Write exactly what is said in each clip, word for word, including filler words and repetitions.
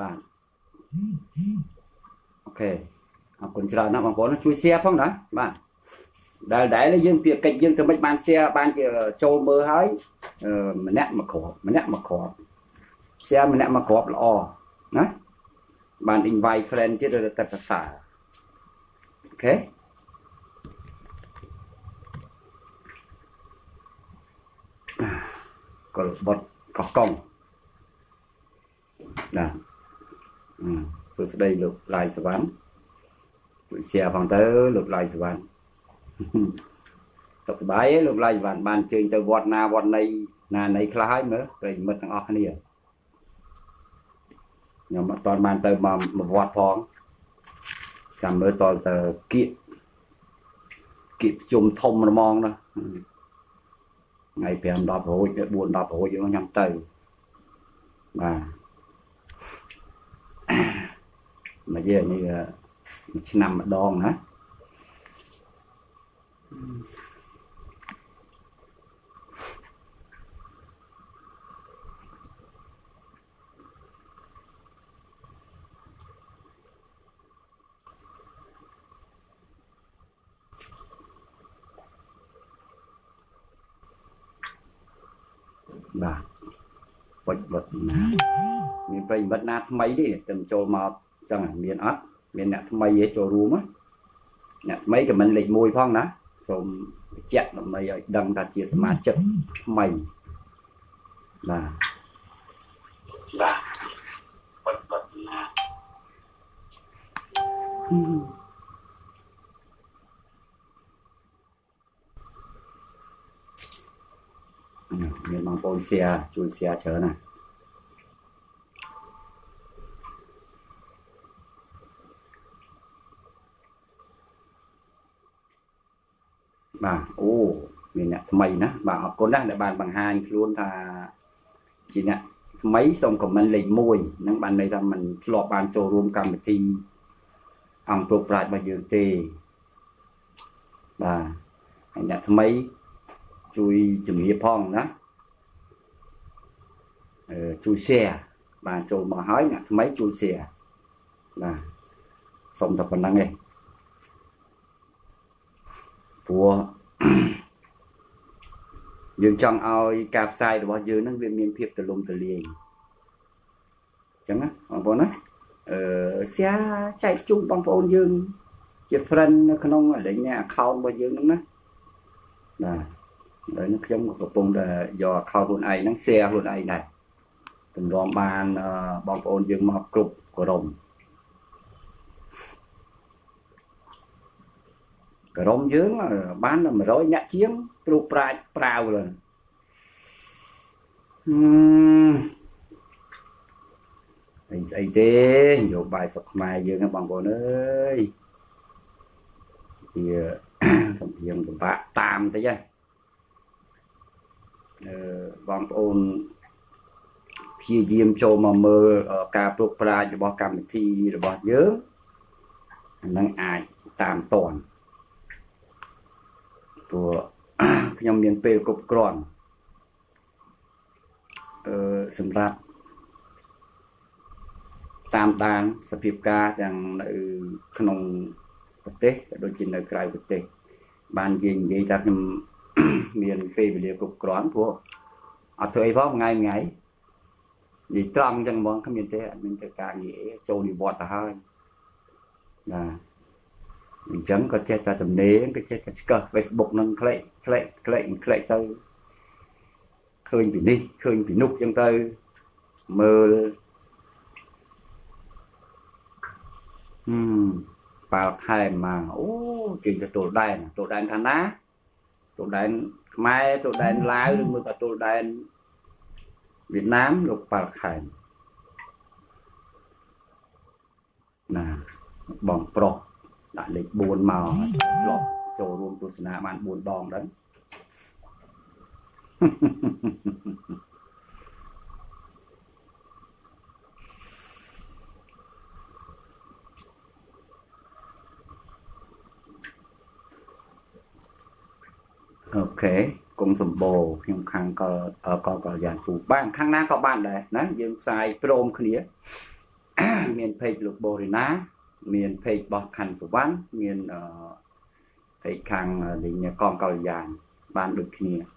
บ้านโอเคขอบคุณชาวนาบางคนช่วยเสียพร้อมหน่อยบ้านได้ได้เลยยื่นเปียกเก่งยื่นทำไมบ้านเสียบ้านจะโจมเบอร์ให้มันแนะมาขอบมันแนะมาขอบเสียมันแนะมาขอบละออนะบ้านอินไวเฟรนที่เราตัดภาษาโอเคก็บดกอกองนะอืมสุดสุดได้หลุดลายสวรรค์เสียฟังเตอหลุดลายสวรรค์ตกสบายหลุดลายสวรรค์บ้านเชิงจะวอดนาวันในนาในคล้ายเมื่อไรมันต้องออกนี่อย่างตอนบ้านเตอมาวอดพองจำเมื่อตอนเตอเกี่ยเกี่ยจุ่มทมมองนะไงเพียงดอกโหยบวนดอกโหยยังยังเตยมามาเยอะนี่ชิ้นนำมาดองนะบ่าบดบดนะมีไปบดนาทำไมดิจนโจมมาจังเมียนอัดเมียนเนี่ยทำไมเยอะโจรู้มั้ยเนี่ยทำไมกับมันเล็กมวยพ้องนะสมเจ็ดทำไมดังตาเจียสมาชิกทำไมบ่าบ่าบดบดนะเมียนมาโปลเซียจูเซียเฉยนะบ่าโอ้เมียนเนี่ยทำไมนะบ่าเอาคนได้แต่บ้านบางฮานคล้วนท่าจีเนี่ยทำไมส่งกับมันเลยมวยนั่งบ้านในทำมันหลอกบ้านโจรวมกันทีอังโปรปราดมาเยอะเตะบ่าเนี่ยทำไมช่วยจุ่มเยี่ยพองนะช่วยเสียบ้านโจมมาหายเนี่ยทำไมช่วยเสียนะสมศักดิ์นั่งไงผัวยืนจังเอากาบทรายแต่ว่ายืนนั่งเวียนเมียนเพียบตะลุมตะเลียงจังนะบางคนนะเสียใจจุ่มบางคนยืนเจ็บฟันขนมอะไรเนี่ยเขาบางยืนนั่งนะนะđấy nó giống một cái bông là do khâu luôn ai nắng xe luôn ai này từng rong bàn bong ôn dương mọc cục của rồng cái rồng dướng bán là mà rối nhát chiếm cục prai prao rồi anh say thế nhiều bài sập mai dương các bằng con ơi thì thằng thiêng của bạn tam thế chứบางคนพี่เยี่ยมโจมาเมื่อการปลุกปลาจะบอกกรรมที่จะบอกเยอะนั่งอายตามตอนตัวขยำเมียนเปรกบกรอนสำหรับตามตามสภิบกาอย่างในขนมปฏิโดยจินในกลายปฏิบางยิงยิงจากเมียนเปรียบเรียบกับกรอนพวกเอาเธอไอ้พ่อไงไงยิ่งตรังจังมองเขาเมียนเตะเมียนเตะการยิ่งโจดีบอดตาให้นะยิ่งจังก็เช็ดตาจำเนี้ยก็เช็ดตาก็เฟซบุ๊กนั่งเคล็ดเคล็ดเคล็ดเคล็ดเตอเคยผีนี่เคยผีนุกจังเตอมืออืมปากไข่มาโอ้จริงจะตัวได้ตัวได้ทางน้าตัวแดนไม่ตัวแดนลาวหรือมือกับตัวแดนเวียดนามหลบปากไข่นะบ่องโปรได้เล็กบวนมาหลบโจรวมตุสนามันบวนดองนั้นโอเคก กงสมบูรณ์ยังค้างก็ก็ก็ยานฟูบ้านข้างหน้าก็บ้านเลยนะยังใส่โปร่งขึ้นเยอะเมียนเพลย์ลูกโบรินะเมียนเพลย์บอสคันสุวรรณเมียนเพลย์ค้างในเนี่ยกองก็ยานบ้านดึกขึ้นเยอะ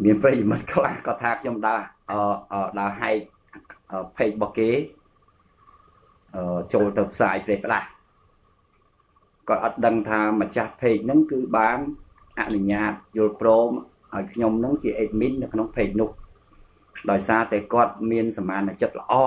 เมียนเพลย์มันก็ก็ทักยมดาเออเออดาให้เพลย์บอเก้เออโจทย์ใส่เพลย์ก็ได้ก็ดังทามาจับเพลย์นั่นคือบ้านอันนี้โยนโปรมยมน้องจีเอ็ดมินน้องเพย์นุกลอยซาแต่กอดเมียนสมานจัดละอ้อ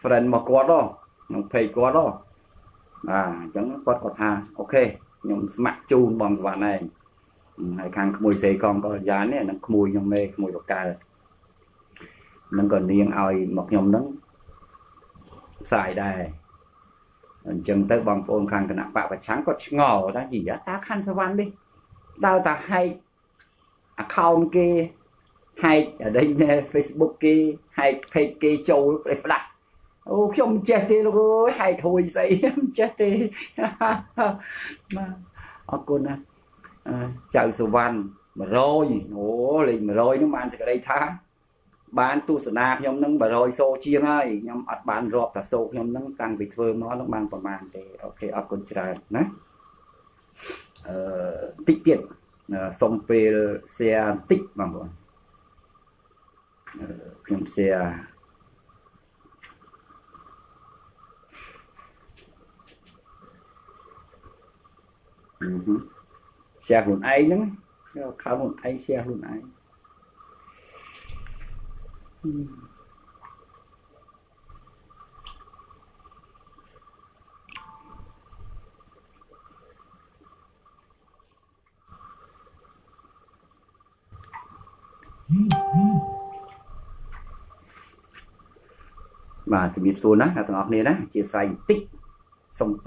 แฟนมากอดอ่ะน้องเพย์กอดอ่ะอ่าจังกอดกอดทาโอเคยมสมัครจูนบางวันนี่ไอ้ข้างขโมยเสกกองก็ยานี่นั่งขโมยยมเมขโมยดอกกานั่งก่อนนี่ยังเอาหมกยมนั้นใส่ได้จังเตอร์บางโอนคังขณะปะปะช้างก็งอได้จี๋ตาคันสวรรค์ดิดาวตาให้เขาเนี่ยให้ở đây Facebook กี้ให้เพจกี้โจเลยปะโอ้ยมเจตีลูกเอ้ยให้ถุยใส่เจตีมาขอบคุณนะเจ้าสวรรค์มาโรยโอ้เลยมาโรยน้ำมันจากอะไรท้าบ้านตู้สนาขยมนั่งบารอยโซเชียงไงขยมอัดบ้านรอบแต่โซขยมนั่งกลางไปเฟิร์มแล้วบ้านประมาณเดโอเคเอาคนจ่ายนะติ๊กเก็ตส่งไปเสียติ๊กบางคนขยมเสียเสียหุ่นไอ้นั่งข้าวหุ่นไอ้เสียหุ่นไอ้มาจะมีส่วนนะต่างออกนี้นะจะใส่ติ๊กส่งไป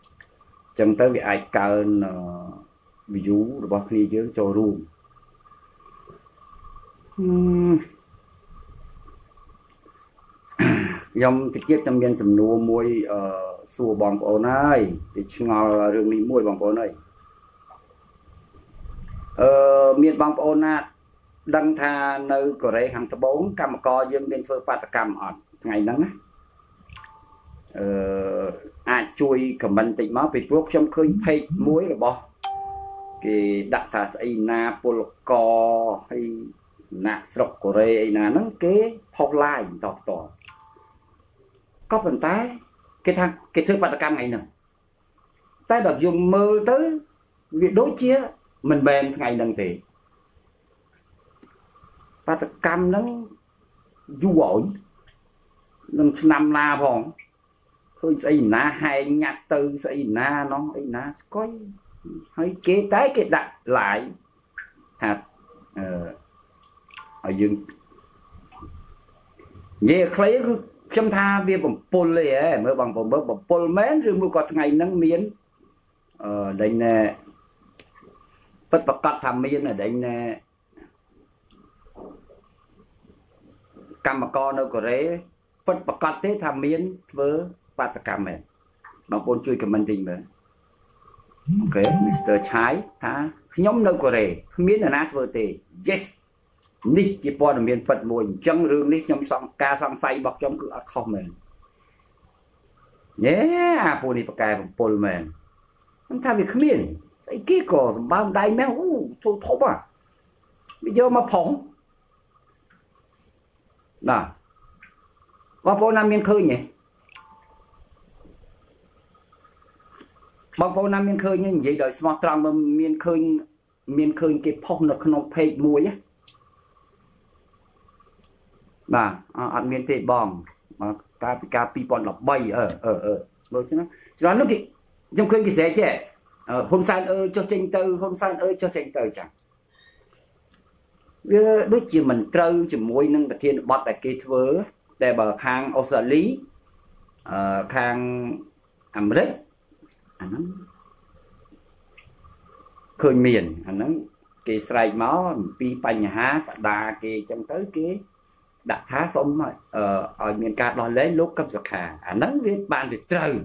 จังเต้าไปไอ้เกินวิจูหรือบอกนี่ยืมโจรูยมติดเกียจจำเนียนสำนัวมวยสู่บางปอนายติดชงอเรื่องนี้มวยบางปอนายเมียนบางปอนาดังทาในกรณีหันตะบงกรรมกรยังเป็นเพื่อปฏิกรรมอ่อนไงนั้นนะอาช่วยขมันติดมาปิดพวกช่างเคยเพย์มวยหรือบ่กีดักทาสีนาปลกอให้นักสกกรณีนานั้นเก๋พอไล่ต่อต่อcó phần tái cái thằng cái thứ vật cam ngày nữa tái đọc dùng mơ tới việc đối chia mình bền ngày lần thì vật cam nó du ổn lần năm la vòng thôi xây na hai nhạc từ xây na nó ấy na có hơi kế tái cái đặt lại hạt ở dương về khấy chăm tha về bằng pol lệ mới bằng bằng bằng pol mến rồi mới có ngày nắng miến đây nè tất cả các tham miến là đây nè cam con đâu có đấy tất cả các thế tham miến với ba cam này bằng pol chui cầm mình tình mà ok mister Chai ha nhóm đâu có đấy miến là nát vừa tề yesนี่จีปอนเมียนปัดมวยจังเรื่องนี้ยำซองกาซองไซบอกจอมคืออัดคอมเมนเนี่ยปูนี่ประกายผมปูนเมนมันทำไปขมิ้นไอ้กี้ก่อสมบัติได้ไหมโอ้โหทบอ่ะไม่เยอะมาผง Đó. Bác bố Nam Miên khơi nhỉ? Bác bố Nam Miên khơi như vậy rồi mà trang mà Miên khơi Miên khơi cái phong nó không phê muối á. Bà, ăn miên tê bòng mà ta bị cà pi bọn lọc bay ở ở ở rồi chứ nó. Rồi nó thì trong khơi cái dễ trẻ. Hôn san ơi cho tranh tư, hôn san ơi cho tranh tư chẳng. Đôi chỉ mình trâu chỉ muối nâng bạc thiên bọt là cái thứ. Để bà khang Australia, khang Amrit, khơi miền, cái sài máu, pi bánh há, đà kì chẳng tới cái đặt thá sống ở miền cát đó lấy lúc cấp giật hà, ảnh nắng viên bàn về trời.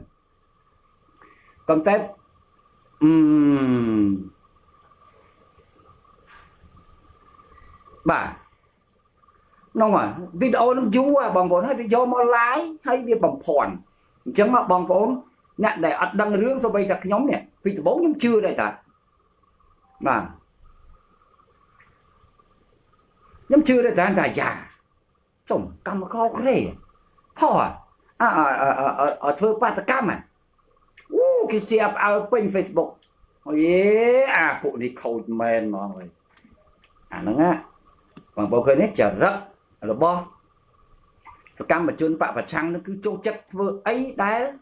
Còn tép, bà, nó mà video nó dữ quá bằng vốn hay video mà lái hay việc bằng phòn chẳng mà bằng vốn nè để ăn đăng rương sau bây giờ cái nhóm này vì từ bốn nhóm chưa đây ta mà nhóm chưa đây ta anh ta già chồng cam mà khó khê à à à à à thưa ba ta cam à u cái xe ở bên Facebook ôi à phụ này khẩu men mọi người à nó á bằng vốn khơi nét chờ rất là bo, scam mà chôn bạ và trăng nó cứ chôn chất vừa ấy đá,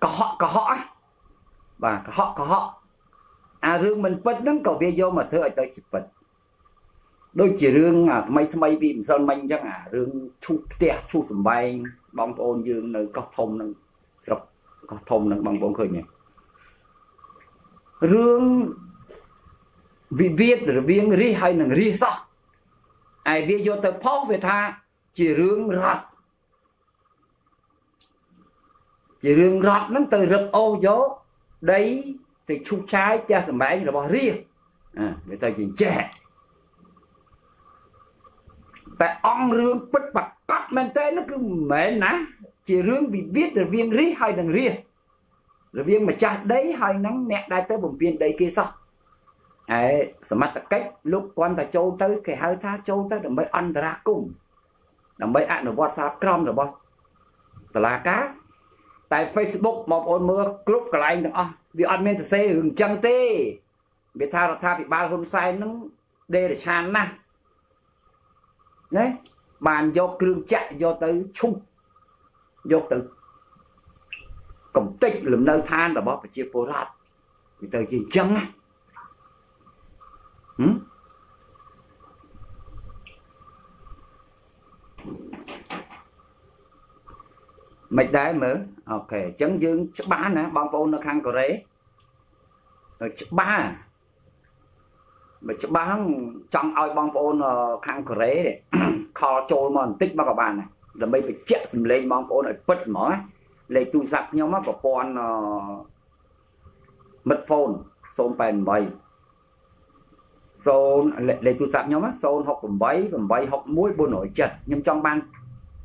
có họ có họ, và có họ có họ, à riêng mình bật lắm cậu video mà thưa tới chỉ bật, đôi chỉ riêng à mấy mấy vị sơn manh chắc à riêng chu tiệt chu sầm bay bong ôn dương nơi có thông nơi sọc có thông nơi bằng bóng khơi nhỉ, riêng vì biết rồi biếng ri hay là ri sao ai biết vô tới pháo về tha chỉ rương rọt chỉ rương rọt nó từ rực ô gió đấy thì chú trái cha sầm bãi là bỏ ri à người ta chỉ trẻ tại ông rương bứt bật cắt men tê nó cứ mệt ná chỉ rương vì biết rồi biếng ri hay là ri rồi biếng mà cha đấy hay nắng nẹt đại tới vùng biên đây kia sao ấy, sớm mặt cách lúc quan ta châu tới cái hai tháng châu tới đừng mấy ăn ra cùng, đừng mấy ăn được WhatsApp crom được boss, là cá, tại Facebook một ôn mưa group cái anh đó, vì admin sẽ xây hưởng chân tê, bị tha là tha bị ba hôm sai nó đê để sàn na, đấy, bàn do kêu chạy do tới chung, do từ, cổng tích lùm nơi than là boss phải chia phối rát, vì tới gì chân á. Hmm? Mạch đá mở, ok, chấn dương chắc ba nè, bóng vô nó khăn cổ rế. Rồi chắc ba mà chắc ba chẳng ai bóng vô nó khăn cổ rế đấy. Khó trôi mà tích bác các bạn này. Rồi mấy phải chạy xìm lên bóng vô nó bật mở á. Lấy tui giặc nhau mắt vào con uh, mất phôn, xôn bèn mây số lấy tụ sạp nhóm á, số học bẩm bấy bẩm bấy học muối bồn nổi chật nhưng trong ban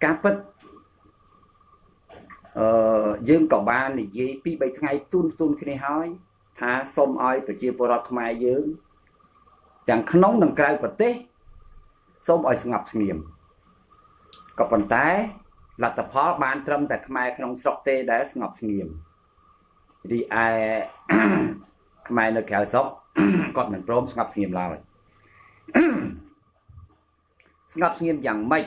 cá bớt dân cậu ba này dễ bị bảy ngày tuôn tuôn khi này hói thả xôm oi phải chia bờ rọt mai dướng chẳng khăn nóng đằng cài vật tế xôm oi ngập nghiền cậu vận tái là tập hóa ban trâm tại mai khăn nóng sọc tê đã ngập nghiền đi ai mai nó kéo sọc còn mình prom ngập nghiêm lao ngập nghiêm dạng mạch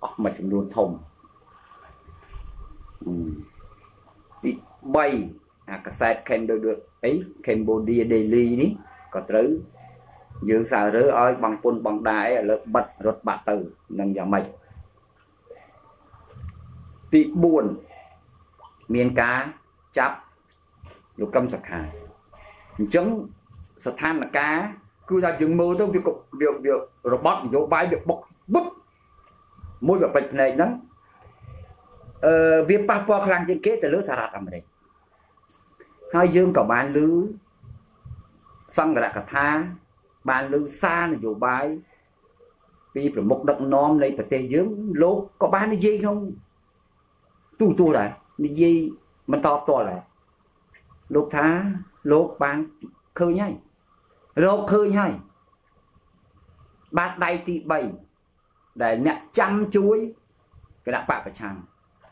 off much moon tom. The bay, a side candle, eh, Cambodia daily, got through. You saw her oi bang pun bang die, look but rot battle, nung your mate. The bone, mean car, chap, you come to car. Jung, Satan the car. Cứ ra chừng mơ tôi việc việc việc robot vô bay việc bốc bút môi vào bệnh này lắm việc pa po khăn trên kế từ lứa xà lạt làm này hai dương cả ban lứa xong cả cả tha ban lứa xa là vô bay vì phải một đợt nom lấy phải tê dương lố có bán cái gì không tu tu lại cái gì mình to to lại lố tha lố bán khơi nhảy rốt khơi hay bát đầy thì bảy để nhặt chăm chuối cái đặc bạc phải chăng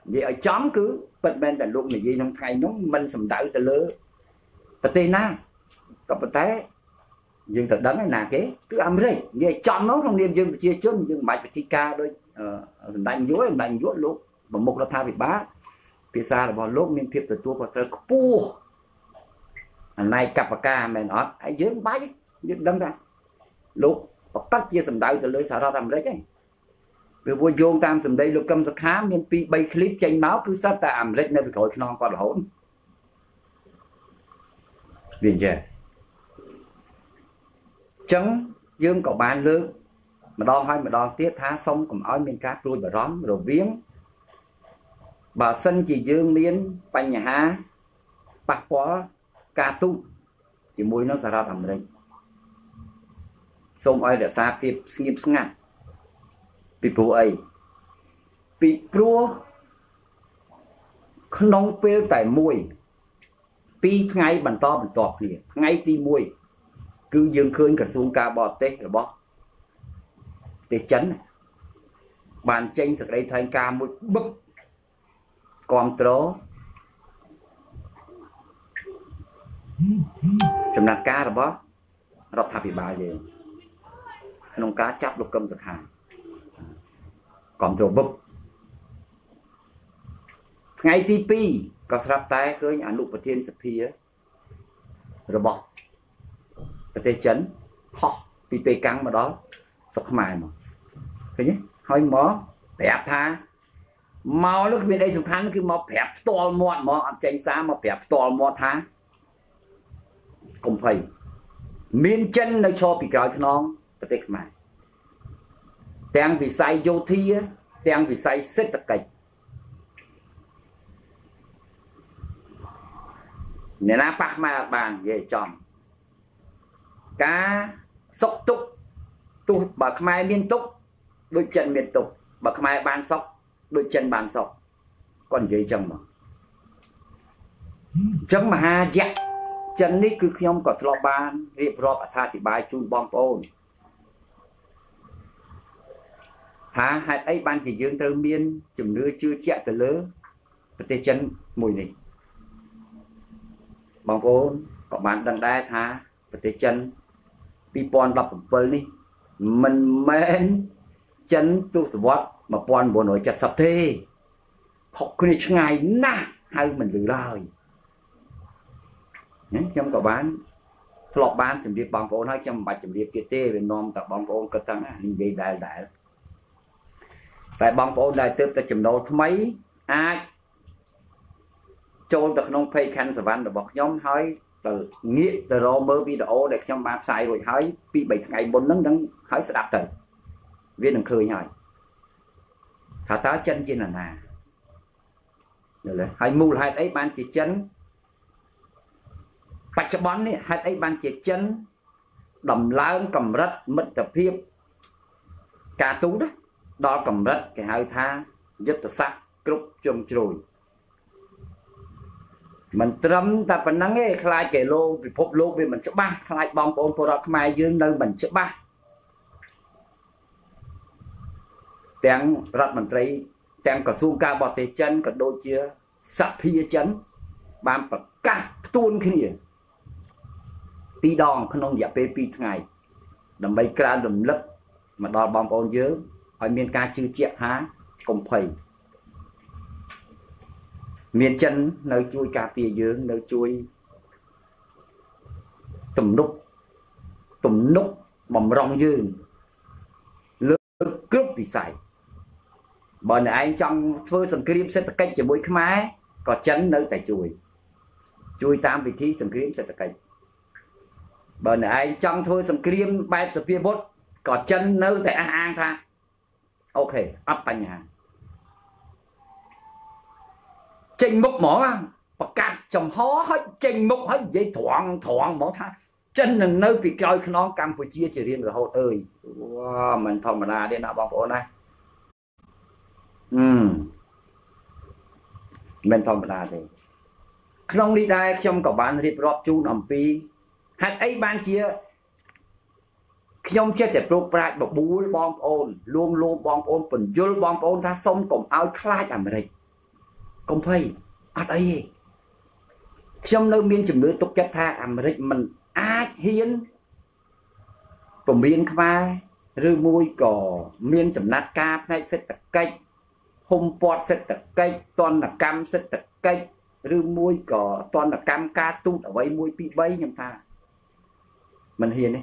vậy ở chóm cứ bên bên tận luôn là gì trong thay nó mình sầm đỡ từ lứa và tê na cặp té dương thật đắng là thế cứ ăn đấy vậy chọn nó không niềm dương chia chun dương mày phải thi ca đôi đánh dối đánh dối luôn và một là tha bị bá phía xa là vào lốp nên thiệp từ tua vào tới pu này cặp và ca mày nói ai dướng bái dướng đâm ra lúc và tắt chia sầm đau từ lưỡi xả ra làm đấy chứ vừa vô vô tam sầm đây lúc cầm sắc khám nên pi bay clip tranh máu cứ sát ta ẩm rách nên bị khỏi non còn hỗn liền chưa trắng dướng cậu bán lưỡi mà đo hay mà đo tiết thá xong còn ói miên cát rồi và rón rồi viếng bà sân chỉ dướng miên bành nhà há bạc quá ca tu chỉ môi nó ra ra làm đây xong ai để xa phim nghiêm ngặt bị bố ấy bị bố không bêu tại môi pi ngay bàn to bàn to liền ngay ti môi cứ dương khơi cả xuống ca bọt tê là bọt tê chấn bàn tranh sực đây thay ca một bức còn tró chấm đặt cá là bó, rọt thà bị bài gì, nông cá chắp lục cơm thực hành, còn rồi bốc, ngay ti pi, có sập tay khơi nhà nụ bờ thiên sập pia, rồi bọt, bờ tây chấn, họ bị tây căng mà đó, sập mài mà, thấy nhé, hơi mỏ, đẹp tha, màu lúc bên đây sùng khăn cứ màu đẹp to mọt mọt tránh xa màu đẹp to mọt tha. Không phải miên chân nó cho bị cáo cho nó có thể mà đang vì sai vô thi đang vì sai xếp tất cả nên là bác mà bàn về chọn cá sốc túc tu bậc mai liên tục đôi chân liên tục bậc mai bàn sốc đôi chân bàn sốc còn gì chồng mà chấm mà ha dạ. Chân này cứ khi ông có thọ ban riêng rộp ở tha thì bài chung bom ôn thá hạt ấy ban chỉ dương thơ miên chùm nưa chưa chạy từ lỡ và tê chân mùi này bom ôn có bán đăng đai thá và tê chân bị bọn đọc vỡ này mình mến chân tu sử vọt mà bọn bộ nổi chặt sập thế học cái này chẳng ai nà hay mình lử lời trong các bán lọp bán chuẩn bị bằng vốn hay trong bài chuẩn bị kia tê về nom tập bằng vốn cơ tăng hình dây đại đại tại bằng vốn đại tiếp ta chuẩn đầu mấy ai trôn tập nông phê khăn sờ van được bọc nhóm hơi từ nghĩa từ rồi mới video để trong bán xài rồi hơi bị bảy ngày bốn nắng nắng hơi sẽ đạp tới viên đường khơi nhảy thả tá chân trên là nà rồi hai mù hai đấy bán chỉ chân bạch cho bón này hạt ấy ban chỉ chân đầm láng cầm rết mật tập hiệp cà tú đó đo cầm rết cái hai tha rất là sắc cục trồng trồi mình trâm ta phần nắng ấy khai kể lô vì phốt lô vì mình sẽ ba khai bom bom phô rác mai dương nơi mình sẽ ba tiếng rết mình thấy tiếng cả xung ca bọt thì chân cả đôi chia sập hia chân ban bậc ca tuôn kia pi đòn khăn ông giả pi ngày đầm bay ra đầm lấp mà đòi bom bom nhớ hỏi miền ca chư chẹt há cùng phẩy miền chân nơi chui cà pia nhớ nơi chui tụm núc tụm núc bầm rong nhớ lướt cướp vì sài bọn này trong phơi sừng kìm sẽ tách cho bụi khmái có chấn nơi tại chui chui tam vị trí sừng kìm sẽ tách bởi này trong thôi sầm kìm bay sập phía bốt có chân nơi tại an an tha ok ấp tay nhà trình mục mỏ bậc ca trồng hó hết trình mục hết dây thoảng thoảng mỏ tha chân là nơi bị coi nó Campuchia chỉ riêng là hột ơi wow, mình thầm mà là đi nào bằng bộ này uhm. Mình thầm mà là thì không đi đây trong cậu bạn thì rộp chú nằm pi hạt ấy ban chia nhóm chia để program một bú bom ôn luôn luôn bom ôn phần dưa bom ôn ra xong cùng áo khai làm gì công phay ở đây trong nơi miền chìm nước tục chất tha làm gì mình ai hiến cùng miền khai rư môi cỏ miền chìm nát cam hay sẽ tật cây hôm bọt sẽ tật cây toàn là cam sẽ tật cây rư môi cỏ toàn là cam ca tu ở vậy môi bị bay nhầm tha mình hiền đấy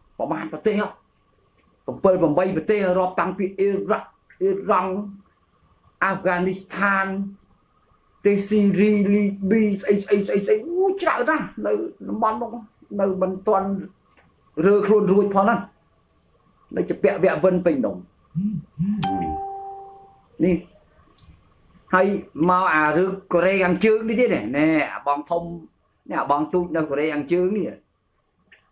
bỏ bàn vào tê không bỏ bơi bỏ bay vào tê rọp tăng bị Iraq Iran Afghanistan tê Syria Libya ấy ấy ấy ấy u chả ra nơi bọn nó nơi mình toàn rơi luôn rồi phong đó nơi chỉ vẽ vẽ vân bình đồng đi hay mau à rước Korea ăn trứng đi chứ này nè bọn thông nè bọn tu đâu Korea ăn trứng đi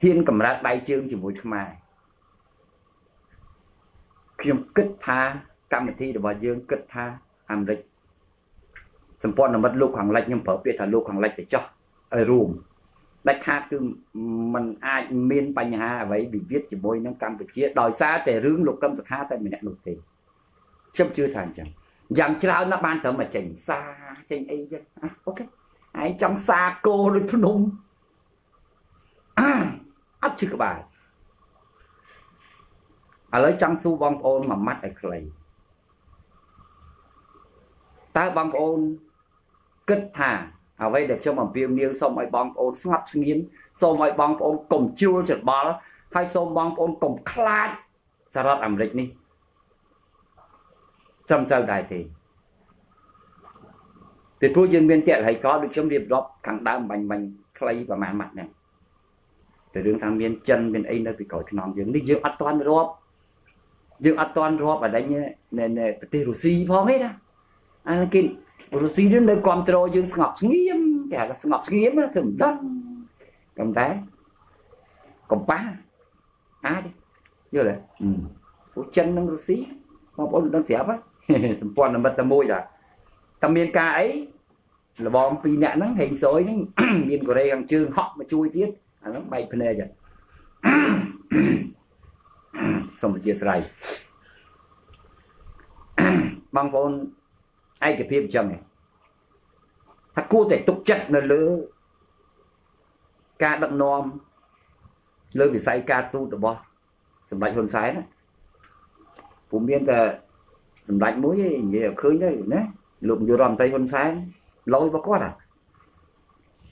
hiên cầm rác bay chương chỉ mùi khám mai khi ông kích tha cam mật thi được vào dương kích tha ẩm rích xâm bọn nó mất lúc hoàng lạch nhưng phở biệt thả lúc hoàng lạch để cho ở rùm lạch hát cứ mình ai miên bánh hà vậy bị viết chỉ môi nâng cam Campuchia đòi xa trẻ rướng lục cơm sạc hát tại mình đã lục thì chấp chưa thành chẳng dám trao nó ban thở mà chảnh xa chảnh ấy chứ à, ok ấy trong xa cô lên phân hùng à, ấp chứ các bạn à lấy trong su bong ôn mà mắt ấy khởi ta bong ôn kết thả à vậy để cho mà phiêu nhiêu xong mọi bong ôn ngập nghiến xong mọi bong ôn cùng chua chật bó hay xong bong ôn cùng khát sao đó làm lịch đi trong sau đại thì thì phú dân biên tiện hay có được trong điệp đó thằng đam bành bành clay và màn mặt này từ đường thằng biên chân bên ấy nó bị còi non dưỡng đi dưỡng ăn toàn rồi dưỡng ăn toàn rồi và đánh nè nè nè từ Russia phong hết á anh kia Russia đến nơi control dưỡng ngọc nghiêm kẻ là ngọc nghiêm nó thường đất cầm té cầm bá á đi như là phú chân nó Russia mà bố nó xẹp á sầm pon là mất tâm môi rồi tâm miền ca ấy là bom pin nhẹ nó hình sói nó miền của đây hàng trương họ mà chui tiết à, nó bay pha nê rồi xong rồi chia sẻ bằng vốn ai cái phim chồng này thằng cô thể tục chặt là lỡ ca đặng nom lỡ bị say ca tu được bò sầm lại hơn sái đó cũng biết là đánh mũi gì khơi đấy nè lụm vô rầm tay hôn sáng lôi vào có à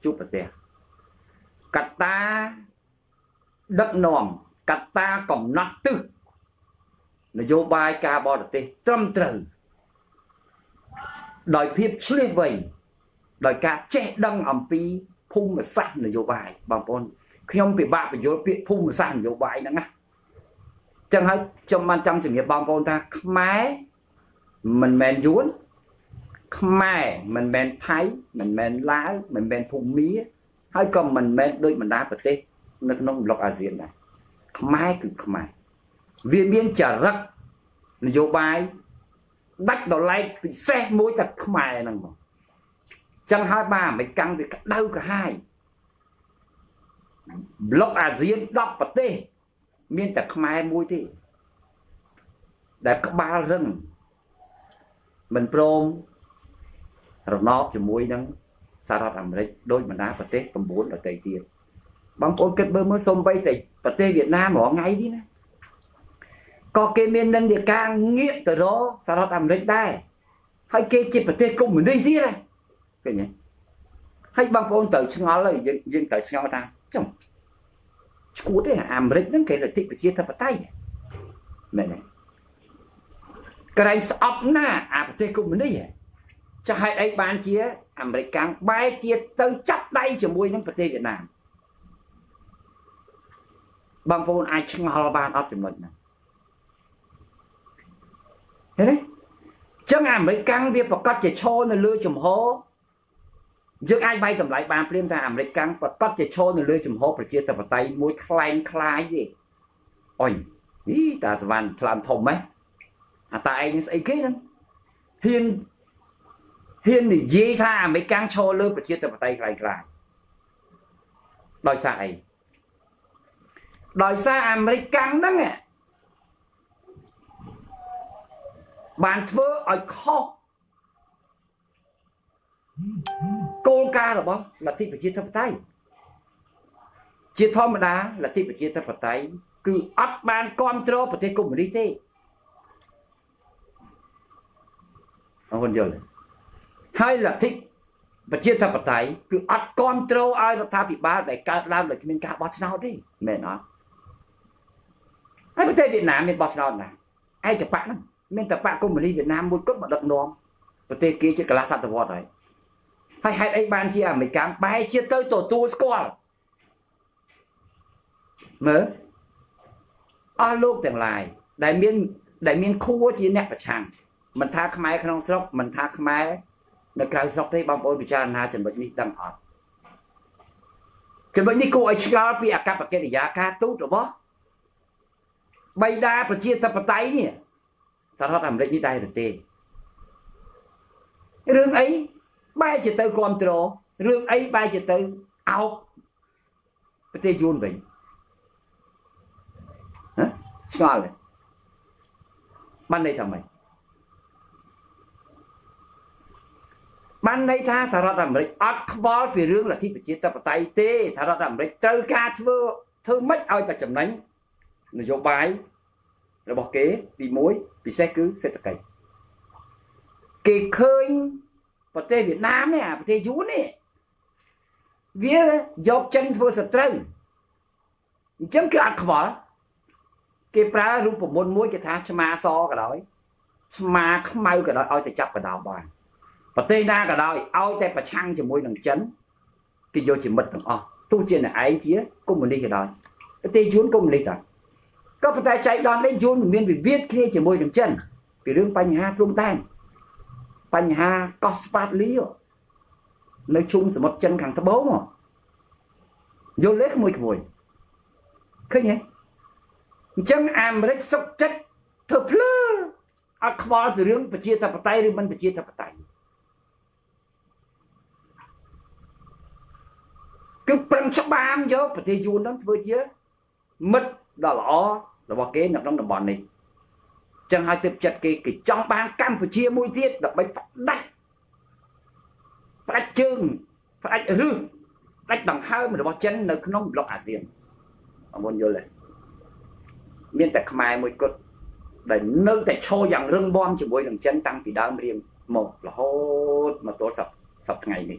chụp ở đây cắt ta đất nòm cắt ta còn nát tư nó vô bài ca bò được tê trăm trừ đòi phép xui vầy đòi ca che đăng ẩm pi phun mà sạch là vô bài bằng con không bị bạ phải vô phép phun mà sạch vô bài nữa nha chẳng hết trong ban trăm trường nghiệp bằng con ta khmai mình men dún khmai mình men thái mình men lá mình men phun mía hai con mình men đôi mình đá vật tê nó không lọc à diện này mai cứ mai viên biên trả rắc nó vô bài bách đầu lay bị xe mũi thật mai này nằng chẳng hai ba mày căng thì đau cả hai lọc à diện đọc vật tê biên trả mai mũi tê đã có ba rừng mình prom rồi nó chỉ mũi nắng sao ra làm đấy đôi mà đá Phật tết tầm bốn là tây tiền bằng ôn kết bơ mới xông bay tây Phật tết Việt Nam bỏ ngay đi nè có cái miền Nam địa càng nghiện từ đó sao ra làm đấy đây hay cái chip Phật tết cùng mình đi gì này cái nhỉ hay bằng ôn tới chúng nó là dân dân tới chúng nó ta chồng cú đấy làm đấy những cái là tịt bị chia thập tay này này cái này sập na à Phật tết cùng mình đi vậy cho hai ấy bán chia làm đấy càng bay chia tới chắp tay cho môi những Phật tê Việt Nam bằng vốn ai chẳng hò bàn ấp cho mình này thế đấy chẳng làm đấy càng việc Phật cất chỉ cho nó lưỡi chùm hố nhưng ai bay tầm lại bàn phim ta làm đấy càng Phật cất chỉ cho nó lưỡi chùm hố phải chia tập vào tay môi khai khai gì ôi ý ta làm làm thùng ấy à ta ấy những ấy kia hiền hiên thì dễ tha mấy căng cho lơ và chia từ tay lại lại đòi xài đòi xa mấy căng đó nghe bạn thưa ở kho cô ca là bom là thịt và chia thập tay chia thom đá là thịt và chia thập tay cứ ấp ban control và thế cùng đi thế ông vẫn rồi hay là thích và chia thập vật thái cứ ắt control ai là tha bị ba để cắt làm để mình cắt bớt nào đi mẹ nó ai có thể Việt Nam mình bớt nào này ai chụp bạn không mình tập bạn cũng mà đi Việt Nam muốn cướp mà đập nón và tê kia chỉ cả lá sạt vào đấy hay hay anh ban chia mình cắm bay chia tới tổ tu score mở ở lúc tương lai đại miên đại miên khu chỉ nẹp và chàng mình tha cái máy không sốc mình tha cái máy nó cao sọc đây bằng ôn bị cha na chuẩn bị đi đăng họp chuẩn bị đi cô ấy cho bị ác cặp cái giá cá tốt rồi bó bay đa và chia tập tay nè sao nó làm đấy như đây là tê rương ấy bay chỉ tới con trò rương ấy bay chỉ tới ao cái tê chun vậy hả sao vậy ban đây thằng mày ban đây tha sao ra làm đấy ắt khó vì rương là thi phải chia tập tay tê sao ra làm đấy chơi ca thưa thưa mất ai ta chậm đánh người vô bài là bỏ kế bị mối bị xe cứ xe tập cày kề khơi và tê Việt Nam này à tê dún này vía dọc chân thưa sập trơn chấm cứ ắt khó kề pra rung bụng môn mối cái tha chma so cả đói chma không mau cả đói ai ta chắp cả đào bàn và tây na cả đời ao tây và chăng chỉ môi đường chấn thì vô chỉ mật thằng o tu trên là ai chía cũng mình đi cả đời cái tây chốn cũng mình đi cả các phần tài chạy đòn lên chốn mình miền bị viết kia chỉ môi đường chân vì đương panh ha trung tan panh ha có phát lý rồi nói chung sự một chân càng thấp bố mà vô lết mùi mùi khơi nhé chân am rất sốc chất thập lơ ác vào từ đương và chia thập tay rồi mình phải chia thập tay cứ bận cho bám vô thì dù nó vừa chứ mất đó là là vào cái nằm trong đồng bọn này chẳng hai tiếp chặt cái cái trong bang Campuchia môi tiết là bánh phát đạch phát chương phát hư đạch bằng hơi mà vào chân nó không lọc ả diện ông muốn vô lên miền tại mai môi cốt để nơi tại cho rằng rừng bom chỉ mỗi đường chân tăng thì đau riêng một là hốt mà tốt sập sập ngày này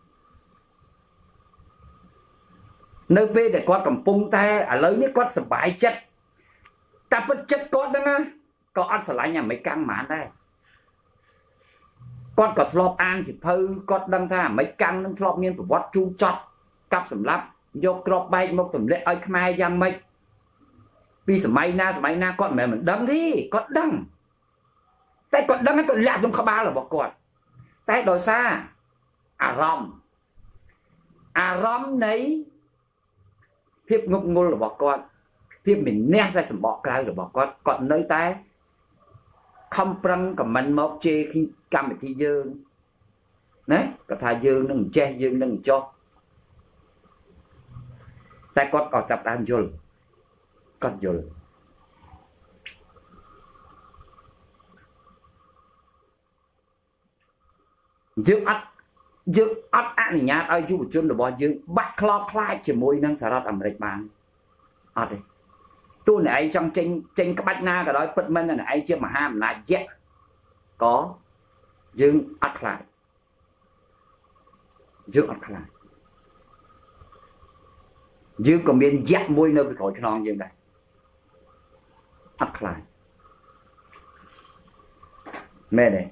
nơi bê để quạt cầm pung tay à lấy những quạt sập bãi chết ta bất chất con đó nha, con ăn sả lại nhà mấy căng mán đây, con còn flop ăn chỉ phơi, con đăng tha mấy căng đăng flop nghiên của vót chu chót, cắp sầm lấp, vô crop bay một sầm lệ ơi mai giang mấy, vì sầm mai na sầm mai na con mẹ mình đâm đi, con đâm, tại con đâm nó còn lạ trong khâu ba là bỏ con, tại đòi xa, à rầm, à rầm đấy, thiếp ngục ngô là bỏ con. Thì mình nét ra sẵn bỏ cái rồi bỏ con còn nơi ta không prăng cả mình mọc chê khi cầm ở thi dương đấy có thà dương nâng che dương nâng cho ta con có tập đàn dùl con dùl dương ắt dương ắt ăn ở nhà ai dù chân là bỏ dương bắt lo khai chỉ môi nâng xả rọt ẩm rạch bàn ọt đi tôi này trong tranh tranh các bách na cái đó phật minh là ai chưa mà ham là chết có dương ắt lại dương ắt lại dương còn biên dẹp môi nơi cái cõi cho non dương đây ắt lại mẹ này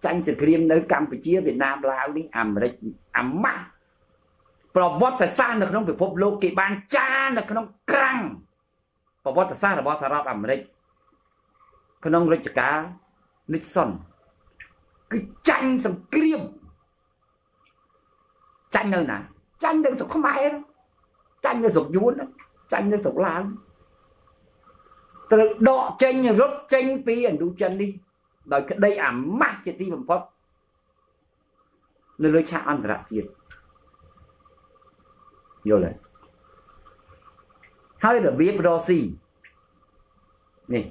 chanh sằng cream nơi Campuchia Việt Nam Lào đi ambrick ấm mát bỏ bọt phải xa được không phải phốp lô kỳ ban cha được không căng bảo vật xa là bảo sao rạp ẩm rịch con ông rịch cá Nixon cứ tranh sầm kiêm tranh nơi này tranh nơi sục không ai đâu tranh nơi sục vốn đó tranh nơi sục láng từ đọ tranh rút tranh phi ảnh đủ chân đi đòi cái đây ẩm mát chỉ ti bằng pháp nơi lưới cha ăn rạp tiền nhiều lần hơi là biết đo gì nè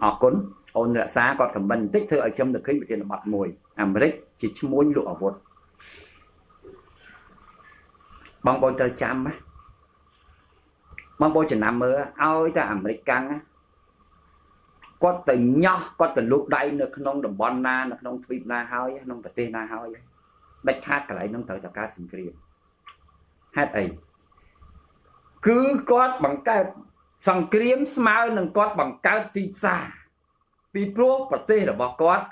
họ cún ôn là xá còn thẩm bình tích thưa ở trong được khi bị tiền mặt mùi ẩm rích chỉ muốn lụa vốn bằng bồi trời chạm á bằng bồi trời nằm mơ ôi ta ẩm rích căng á có từ nho có từ lúc đây nó không đồng bọn na nó không phim na hơi nó phải tên na hơi bách hát cả lại nó tới tập cá sinh viên hát ấy cứ có bằng cái sòng kiếm smile nâng có bằng cái tì xa vì pro và tê là bỏ con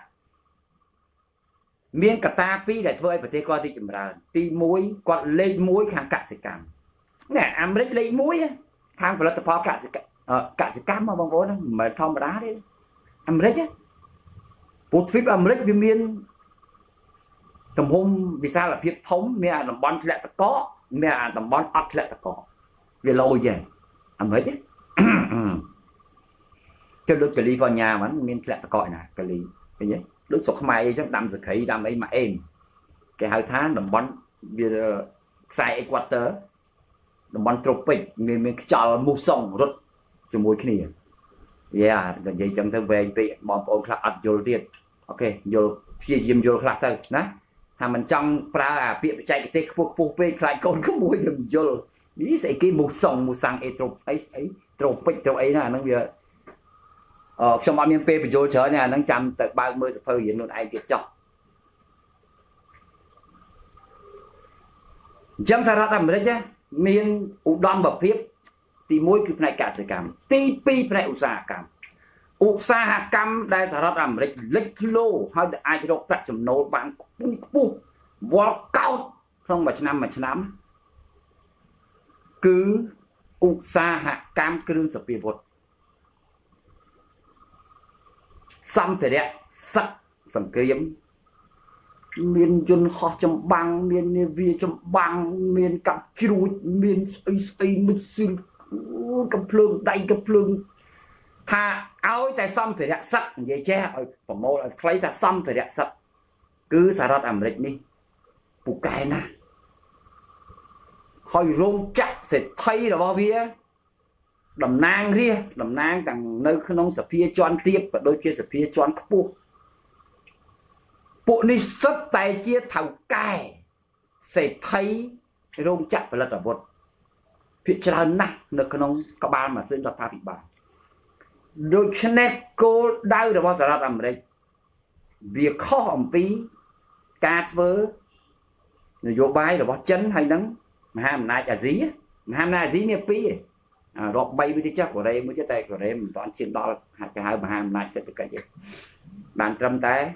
miếng cả ta pi để thôi và tê con đi chìm ra tì muối còn lấy muối hàng cạn sạch cam nè em lấy lấy muối hàng phải là tập phó cạn sạch cạn sạch cam mà bằng vốn mà thong mà đá đấy em lấy chứ một phim em lấy miếng tầm hôm vì sao là phim thống mẹ làm bón lại ta có mẹ làm bón ắt lại ta có về lâu vậy Anh mới chứ. Cái đốt cái lý vào nhà mà nên lại cõi nè cái lý cái gì đốt sọc mày trong đầm rồi khỉ đầm ấy mà em cái hai tháng đồng bắn bây giờ xài quạt tớ đồng bắn trục bình mình mình chờ mua xong rồi cho mua cái này yeah rồi vậy chẳng thằng về bị bọn ông khạc ăn vô tiền ok vô chia dìm vô khạc thôi nè thằng mình trong pra bị chạy cái tê phục phục về lại còn có mua dìm vô ní sẽ cái mua xong mua sang ấy trục ấy ấy trục bình trục ấy là nó bây giờ ờ xong anh em phê bị vô chở nè nó chăm tới ba mươi phơi diện luôn ai tiệt cho chăm sao ra làm đấy chứ miền u đom bập phép thì mỗi cái này cả sự cảm tê pê này u sa cảm u sa cam đây sao ra làm đấy lít lô hay ai cho đọc đặt chấm nô bạn pu vò cao không mà năm mà năm cứ u sa hạ cam cứ sập bì bột xăm thể đẹp sắc sầm kiếm miền dân họ trong bang miền Nê Vi trong bang miền cặp chuột miền ấy ấy mứt xương cặp lương đầy cặp lương thà áo tại xăm thể đẹp sắc dễ che rồi phẩm màu là lấy ra xăm thể đẹp sắc cứ xả ra ẩm lịch đi bù cái nè hơi rôm chắc sẽ thấy là bao vía đầm nang kia đầm nang càng nơi khung nông sập phía choan tiếp và đôi kia sập phía choan khắp bộ bộ này sắp tay chia thầu cài sẽ thấy rong chặt và lật ở bột phía trên này nơi khung nông các bạn mà xin đặt tha bị bài đôi chân này cô đau được bao giờ đặt làm đây việc khó hỏng tí cà vớ người vô bài là bao chân hay nắng ham nay là gì ham nay gì nè pí rọt bay với chắc của đây mới chết tay của đây mình toàn chuyện đó hai cái hai mà hai này sẽ tự cái gì bàn trăm té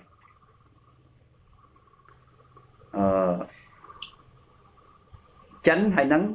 chấn hay nắng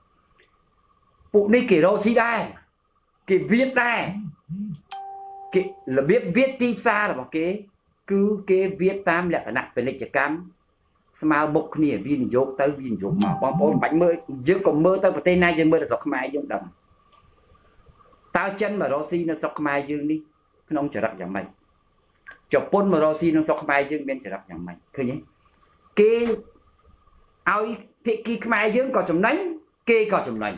phụ đi kể rô xí đai kể viết đai kể là biết viết tiếp xa là bảo kế cứ kế viết tam là phải nặng về lịch trạch cam mà bốc nè viên dốc tới viên dốc mà con bốn bánh mới dưới còn mơ tới và tên này dân mới là sọc mai dân đầm tao chân mà Rossi nó sọc mai dương đi nó không trở đặt dạng mày chọc bốn mà Rossi nó sọc mai dương bên trở đặt dạng mày thôi nhé kê ai thì kì mai dương có chồng đánh kê có chồng lành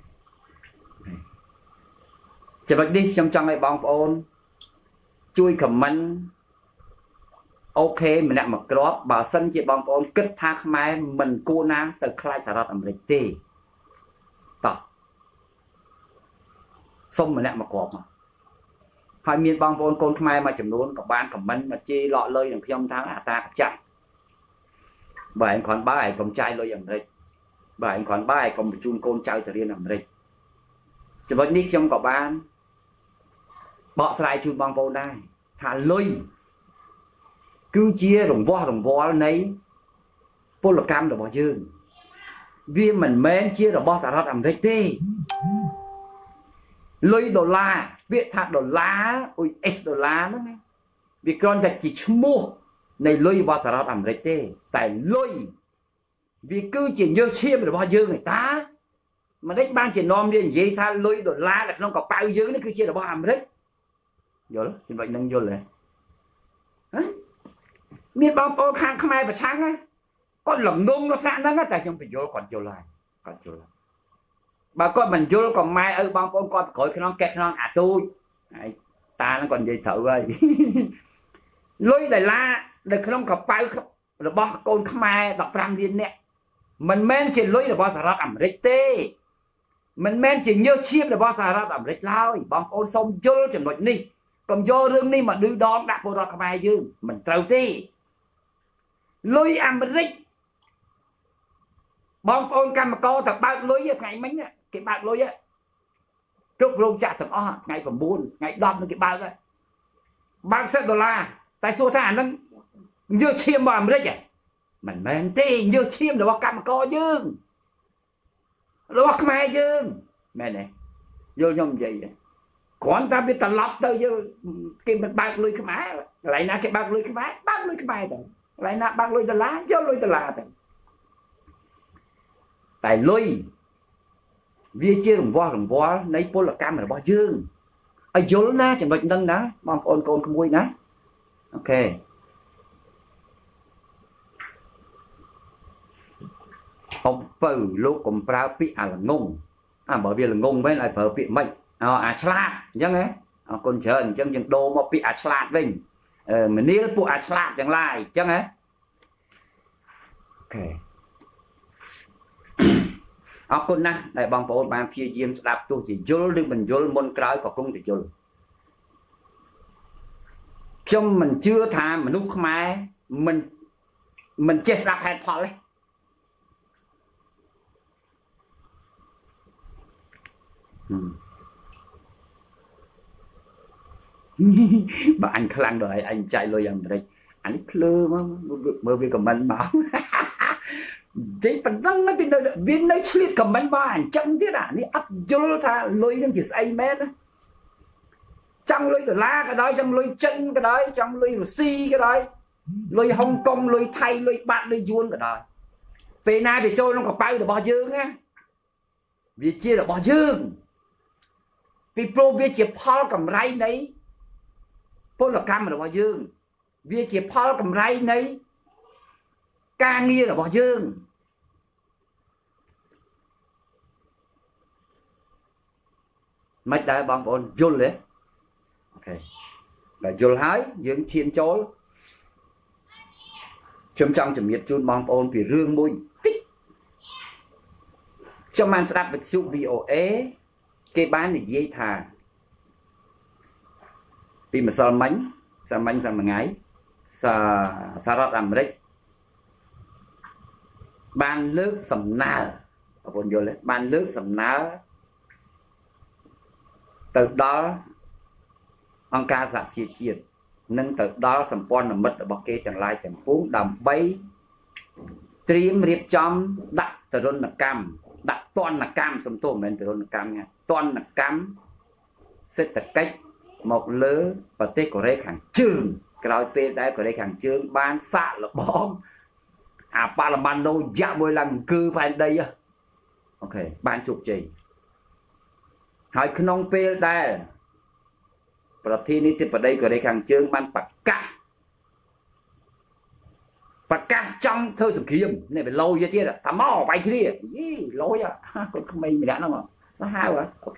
chỉ bật đi trong trong này bong ôn chui comment ok mình đã một crop bảo sân chị bóng ôn kết thác mai mình cô nàng từ khai xả rọt ẩm lịch tì tỏ xong mình đã một crop mà hai miền bóng ôn con mai mà chấm luôn các bạn cảm ơn mà chi lọ lơi đừng khi ông tháng à ta chạy bởi anh còn ba ai còn trai lôi ẩm lịch bởi anh còn ba ai còn một chung con trai từ riêng ẩm lịch chỉ vẫn đi trong các bạn bỏ lại chung bóng ôn này thả lôi cứ chia đồng võ đồng võ này bố là cam là bỏ dương vì mình mến chia là bó xả rớt ẩm rách đi lấy đô la viết thạc đô la ôi x đô la nữa vì con thật chỉ mua này lấy bó xả rớt ẩm rách đi tại lấy vì cứ chỉ nhớ chia là bó dương người ta mà đếch ban chỉ nôm lên dây tha lấy đô la là không có bao dương nó cứ chia là bó ẩm rách vô lắm xin bệnh nâng vô lệ hả miền bão bão khang không ai mà sáng á con lồng nung nó sáng lắm á tại trong phải vô còn chiều lại còn chiều lại bà con mình chưa còn mai ư bông con con cội non kẹt non à tôi ta nó còn gì thử rồi lối này la được không gặp bao rồi bó con khăm ai đọc ram điên nè mình men chỉ lối là bó sả rác ẩm rít tê mình men chỉ nhiều chiếc là bó sả rác ẩm rít lao bông con sông chưa chừng một ni còn do rương ni mà đưa đón đã vô ra khăm ai chứ mình trâu tê lối ẩm rít bông con cam mà co thật bao lối ngày mấy á cái bao lối á cướp luôn trả thật o ngày phẩm buồn ngày đom cái bao đó bao xe đô la tại số thà nó như chim bò mới đấy mình mến tê như chim là bò cam mà co chứ là bò mai chứ mẹ này vô trong gì vậy còn ta biết ta lọt tới chứ cái mình bao lối cái má lại na cái bao lối cái má bao lối cái bài rồi lại na bao lối đô la chứ lối đô la rồi tại lôi vi chia đồng võ đồng võ lấy bốn là cam là bao dương ở dối na chẳng bệnh nâng ná mong con con không vui ná ok ông phở lúc cũng phá bị à là ngông à bởi vì là ngông với lại phở bị mệnh à à chát chẳng ấy con chờ anh chẳng những đô mà bị à chát mình mình đi phụ à chát chẳng lại chẳng ấy ok អរគុណណាស់ដែលបងប្អូនបានព្យាយាមស្ដាប់ទោះជាយល់ឬមិនយល់មុនក្រោយក៏គង់តែយល់អរគុណណាស់ដែលបងប្អូនបានព្យាយាមស្ដាប់ទោះជាយល់ឬមិនយល់មុនក្រោយក៏គង់តែយល់អរគុណណាស់ដែលបងប្អូនបានព្យាយាមស្ដាប់ទោះជាយល់ឬមិនយល់មុនក្រោយក៏គង់តែយល់អរគុណណាស់ដែលបងប្អូនបានព្យាយាមស្ដាប់ទោះជាយល់ឬមិនយល់មុនក្រោយក៏គង់តែយល់ ខ្ញុំមិនជឿថាមនុស្សខ្មែរមិនមិនចេះស្ដាប់ហេតុផលទេបើអញខ្លាំងដល់ឲ្យអញចាយលុយអាមេរិកអានេះភ្លើមកមើលវាខមមិនមកJadi pedang nanti bin naik sulit kemen ban cang tidak ni abdul tak loi yang jenis aiman cang loi tu la ke doi cang loi ceng ke doi cang loi Rusi ke doi loi Hong Kong loi Thai loi Bat loi Yuan ke doi pena để trôi nó có bay được bao dương á vì chia được bao dương vì pro vì chia Paul cầm ray đấy Paul là cam được bao dương vì chia Paul cầm ray đấy ca nghi là bao dương mấy đại bang bồn vô lẽ ok là vô hái dưỡng thiên chốn chấm trong chấm nhiệt chun bang bồn vì rương mùi tích trong màn sạp vật dụng vê o a cái bán để dây thà vì mà sao mánh sao mánh sao mà ngái sao sao ra làm đấy ban lướt sầm nở còn vô lên ban lướt sầm nở từ đó ông ca sạp chia chia nâng từ đó sầm pon là mất ở bậc kia chẳng lai chẳng phúng đầm bay triếm riệp chom đặt từ đôn là cam đặt toàn là cam sầm tôm lên từ đôn là cam nha toàn là cam sẽ tập cách một lứa và tết của đây hàng trường cái loại tê đấy của đây hàng trường ban xạ là bom à ba làm ban đâu dạ mười lần cứ phải đây á ok ban chụp gì hỏi khung nông pê đây và thi ní thì ở đây của đây hàng chương ban bạc ca bạc ca trong thơ sủng khiêm này phải lâu như thế là thả máu bay kia đi lối à còn không may mình đã đâu mà nó hao quá ok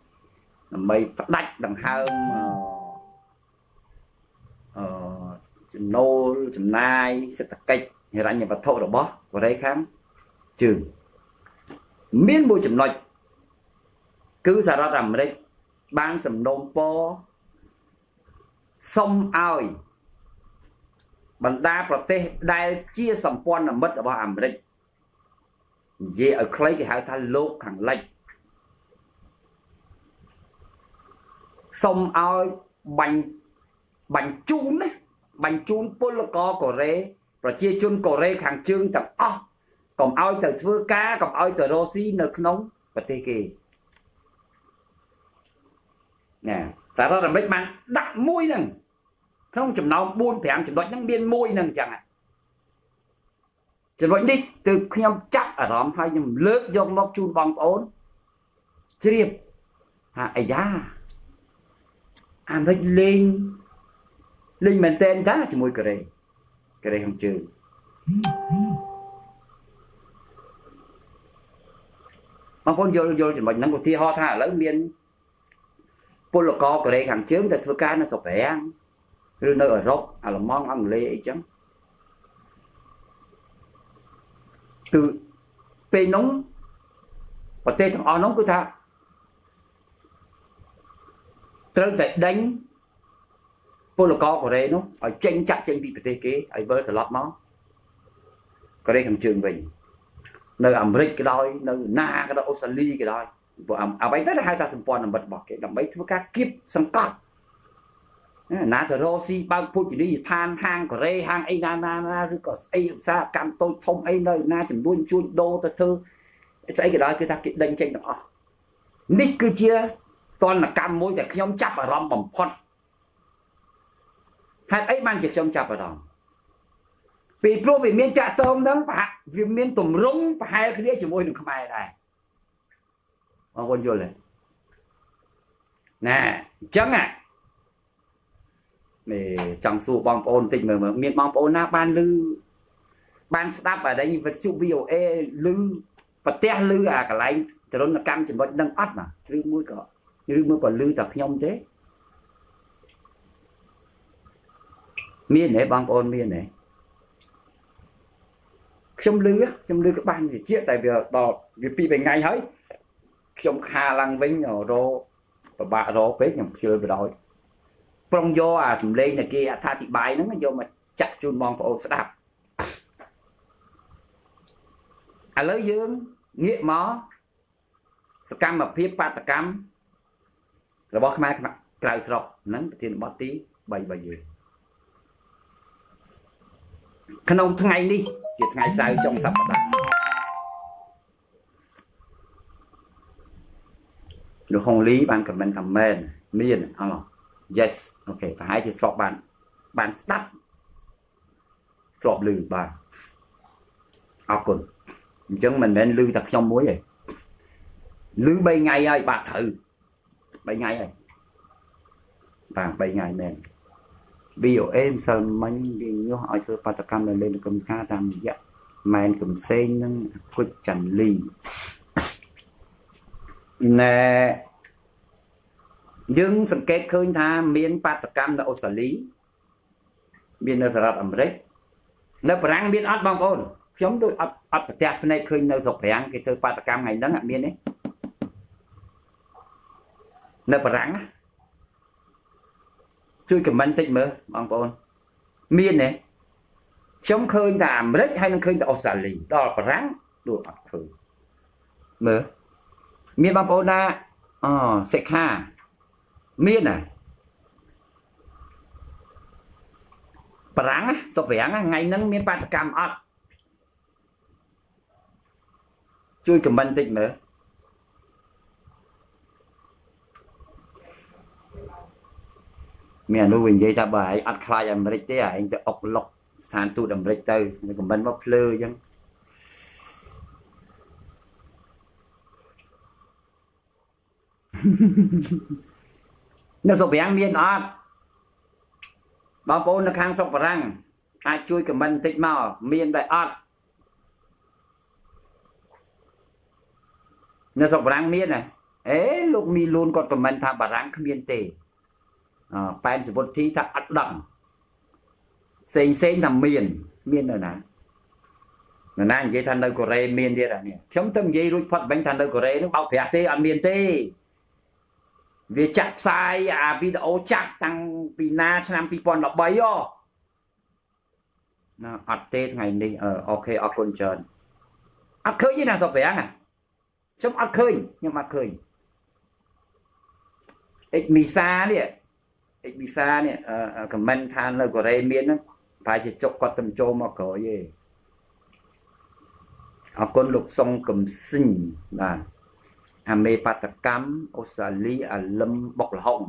mày phát đạch đằng hang chấm nô chấm nai sẽ tập cách người ta nhập vật thô bó của đây khám trường miên bùi chấm lạch cứ ra ra làm đây ban sầm nôm po sông ao bằng đa vật tê đai chia sầm pon là mất ở bao hàm đây về ở lấy cái hai thanh lô hàng lạnh sông ao bành bành chun đấy បញ្ជូនពលករកូរ៉េប្រជាជនកូរ៉េខាងជើងទាំងអស់ Còn ai thử thưa cá, còn ai thử rô xí nực nóng và tê kì. Nè, xa ra là mấy bạn đặt môi nâng. Không chùm nào buôn phèm chùm đọc những biên môi nâng chẳng ạ. Chùm đọc đi, từ khi em chắc ở đó hay nhầm lớp dông lọc chùm bóng ốn. Chứ điệp. À, ấy da. Anh thích lên. Lên mệnh tên đó chùm môi cờ rê. Cờ rê không chừ. Mà con vô vô chùm bọc nâng của thi ho thả lỡ miên. Cô là có cái đấy hàng chướng thì thưa cái nó sọc vẻ rồi nó ở rộng à là mong ăn lấy ấy chấm từ pe nóng và tê thằng o nóng cứ tha trơn chạy đánh cô là có cái đấy nó ở tranh chặt tranh bị tê kế ấy với thằng lọt máu cái đấy hàng trường mình nơi ẩm rịch cái đôi nơi na cái đôi Australia cái đôi à bấy tất là hai ta sầm pon là bật bỏ cái đầm bấy thứ các kiếp sầm cọt nà thờ Rossi bao phút chỉ đi than hang của rê hang ấy na na na rồi có ấy xa cam tôi thông ấy nơi na chừng buôn chuôn đô ta thơ ấy cái đó cái ta kiện đánh tranh đó nick cứ chia toàn là cam mối để khi ông chắp ở ròm bầm phật hay ấy mang việc trong chắp ở ròm vì pro vì miền trà tôm đó và vì miền tùm rúng và hai cái đấy chỉ môi được không ai này. Mà con vô lên nè chẳng à để chẳng xu bong ôn tình mà mà miền bong ôn na ban lư ban staff ở đây vật siêu view e lư vật te lư à cả lạnh từ đó là cam chỉ vẫn đang ắt mà lư mũi cọ lư mũi còn lư thật nhông thế miền này bong ôn miền này trong lư trong lư các bạn thì chia tại việc đò việc pi về ngày ấy trong kha lăng vĩnh nhỏ rô và bạ rô phết nhầm chơi về đói trong do à sầm lên này kia tha thị bài nó vô mà chặt chun bong phổ sẽ đạp à lấy dương nghĩa mó cam mà phía ba ta cam là bó mai mặt cài sọc nắng thiên bó tí bảy bảy gì khăn ông thứ ngày đi chuyện ngày sai trong sập được không lý bạn comment comment miền à yes ok phải hai chữ sọp bạn bạn start sọp lư bạn học quần chứng mình nên lư thật trong muối vậy lư bảy ngày ơi bạn thử bảy ngày ơi bạn bảy ngày nè ví dụ em sợ mình đi nhớ hỏi thưa bà ta cam lên lên cầm ca làm dạ màn cầm xe nâng quất chẳng lì nè nhưng sự kết khơi tha miền Bắc Cam là Australia miền New Zealand America nó ráng miền Bắc bang ôn giống đôi ấp ấp đẹp này khơi nó dọc hàng cái thơ Bắc Cam ngày đó là miền đấy nó ráng chui cái mình thích mơ bang ôn miền này giống khơi tha America hay là khơi tha Australia đó là ráng đôi ấp thử mơ miền Bắc Âu đã sẽ kha miền này ráng sọc vén ngày nắng miền Bắc Cam ấp chui cầm bánh tịnh nữa miền núi Vịnh Gia Bãi ấp khai làm rít thế à anh sẽ ọc lọc sàn tu đầm rít tư cầm bánh bắp lơ chứ nó sọc bén miên ớt bao bố nó kháng sọc răng ai chui cái mình tích màu miên đại ớt nó sọc răng miên này ế lúc mi luôn còn của mình thả bà răng không miên tề bạn sẽ bột thí thả ớt đậm xên xên thằng miên miên rồi nè nó nàng dây thằng đời của rê miên đi rồi nè chống tâm dây rút phật bánh thằng đời của rê nó bao phép tê ăn miên tê vì chặt sai à video chặt tăng vì na năm vì còn là bấy o nó ắt tết ngày đi ờ ok ở con trơn ắt khơi như nào sọc bé à trong ắt khơi nhưng mà khơi ít mì xa đi ít mì xa nè comment than lời của đây miên đó phải chỉ chọc qua tầm trôm mà cỡ gì คนลูกทรงกำซิ่งนะอเมริกากรรมออสเตรเลียลำบกหลง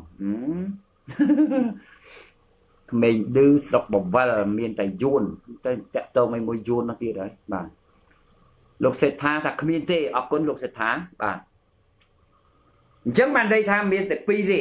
เมย์ดื้อสกปรกว่าเมียนแต่ยูนแต่แต่โตไม่มวยยูนนั่นที่ไรบ้างลูกเศรษฐาถ้าเมียนเตะออกคนลูกเศรษฐาบ้างจังมันได้ทำเมียนแต่ปีสิ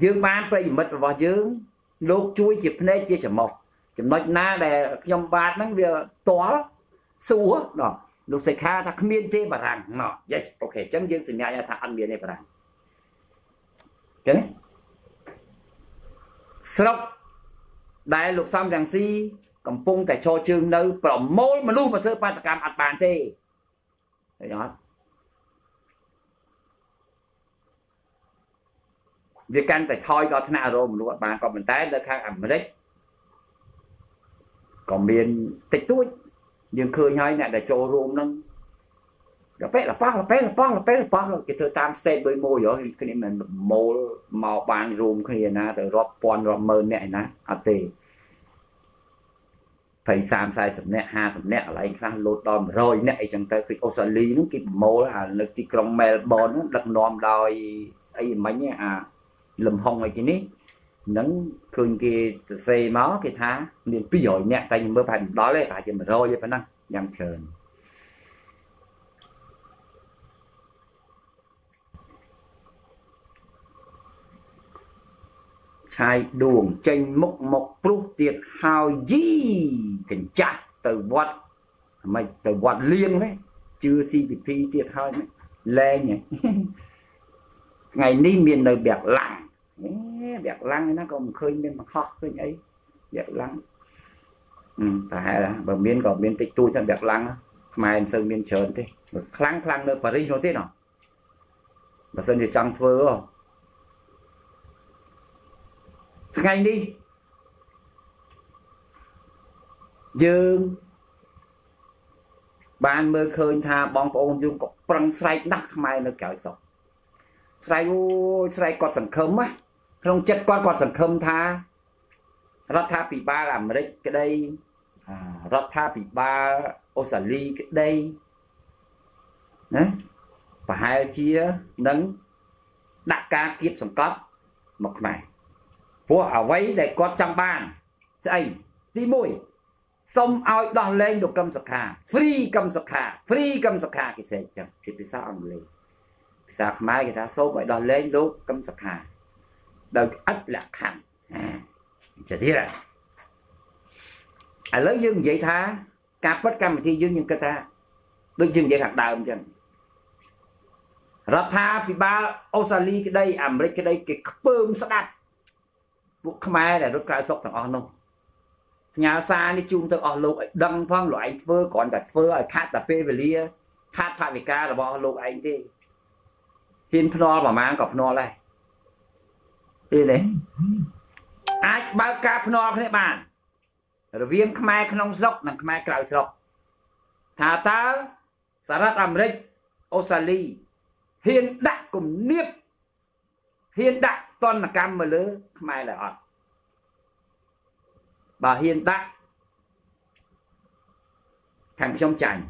dương bán bây mất vào dương lúc chui chịp này chia chậm một chậm một na để nhom bát nó vừa to xúa đó lúc xây kha thắc miên thế bà rằng nó yes ok chẳng dương sinh nhai thà ăn miên này bà rằng cái này sau đại lục xăm rằng si cầm pung tại cho trường đâu bỏ mối mà luôn mà thưa ban cam ăn bàn thế đó việc căn tại thoi có thế nào rồi một lúc bạn còn mình tái được khác ẩm đấy còn miền tịch túi nhưng khơi nhoi này để cho rôm nâng là bé là phác là bé là phác là bé là phác cái thơ tam sen với môi rồi cái này mình mô màu bàn rôm cái này na từ rót pon rót mơn này na à tì thầy sam sai sẩm nẹt ha sẩm nẹt lại sang lột đòn rồi nẹt chẳng tới khi Australia nó cái mô là lực cái con Melbourne nó đặt nom đòi ấy mấy nhá à lầm hông này cái ní nắng cường kia xây máu cái thá nên ví dụ nhẹ tay nhưng mới phải đó lấy phải chỉ mà rồi phải năng nhằm chờ chai đường chênh mốc mộc pru tiệt hào gì cảnh trả từ quạt mày từ quạt liêng đấy chưa xê pê pê tiệt hào lê nhỉ ngày ní miền đời bẹt lặng đẹp lăng nó còn khơi bên mà khóc cái ấy đẹp lăng ừ, phải là bờ miền còn miền tây tôi cho đẹp lăng mà em sơn miền trời thế lăng lăng nơi Paris nó thế nào mà sơn thì trăng phơ không ngay đi dương ban mơ khơi tha bóng ôm dương cọc prăng say nát mai nó kéo sọc say u say cọt sần khấm á không chất quan còn sản khâm tha rất tha bị ba làm đấy cái đây rất tha bị ba Australia cái đây đấy và hai chia nâng đặt ca kiếp sản cấp một này phố ở ấy để có trăm bàn chạy tí mùi xong ao đo lên được cầm sạc hà free cầm sạc hà free cầm sạc hà cái xe chẳng thì vì sao ông lên sao mai người ta số vậy đo lên lúc cầm sạc hà đời ách lạc hành à chả thế này à lấy dương vậy tha cà phất cam thì dương nhưng cái ta đứng dương vậy thật đào ông chân rập tha thì ba Australia cái đây ẩm cái đây cái bơm sắt đặt buộc khmer là đốt cài sọc thằng on luôn nhà xa đi chung thằng on luôn đâm phong loại anh phơ còn đặt phơ ở khát là pê về lia khát phải về ca là bỏ luôn anh đi hiên pno mà mang cọc pno này đi đấy ai bao cáp nọ cái bàn rồi viếng khmer không dốc nằm khmer cào dọc thà ta sa rát America Australia hiện đại cùng niếp hiện đại toàn là cam mà lứa khmer là ọt bà hiện đại thằng trong chành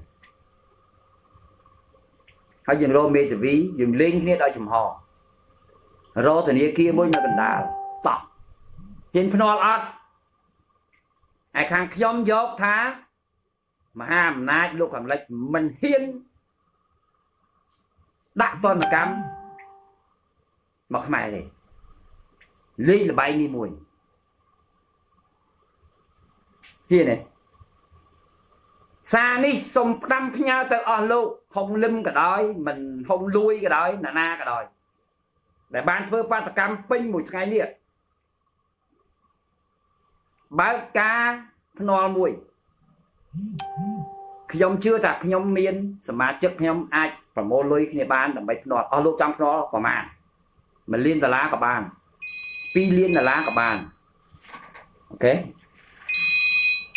họ dừng lô mê tử ví dừng lên nghe đôi chùm hò rồi thì này kia mỗi nhà bình đà tỏ trên pha nọ ọt ai khang yom dốc thá mà ham nai lúc làm lệch mình hiên đặt con mà cắm mà không ai này ly là bay đi mùi hiên này xa đi sông đâm nhau tới ở lô không lưng cả đói mình không lui cái đói là na cả đóiแต่บ้านเพื่อป้าตะกำปิ้งหมดไงเนี่ยบ้านกาพนอลมวย ខ្ញុំ ជឿ ថា ខ្ញុំ មាន សមាជិក ខ្ញុំ អាច ប្រមូល លុយ គ្នា បាន ដើម្បី ផ្នត់ អស់ លោក ចង់ ផ្នត់ ប្រមាណ មួយ លាន ដុល្លារ ក៏ បាន ពីរ លាន ដុល្លារ ក៏ បាន អូខេ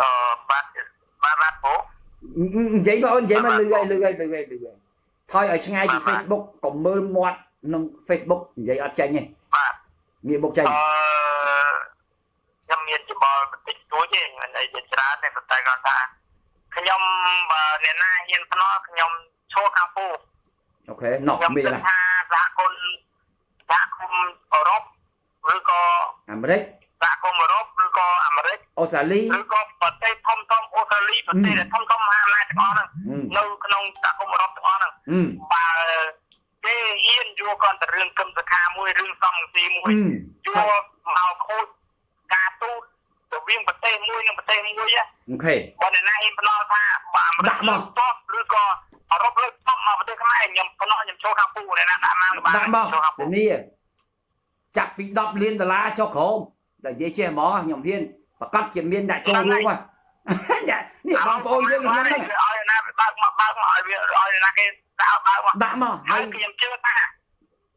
អឺបាទបាទបងនិយាយបងនិយាយមកលឺហើយលឺហើយលឺហើយលឺហើយថយឲ្យឆ្ងាយពី Facebook កុំមើលមាត់ក្នុង Facebook និយាយអត់ចាញ់ទេបាទងាយបុកចាញ់អឺខ្ញុំមានច្បល់បន្តិចតួចទេអីជាច្រើនតែប៉ុន្តែគាត់ថាខ្ញុំបើអ្នកណាហ៊ានស្នល់ខ្ញុំឈរខាងពូអូខេណោះមានណាថាសហគមន៍សហគមន៍អឺរ៉ុបឬក៏អាមេរិកសហគមន៍អឺរ៉ុបឬក៏អាមេរិកអូស្ត្រាលីឬក៏ប្រទេសធំធំអូស្ត្រាលីប្រទេសធំធំមហាអំណាចទាំងអស់ហ្នឹងនៅក្នុងសហគមន៍អឺរ៉ុបទាំងអស់ហ្នឹងបើគេហ៊ានយកគាត់ទៅរឿងគំសខាមួយរឿងសំទីមួយយកមកខូចការទូតទៅវិញប្រទេសមួយនិងប្រទេសមួយអូខេបើអ្នកណាហ៊ានផ្ដល់ថាអាមេរិកមកតបឬក៏អឺរ៉ុបលើកតបមកប្រទេសខ្មែរខ្ញុំផ្ដោតខ្ញុំចូលខាងពូអ្នកណាដាក់មកបានចូលខាងពូនេះចាប់ពីដប់លានដុល្លារចុះក្រោមតែនិយាយចេះហ្មងខ្ញុំហ៊ានប្រកាសជាមានដាក់ចូលរួមនេះបងប្អូនយើងហ្នឹងឲ្យណាបើកមកបើកមកឲ្យវាឲ្យណាគេដាក់បើកមកដាក់មកហើយខ្ញុំជឿថា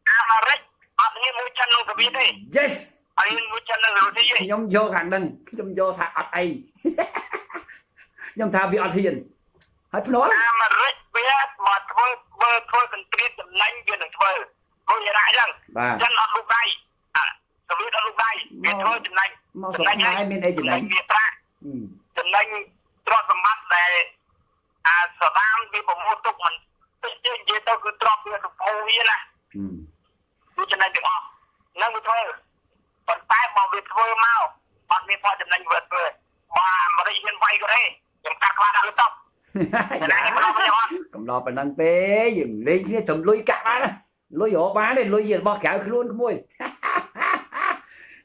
អាមេរិកអត់មានមួយចិននៅកូវីដទេ Yes អត់មានមួយចិននៅរុស្ស៊ីទេខ្ញុំយកខាងហ្នឹងខ្ញុំយកថាអត់អីខ្ញុំថាវាអត់ហ៊ានហើយភ្នល់អាមេរិកវាមកធ្វើធ្វើធ្វើកន្ទ្រាតចំណាញ់វានឹងធ្វើបងយារ៉ាអញ្ចឹងចិនអត់លុបដៃកូវីដអត់លុបដៃវាធ្វើចំណាញ់ចំណាញ់ហើយមានអីចំណាញ់វាប្រាក់ចំណេញទ្រព្យសម្បត្តិដែលអាសដាមវាប្រមូលទុកមិនតិចទេនិយាយទៅគឺទ្រព្យវាសុភោវាណាគឺចំណាញ់ទាំងអស់នឹងវាធ្វើប៉ុន្តែបើវាធ្វើមកអត់មានផលចំណេញវាធ្វើបើអាមេរិកហ៊ានវាយកូរ៉េខ្ញុំកាត់ខ្វះដល់ទៅតបកំឡោប៉ុណ្ណឹងទេយើងលេងគ្នាត្រឹមលុយកាក់បានណាលុយរបស់បានទេលុយរបស់ក្រៅខ្លួនក្មួយ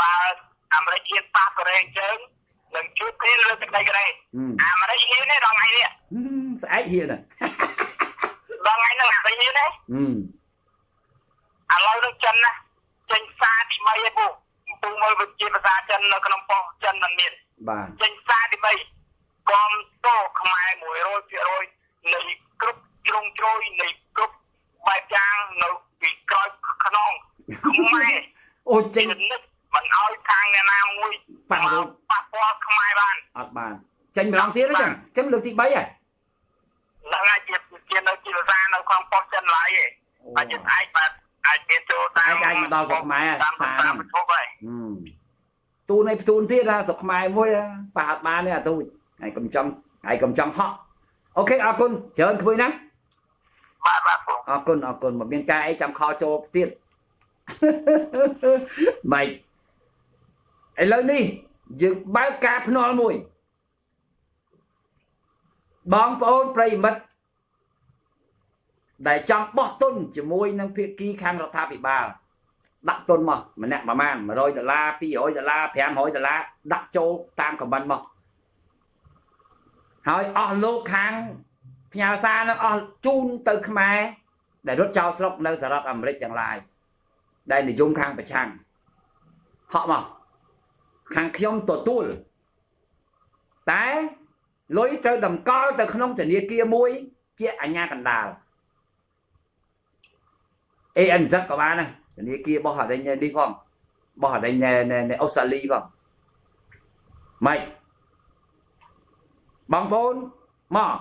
បើអាមេរិកហ៊ានប៉ះកូរ៉េជើងនឹងជួយគ្នាលើទឹកដីកូរ៉េអាមេរិកហ៊ានទេដល់ថ្ងៃនេះស្អែកហ៊ានដល់ថ្ងៃនេះអាមេរិកហ៊ានទេឥឡូវនឹងចិនណាចេញសារថ្មីឯពូពូមើលវិជាភាសាចិននៅក្នុងប៉ុស្តិ៍ចិនមិនមានបាទចេញសារទីបីគាំទ្រខ្មែរ 百分之百 នៃគ្រប់ជ្រុងជ្រោយនៃគ្រប់បែបយ៉ាងនៅពីក្រោយខ្នងខ្មែរអូចេញនេះមិនអោយខាងអ្នកណាមួយប៉ះប៉ះពាល់ខ្មែរបានអត់បានចេញម្ដងទៀតទេចឹងចឹងលើកទីបីហ៎ឡើងអាចជានៅជាភាសានៅក្នុងប៉ុស្តិ៍ចិនឡើយឯងអាចស្អែកបាទអាចមានចូលតាមអាចមកដល់ស្រុកខ្មែរតាមតាមពិភពហើយទូនឯផ្ទូនទៀតណាស្រុកខ្មែរមួយប៉ះអត់បានទេអាទូចហើយកុំចង់ហើយកុំចង់ហក់អូខេអរគុណច្រើនខ្ពើណាបាទបាទអរគុណអរគុណមិនមានការអីចាំខោចូលទៀតម៉េចឥឡូវនេះយើងបើកការភ្នាល់មួយបងប្អូនប្រិយមិត្តដែលចង់បោះទុនជាមួយនឹងភាគីខាងរដ្ឋាភិបាលដាក់ទុនមកម្នាក់ប្រមាណមួយរយដុល្លារ ពីររយដុល្លារ 500ដុល្លារដាក់ចូលតាមខមមិនមកហើយអស់លោកខាងផ្ញើសារនឹងអស់ជូនទៅខ្មែរដែលរត់ចោលស្រុកនៅសហរដ្ឋអាមេរិកទាំងឡាយដែលនិយមខាងប្រឆាំងហក់មកខាងខ្ញុំទទួលតែលុយត្រូវតម្កល់ទៅក្នុងធនាគារមួយជាអាជ្ញាកណ្ដាល a en zét ក៏បានដែរធនាគារបោះអរិញនេះផងបោះអរិញនៅអូស្ត្រាលីផងម៉េចបងប្អូនមក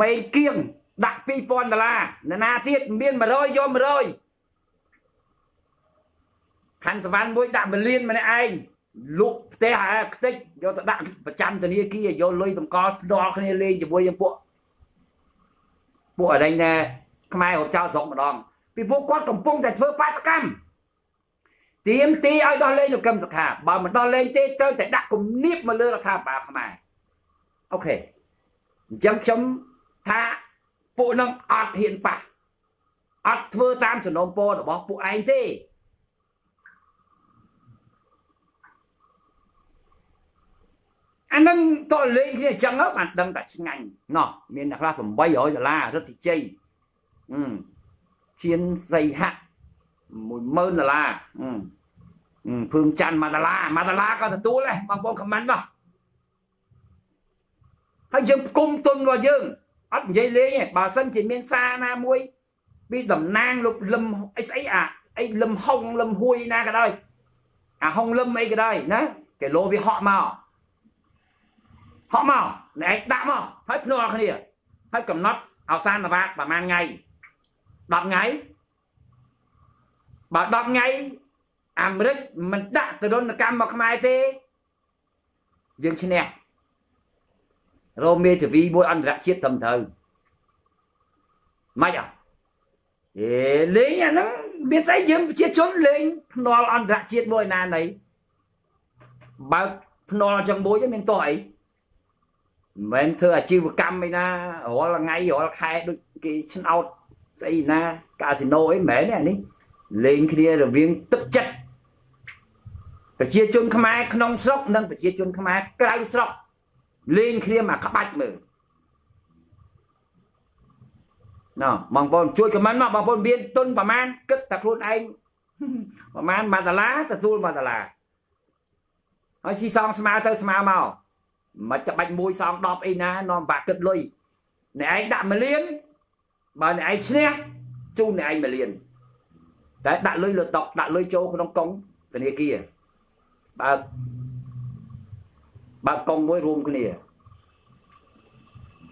មេគៀង Đặt pi pon đà la na thiết biên mà rồi vô mà rồi khăn svan bôi đặt mình liên mà này anh lục té hả tích vô đặt và chăn từ kia kia vô lôi tầm co đo cái này lên chỉ bôi cho bộ bộ ở đây nè mai hộp trao rộng mà đòn vì vô quát cầm pung tại phơi phát cam tiêm ti ai đo lên được cầm sạc hà bảo mình đo lên tê chơi tại đặt cùng nếp mà lơ là thà bà không ai ok chấm chấm tha bộ năng ạt hiện bạc ạt thưa tam sườn nông pô để bỏ bộ anh thế anh đang to lên kia chẳng ấp anh đang tại ngành nọ miền Đắk Lắk cũng bay rồi là rất thì chơi chiến dày hạ mùi mơn là là phương chăn mà là mà là có thật tú này bằng bông khẩm mắn vào anh dương cung tuần vào dương ắt dây lê bà sân chỉ miền xa na muối bị tẩm nang lục lâm ấy ấy à ấy lâm hồng lâm hui na cái đây à hồng lâm ấy cái đây nè cái lô bị họ màu họ màu này đã màu hết nọ cái gì hết cầm nắp áo san là bạc bà mang ngay đọc ngay bà đọc ngay Amrit mình đã từ đôn là cam mà không ai thế dương trên nè rồi mê thì vì bôi ăn rạ chết tầm thời mày à lấy nhà nó biết giấy dương chết trốn lên nó ăn rạ chết bôi nà này bà nó trong bối cho mình tội mình thưa chiêu cam mình na họ là ngay họ là khai được cái chân out cái na casino ấy mẹ này đi lên kia là viên tức chất phải chia chun khăm ai không sốc nâng phải chia chun khăm ai cay sốc lên kia mà các bạn mượn nào bằng bọn chui cái mán mà bằng bọn biên tôn bà man cất tập luôn anh bà man mà ta lá ta tuôn mà ta là nói xì xong smile thôi smile màu mà chặt bạch môi xong đọp ấy na nó và cật lôi này anh đạm mà liền bà này anh nhé chu này anh mà liền đấy đạn lôi lượt tộc đạn lôi châu nó cống cái này kia bà bà cong môi rôm cái này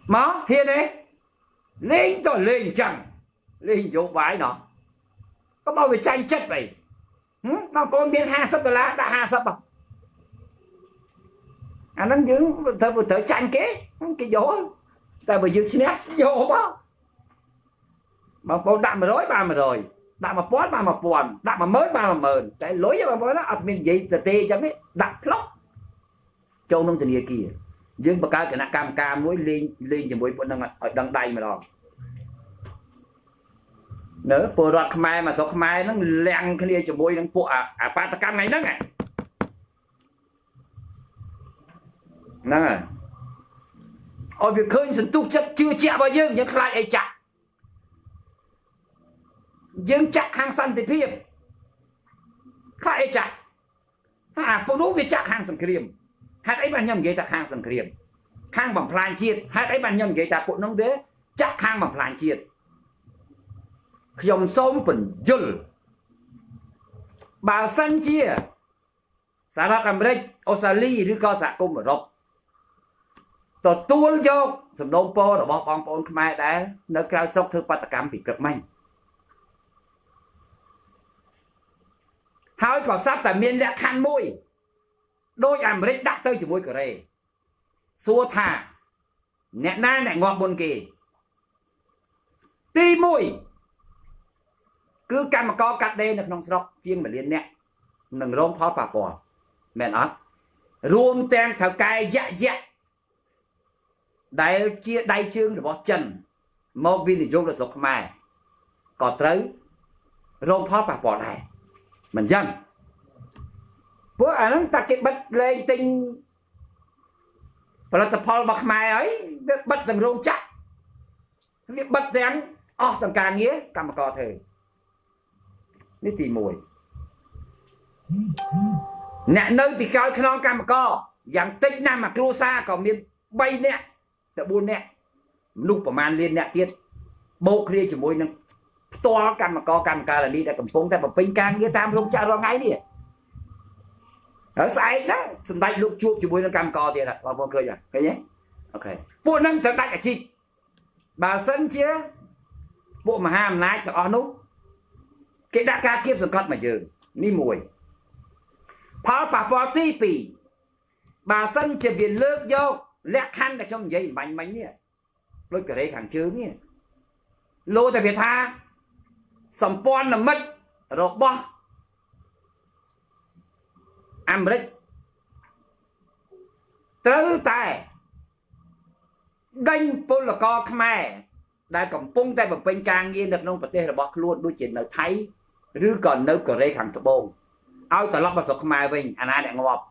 má hiền đấy lên cho lên chẳng lên dấu vái nó có bao giờ tranh chất vậy nó có biến ha sấp từ lá đã ha sấp không anh đang dưỡng thời vừa thời tranh kế cái gió tại vừa dưỡng xin ác gió đó mà con đạm mà rối ba mà rồi đạm mà pót ba mà quằn đạm mà mới ba mà mờn cái lối cho bà mới đó ập mình gì tê chẳng ấy đạm lóc châu nông tình kia kia dưỡng bà cao chẳng là cam cam muối lên lên cho muối đang ở đằng đây mà đó nữa vừa đoạt mai mà sau mai nó lẹng cái lia cho muối đang bộ à à ba ta cam này đó này năng à, ở việc khơi sân túc chất chưa chạm bao nhiêu những lại ấy chặt, những chặt hàng săn thì phim, lại ấy chặt, à phụ nữ việc chặt hàng săn kìm, hai ấy bạn nhầm ghế chặt hàng săn kìm, hàng bằng phàn chiết, hai ấy bạn nhầm ghế chặt bộ nông thế, chặt hàng bằng phàn chiết, dòng sông vẫn dồn, bà săn chia, xã hội làm đấy, Australia đưa co xã công ở đó. Tôi tuôn vô, xong đông bố đã bỏ bóng bóng khmai đã nó cao sốc thư phát cảm bị cực mạnh. Hãy có sắp tại miền lẽ khăn môi. Đôi ảm rích đắc tới cho môi cửa rê. Xua thả. Nẹ na nẹ ngọt buồn kì. Ti môi. Cứ cà mà có cắt đê nực nông sốc chiêng mà liên nẹ. Nâng rôn phó phá bò. Mẹ nó. Rôn tên thảo cài dạ dạ. Đại chia đại chương để bỏ chân một viên thì dùng được sọc mai có tới rôm phó và bỏ này mình dân bữa anh ta cái bật lên tinh và tập phò bạc mai ấy bật từng rôm chắc việc bật rắn o tầng càng nghĩa cầm mà cò thề nếu tìm mùi nè nơi bị coi khăn non cầm mà cò dạng tích nam mà kêu xa còn miền bay nè buôn nè lúc mà man liên nè tiết bố kia chỉ môi nâng to cam mà co cam ca là đi đã cầm phúng ta bằng pin can như tam không chạy ra ngay đi ở sai đó sân bay lúc chuột chỉ môi nâng cam co thì là vào con cười rồi cái nhé ok buôn nâng sân bay là chi Bà sân chia bộ mà hàm lái cho nó cái đã ca kiếp rồi cất mà dừng ni mùi pháo bà bó tí bì bà sân chia viên lướt vô lẹ khăn là trong giấy bánh bánh nha lôi cả đấy thằng chứ nha lô tại Việt Tha sầm pon là mất rồi bó Amrit trứ tài đánh pol là co khmer đại cổng pung tay vào bên càng nghe được nông vật tê là bọt luôn đôi chuyện ở Thái rứa còn nấu cờ rây thằng thợ bồn ao tờ lóc vào sọc khmer mình anh ai đại ngọt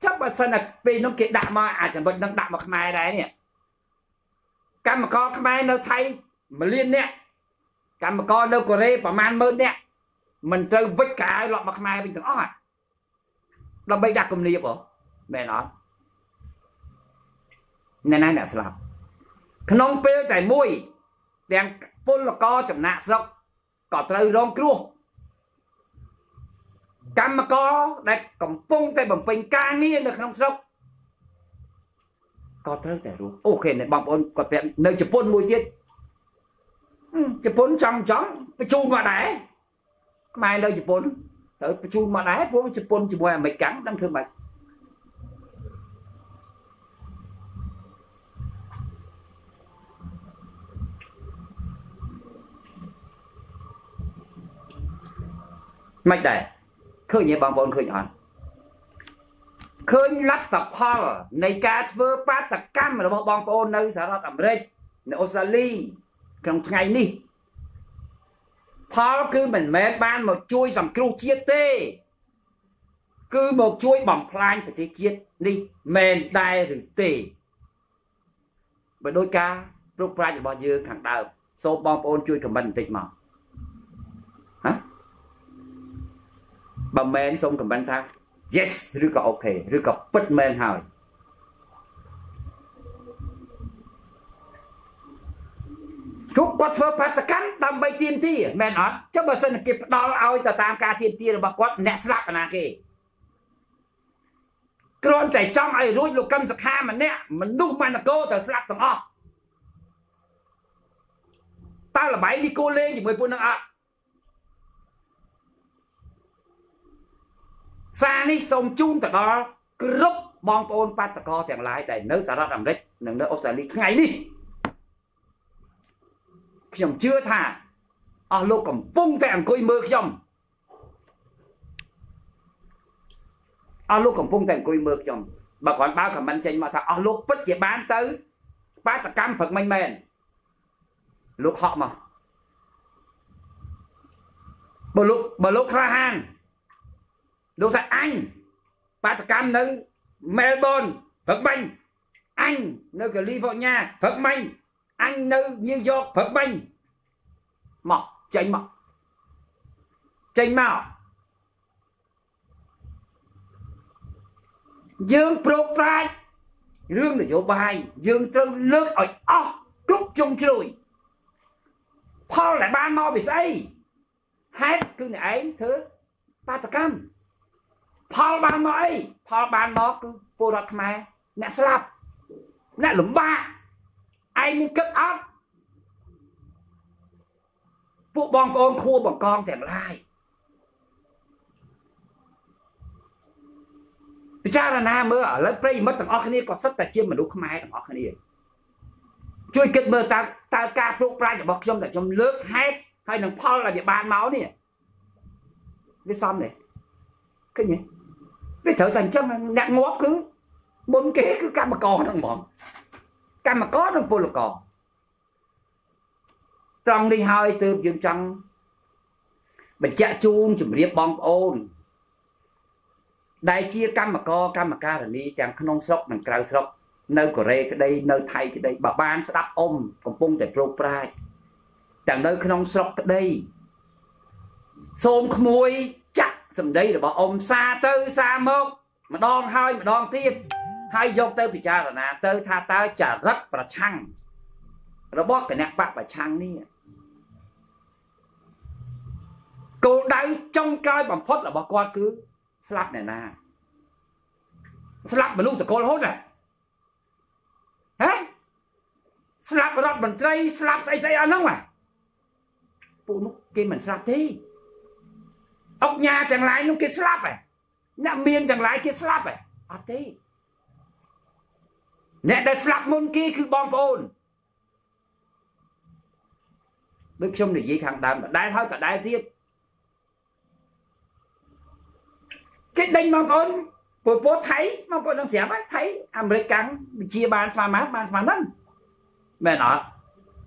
chắc là sân là vì nó kiện đạm mà à chẳng bận đang đạm mà khmai đấy nè, cam mà co khmai nó thay mà liên nè, cam mà co đâu cờ rê và man mơn nè. Mình trâu vết cả lọt mặt mai bình thường ó à, làm bây đặt công nghiệp ổ, mẹ nó, nên nay đã làm, khăn bê chảy mũi, đèn pol là co chậm nạ sọc, cỏ trâu rong cua, cam mà co đặt cổng pung tay bằng phình ca nghiêng được khăn sọc, cỏ trâu chảy ruột, ok này bằng ôn còn đẹp nơi chụp pol mũi tiết, chụp pol trong chóng, phải chu mà đẻ. Mai đâu chụp bốn, tới chun mà đá phố chụp bốn chụp mày mày cắn đang thương mày. Mày đẻ, khơi nhẹ bằng bọn khơi nhọn, khơi lắp tập hoa này cá vơ ba tập cam mà nó bằng bọn nơi sao nó tầm lên, nó Australia trong ngày đi. Phó cứ mình mệt ban một chuối dòng kêu chiết tê cứ một chuối bỏng plan phải thế chiết đi mềm đai rừng tê và đôi ca lúc ra thì bao nhiêu thằng đầu số bom ôn chui cầm bắn tịch mà hả bà mềm xong cầm bắn thang yes rứa cọ ok rứa cọ bứt mềm hỏi chúc quật phơ phát cắn tầm bay tiêm ti men ớt chắc bớt sân kịp đo ao tờ tam ca tiêm ti rồi bà quật nẹt sạc mà nà kì còn chảy trong ai rối lục câm sạc ha mà nẹt mình đúc mà là cô tờ sạc tầm o tao là bảy đi cô lên chỉ mới buôn năng ạ xa đi sông chung tờ đó cứ rút bom pol phát co thèm lái đầy nước xả ra làm đấy nâng nước Australia ngay đi chồng chưa thả, ở lô còn bung tẹn coi mơ chồng, ở lô còn bung tẹn coi mơ chồng, bà còn bao cả mình trên mà thà ở lô bất chỉ bán tới, bán cả cam phật mềm mềm, lô họ mà, bờ lô bờ lô Krahan, lô thà Anh, bán cả cam nơi Melbourne phật mềm, Anh nơi California phật mềm. Anh nơi New York phật banh mọc chanh mọc chanh màu dương propran rương là vô bài dương trâu lướt ở ơ cúc chung chui Paul lại ban mau bị say hết cứ này ấy thứ ba trăm cam Paul ban mau ấy Paul ban mau cứ vô đặt mẹ nè slap nè lủng ba ai muốn cất áp phụ bong con khua bong con thèm lai bây giờ là na mưa ở lớp play mất thằng Okhani còn sắp tại chiêm mà đúng không ai thằng Okhani chui kết mưa ta ta ca phụ ra để bọc trong tại trong lớp hết hay thằng Paul là bị ban máu nè cái xong này cái gì biết thở thành trong nặng ngóp cứ bốn kế cứ cam mà còn thằng bọn cam mà có nó vô là cò trong đi hơi từ dương trăng mình chạy chuông chụp điệp bom ôn đại chia cam mà co cam mà ca là đi chẳng không sốc mình cào sốc nơi Korea cái đây nơi Thái cái đây bà ban sẽ đáp ông còn bung để pro praiแต่ nơi không sọc cái đây xôm mùi chắc sầm đây là bà ông xa tư xa mốc mà đòn hơi mà đòn tiếp hai dòng tư bị cha là nà tư tha ta trả rất và chăng nó bóp cái nẹp bạc và chăng ní cô đấy trong cái bằng phốt là bà con cứ slap này nà slap mà luôn từ cô hốt này hả slap vào đọt mình trai slap say say ăn không à bộ lúc kia mình slap đi ốc nhà chẳng lái lúc kia slap này nè miền chẳng lái kia slap này à thế nè đã slap môn kia cứ bom phun bước xong thì gì thằng đàm đại thôi cả đại thiết cái đinh mà con của bố thấy mà con làm gì vậy thấy American chia bàn pha mát bàn pha nâng mẹ nó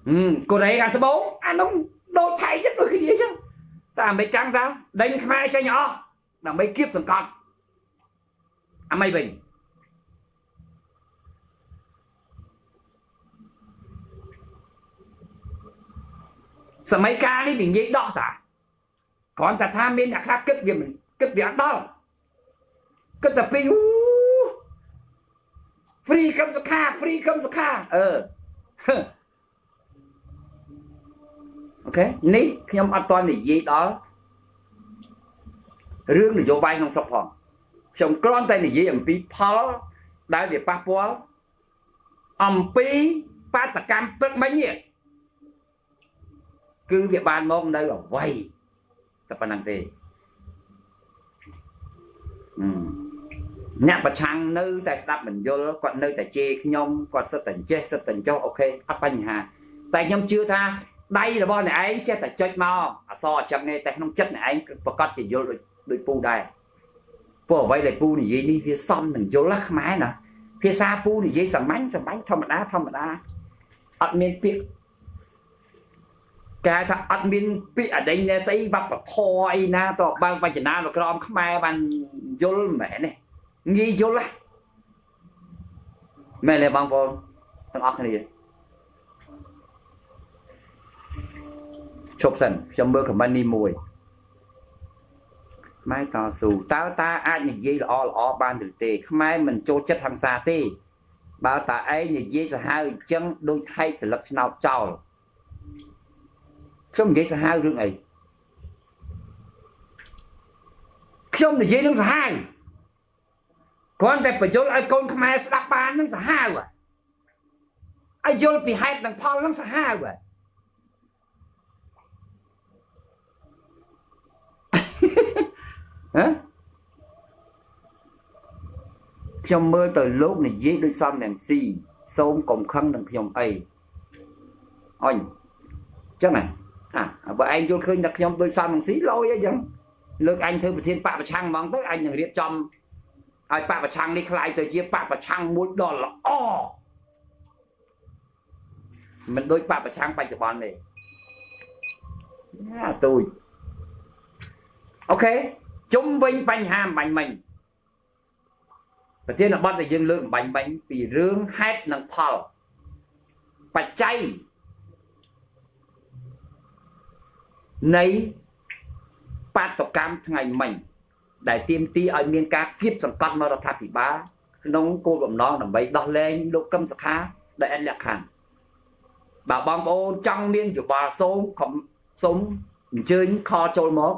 ừ, cô đấy ăn số bố ăn ông đồ thấy rất đôi khi gì chứ ta mấy trắng ra đánh mai cho nhỏ là mấy kiếp thằng con à mày bình sợ mấy ca đi mình dễ đỏ thả còn ta tham bên đã khác cất việc mình cất việc đó cất tập đi free cấm số ca free cấm số ca ờ ok ní khi ông ăn toàn thì gì đó riêng để cho vay không sập hỏng chồng con tay này gì làm pi pal đại để pa pal âm pi pa ta cam tức mấy nhỉ cứ việc bàn mong đây là vay tập bàn năng tề nè và chàng nơi tại đáp mình vô còn nơi tại chê khi nhom còn sắp tỉnh chê sắp tỉnh cho ok áp anh hà tại nhom chưa tha đây là bọn này anh chết tại chết mau à so chậm nghe tại không chất này anh và con chỉ vô được được pu đây bỏ vậy để pu này gì đi phía xong mình vô lắc máy nè phía xa pu này dễ sầm bánh sầm bánh thâm mà đá thâm mà đá ăn miên biết cái thằng ăn miên biết ở đây nè xây vấp và thoi na to bang vay chả na rồi còn không ai bàn vô mẹ này nghi vô lắc mẹ này bang bồn thằng ăn cái gì chụp sẵn trong mưa của mình đi mùi mai tỏ dù tao ta ăn những gì là o là o ban được tê mai mình cho chất hàng xa tê bảo ta ấy những gì sẽ hai chân đôi hay sẽ lật nào chào không dễ sẽ hai rừng ấy không được dễ nó sẽ hai con đẹp phải vô lại con mai sẽ đáp ban nó sẽ hai rồi ai vô bị hai thằng Paul nó sẽ hai rồi trong mơ từ lúc này dễ đôi xong đèn xì sông còn khăn đằng dòng ấy anh chắc này à vợ anh vô khơi đặt dòng tôi xong đằng xí lôi ấy chẳng lực anh thư thiên bạc và trăng mong tới anh riêng trong ai bạc và trăng đi lại từ chia bạc và trăng muốn đòn là o mình đôi bạc và trăng bay cho bọn này à, tôi ok chúng vinh bánh ham bánh mình và thế là bắt được dân lượng bánh bánh vì rương hết nặng phò bạch chay nấy ba tộc cam ngày mình để tiêm ti ở miền ca kiếp sầm con mà ra thì bá nông cô bẩm nó là mấy đo lên độ cấm sắc há để ăn lạc hẳn bà bom ô trong miền của bà số không sống chơi kho trôi mốt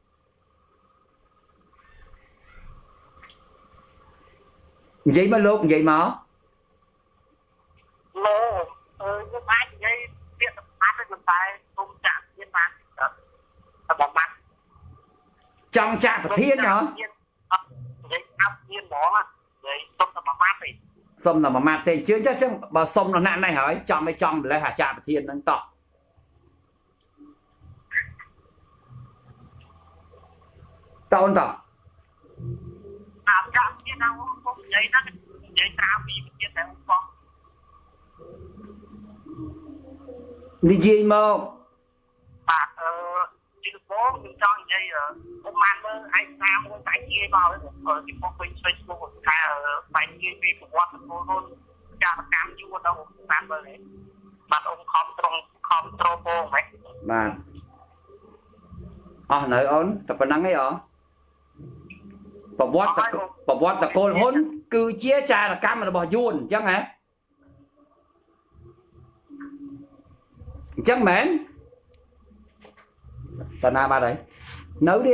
vậy mà lúc vậy mà mơ ờ nhưng mà anh ấy biết phát lên tay không chạm thiên bán thật bằng mắt trong chạm thiên hả vậy áp nhiên đó vậy không thật bằng mắt Xong là mà mặt thì chứ chắc chắc bà xong là nạn này hỏi trong hay trong lấy hạ trạm thiên đang tỏ. Tao ơn tỏ. Tao trọng chứ tao không có giấy nó để tao bị chứ tao không có. Vì gì mà bà chứ bố mình cho như vậy rồi. Ông mang nó ai xa mua tải kia vào rồi thì bố mình Facebook phải như vậy của bố mình vô luôn. Chào bà cám chứ bố đâu cũng mang bờ đấy. Bạn ông không trông bố vậy. Bạn Ờ, nơi ổn, tập phần năng ấy ổn. Bà bọt là cô hôn, cứ chia chai là cam là bỏ dùn, chẳng hả? Chẳng mến. Tần nào bà đấy? Nấu đi,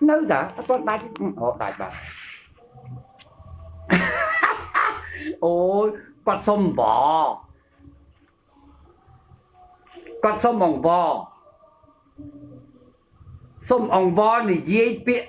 nấu giả, tập phần đạch. Ồ, đạch bà. Ôi, con sông bò. Con sông bỏng bò. Xông ông võ này dễ biết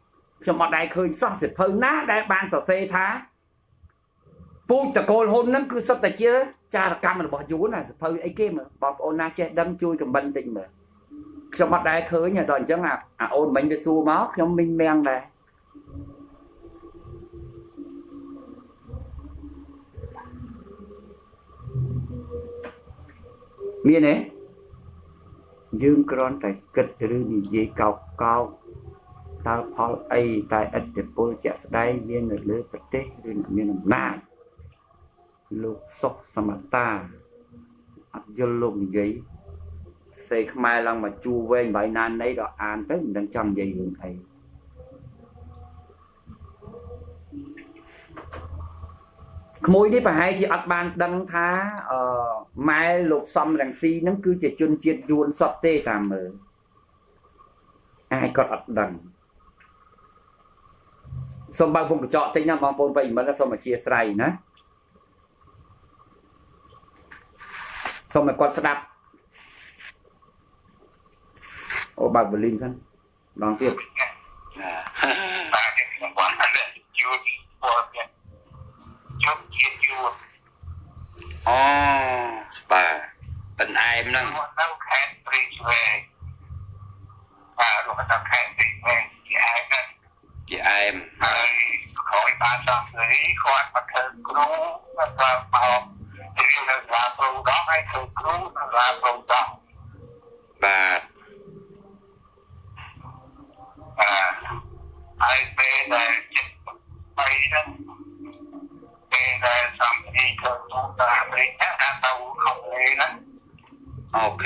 Trong một đại khơi sắp sẽ phơi ná, đại bàn sẽ xê thá. Phút cho cô hôn nâng cứ sắp tại chứ đó. Cha là căm là bỏ dũ nè, sẽ phơi ấy kia mà. Bọc ôn ná chết đâm chui trong bần tịnh mà. Trong một đại khơi nhà đoàn chẳng là à ôn mình với xua móc, trong mình men này. Miên ấy. Dương con phải kịch rư đi dễ cao cao. Tao phó ấy tại ất để bố chạy đây viên ở lưới bật tế rư nằm miền nằm nà. Lúc sốc xa mặt ta ất dơ lùng giấy. Xe khám ai lăng mà chu vên vậy nan nấy đó an tới mình đang chăm dây hương ấy. Mỗi đi phải hay thì ất bàn đăng thá mai lục xong rằng si nó cứ chỉ chôn chiết duôn sọt tê tạm mở ai còn ất đằng xong bằng vùng chọn tây nam bằng vùng vậy mà nó xong mà chia sài nữa xong mà con đạp ô bằng Berlin thân đón tiếp Ồ, bà, tình ai em nâng. Chị ai em. Bà. Ai bê là chết bay đó. Ok.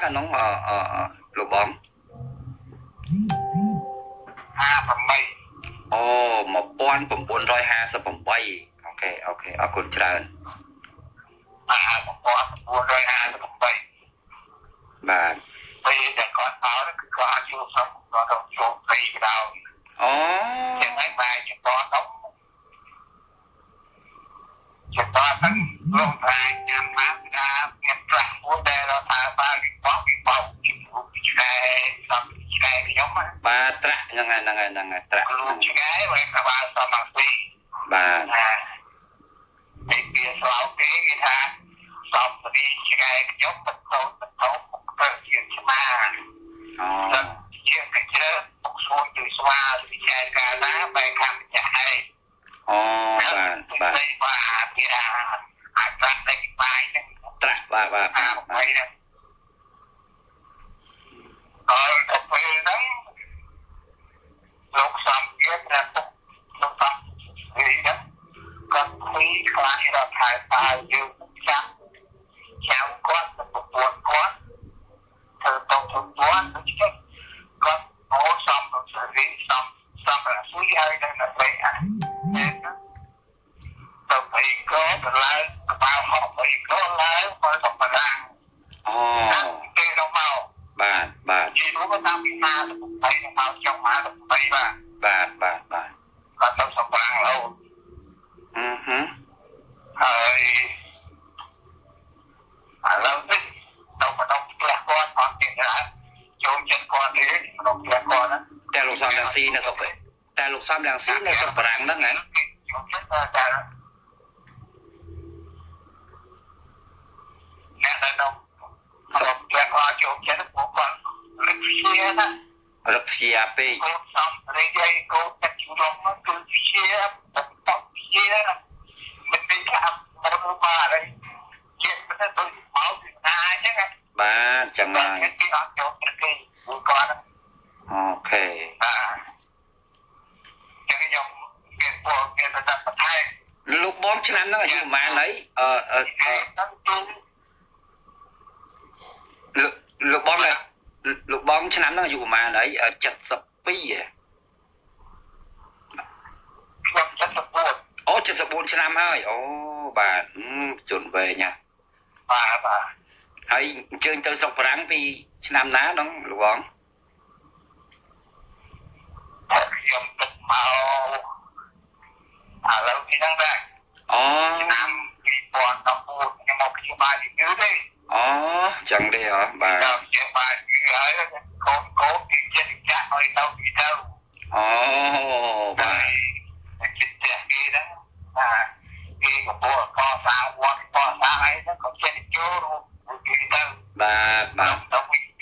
cả nóng ở ở lục bóng. Ha, bấm bay. Oh, một con bấm bốn rồi ha, số bấm bay. Ok, ok, ở cồn trời. Ha, một con bốn rồi ha, số bấm bay. Bà. Bây giờ con áo nó cứ có chiêu sống, nó không chiêu bay đâu. Oh. Trên máy bay chỉ có đóng. Chúng ta vẫn luôn ra nhằm mắt ra nhằm trạng của đây là ta ba lý bóng lý bóng lý bóng lý bóng lý bóng lý bóng ba trạng nâng ngay nâng ngay nâng ngay trạng nâng ngay và em ta ba xa mạng lý ba để bia sáu kế cái thang sáu lý ngay cái nhóm bật thấu bật thấu một cơ chuyện chứ mà dân chuyện cái chứ một số người xoa lý chạy cả lá bài khám chạy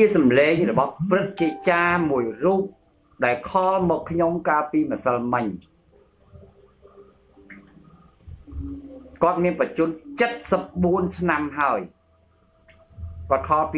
ជាសម្លេងរបស់ព្រឹត្តិការណ៍មួយរូបដែលខលមកខ្ញុំកាលពីម្សិលមិញគាត់មានបញ្ជន តែគាត់បញ្ជន em bảo chứ em em nó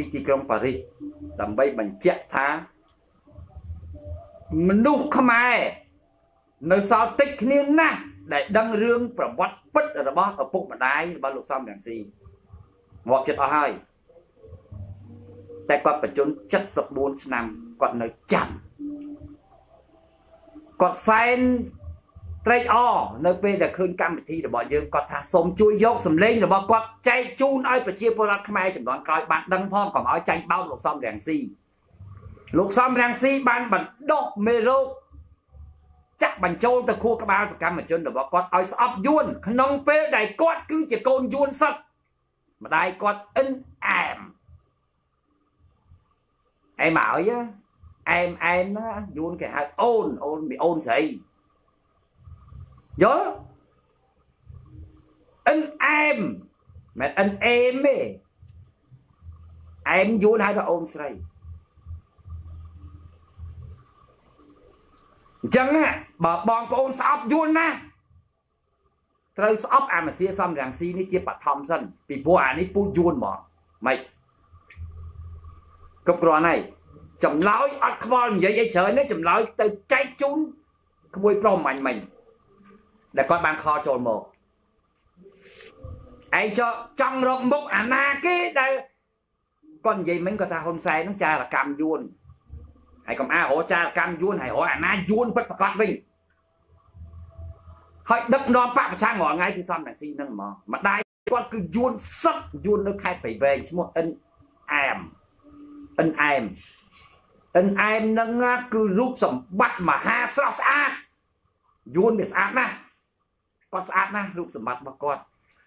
vuông cái hai ôn ôn bị ôn gì nhớ anh em mà anh em ấy em vuông hai cái ôn xây chẳng á bà bòn cái ôn sập vuông na rồi sập à mà xia xong rằng xi ní chia bạch thom sân vì vua à ní pu vuông mỏ mày cục rò này chậm lói ăn khoan vậy vậy trời nó chậm lói từ trái chuối bôi pro mạnh mình để coi bàn kho trộn một ai cho trong rộng mục à na cái đây con gì mình có ta hôm say nó cha là cam vuông hay còn ai hổ cha là cam vuông hay hổ à na vuông bất bật vinh Hỏi đất nó bạc sang ngõ ngay thì xong là xin nâng mà Mà đây con cứ dùn sắp dùn nó khai phải về chứ một ân em Ân em Ân em nâng cứ rút xong bắt mà ha sao sát Dùn để sát nà Con sát nà rút xong bắt mà con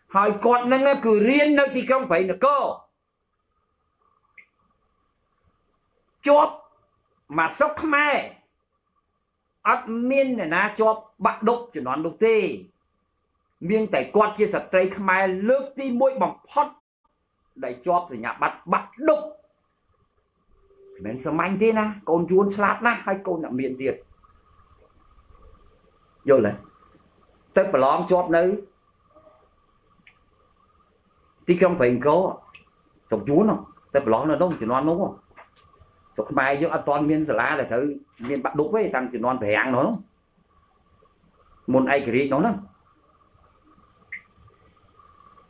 Hỏi con nâng cứ riêng nó thì không phải nữa cô Chốt mà sốc mẹ ắt miên này na cho bạn đục cho nó đục tê miên tại con chia sẻ tây khai lướt ti mũi bằng phốt để cho từ nhà bắt bắt đục mình sớm anh thế na con chuôn sát na hay con nằm miên tiền vô lại tới phải lóm cho đấy ti không phải có chồng chuôn không tới phải lóm nó đông chỉ nó đúng không Sọc mai chứ toàn miên sả lá là thứ miên bắt đục với tăng thì non phải ăn nó lắm. Môn ai kì nó lắm.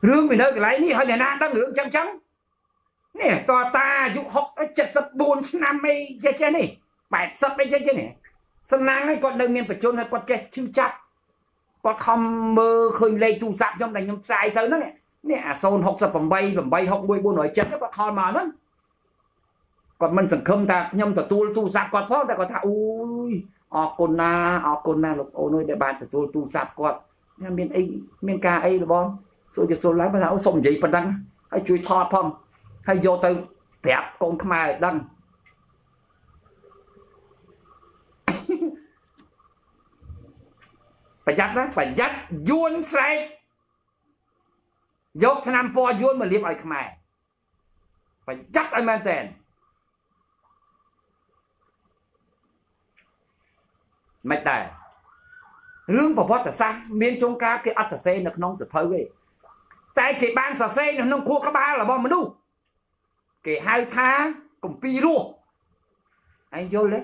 Rương mình nơi cái lấy ní hơi này na tăng ngưỡng chăm chăm. Nè to ta dục học chật sập buồn năm ấy chết chết này. Bạch sập ấy chết chết này. Sân nắng ấy con đơn miên phải chôn hay con chết chư chặt. Con không mơ khơi lây tu sạp trong này nhầm xài tới nó nè. Nè xôn học sập bằng bay bằng bay học mùi buồn nói chết nó con thò mà lắm. Còn mình sẵn khâm ta nhầm tỏ tu tu sạp con phó ta có thả ui ọ con na ọ con na lục ô nơi đại bàn tỏ tu tu sạp con miền ấy miền ca ấy là bom số cho số lái mà lão xong gì phần đăng hay chui thọ phong hay vô từ đẹp con khmer đăng phải dắt đó phải dắt vuông say dốc nam po vuông mà liếm ở khmer phải dắt ở men tiền Mạch đài Lương phá phót sả xa Miên chung ca kia ắt sả xe nực nông sửa phớ ghê Tại kì bàn sả xe nực nông khua cá ba là bom mà đu Kì hai tháng Cùng pi rùa Anh vô lấy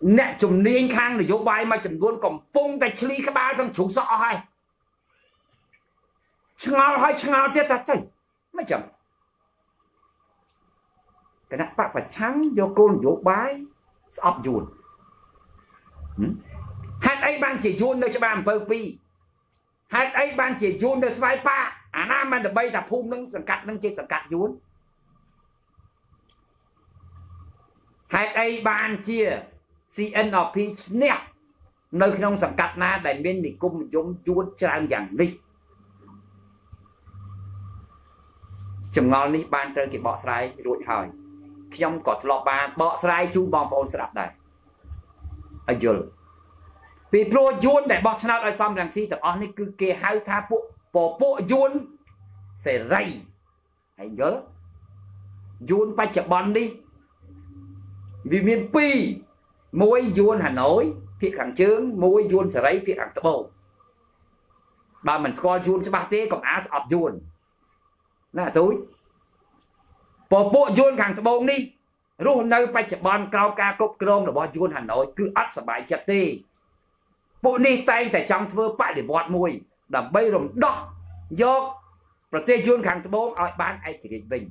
nẹ chùm niên khang là dấu bay mà chùm vốn cầm bông tay chli khá ba trong chú rõ hay. Chân áo hay chân áo chết ra chảy, mấy chồng. Cái nắp bạc và trắng vô côn vô bái sọp dùn hát ấy ban chỉ dùn nơi cho bàn phơ phi hát ấy ban chỉ dùn nơi xoay pa à nam ban được bay thập phung nâng sẵn cắt nâng trên sẵn cắt dùn hát ấy ban chia xê en pê nè nơi không sẵn cắt na đại miên thì cung dùn dùn trang dàng đi chùm ngon đi ban trời kịp bỏ xoay rụi hỏi Khiêm có lọ bàn bỏ ra chú bóng phôn sẵn đạp này Ở dù Vì bố dùn để bỏ sẵn đạp xong rằng xí Thì ổn này cứ kê hào thá bộ bộ dùn Sẽ rầy Hãy nhớ Dùn phải chạp bóng đi Vì miền Pì Mỗi dùn Hà Nội Phía khẳng chướng Mỗi dùn sẽ rầy phía khẳng tập bộ Bà mình có dùn sẽ bác tế Còn ác ập dùn Nà tối Bộ bộ dùn khẳng sập bông đi Rốt nơi phải chạp bọn cao ca cốc krông Là bọn dùn Hà Nội cứ ắt sập bãi chạp tê Bộ này tay tại trong thơ bãi để bọt mùi Đã bây rộng đó Dọc Bà tê dùn khẳng sập bông Ôi bán ai chỉ kịch bình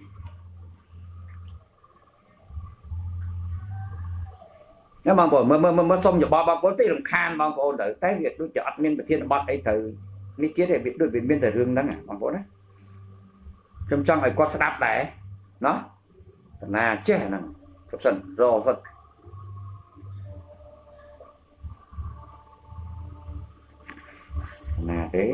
ណាបងប្អូនមើលមើលសុំយោបល់បងប្អូនតិចរំខានបងប្អូនទៅតែវាដូចជាអត់មានប្រធានបទអីទៅនេះទៀតទេវាដូចវាមានតែរឿងហ្នឹងបងប្អូនណាខ្ញុំចង់ឲ្យគាត់ស្ដាប់ដែរណោះតាណាចេះហ្នឹងជប់សិនរកសិនណាទេ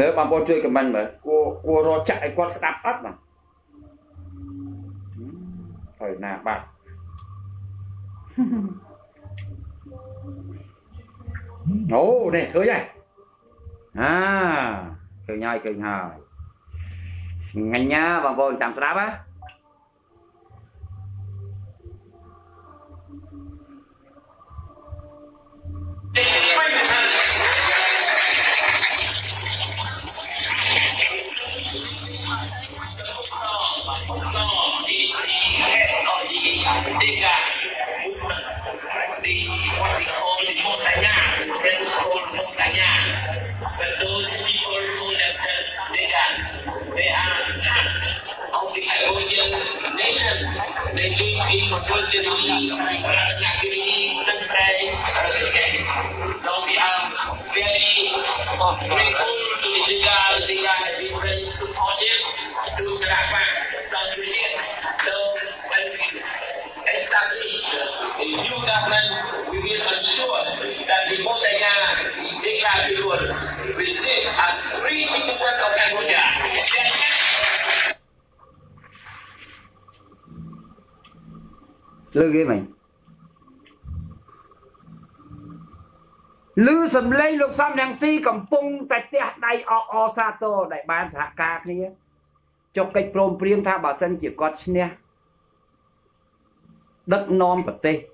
នៅបងប្អូនជួយខមមិនមើលគួរគួររកចាក់ឲ្យគាត់ស្ដាប់អត់ណាហើយណាបាទអូនេះឃើញហើយអាឃើញហើយឃើញហើយញ៉ាញ់ញ៉ាបងប្អូនចាំស្ដាប់ណាlư cái mày lư sầm lây lục xăm nàng si cầm pung tại tiệt đại o o sa tô đại ban hạ ca kia cho cây prom priêm tha bà sân chỉ có nha đất non bật tê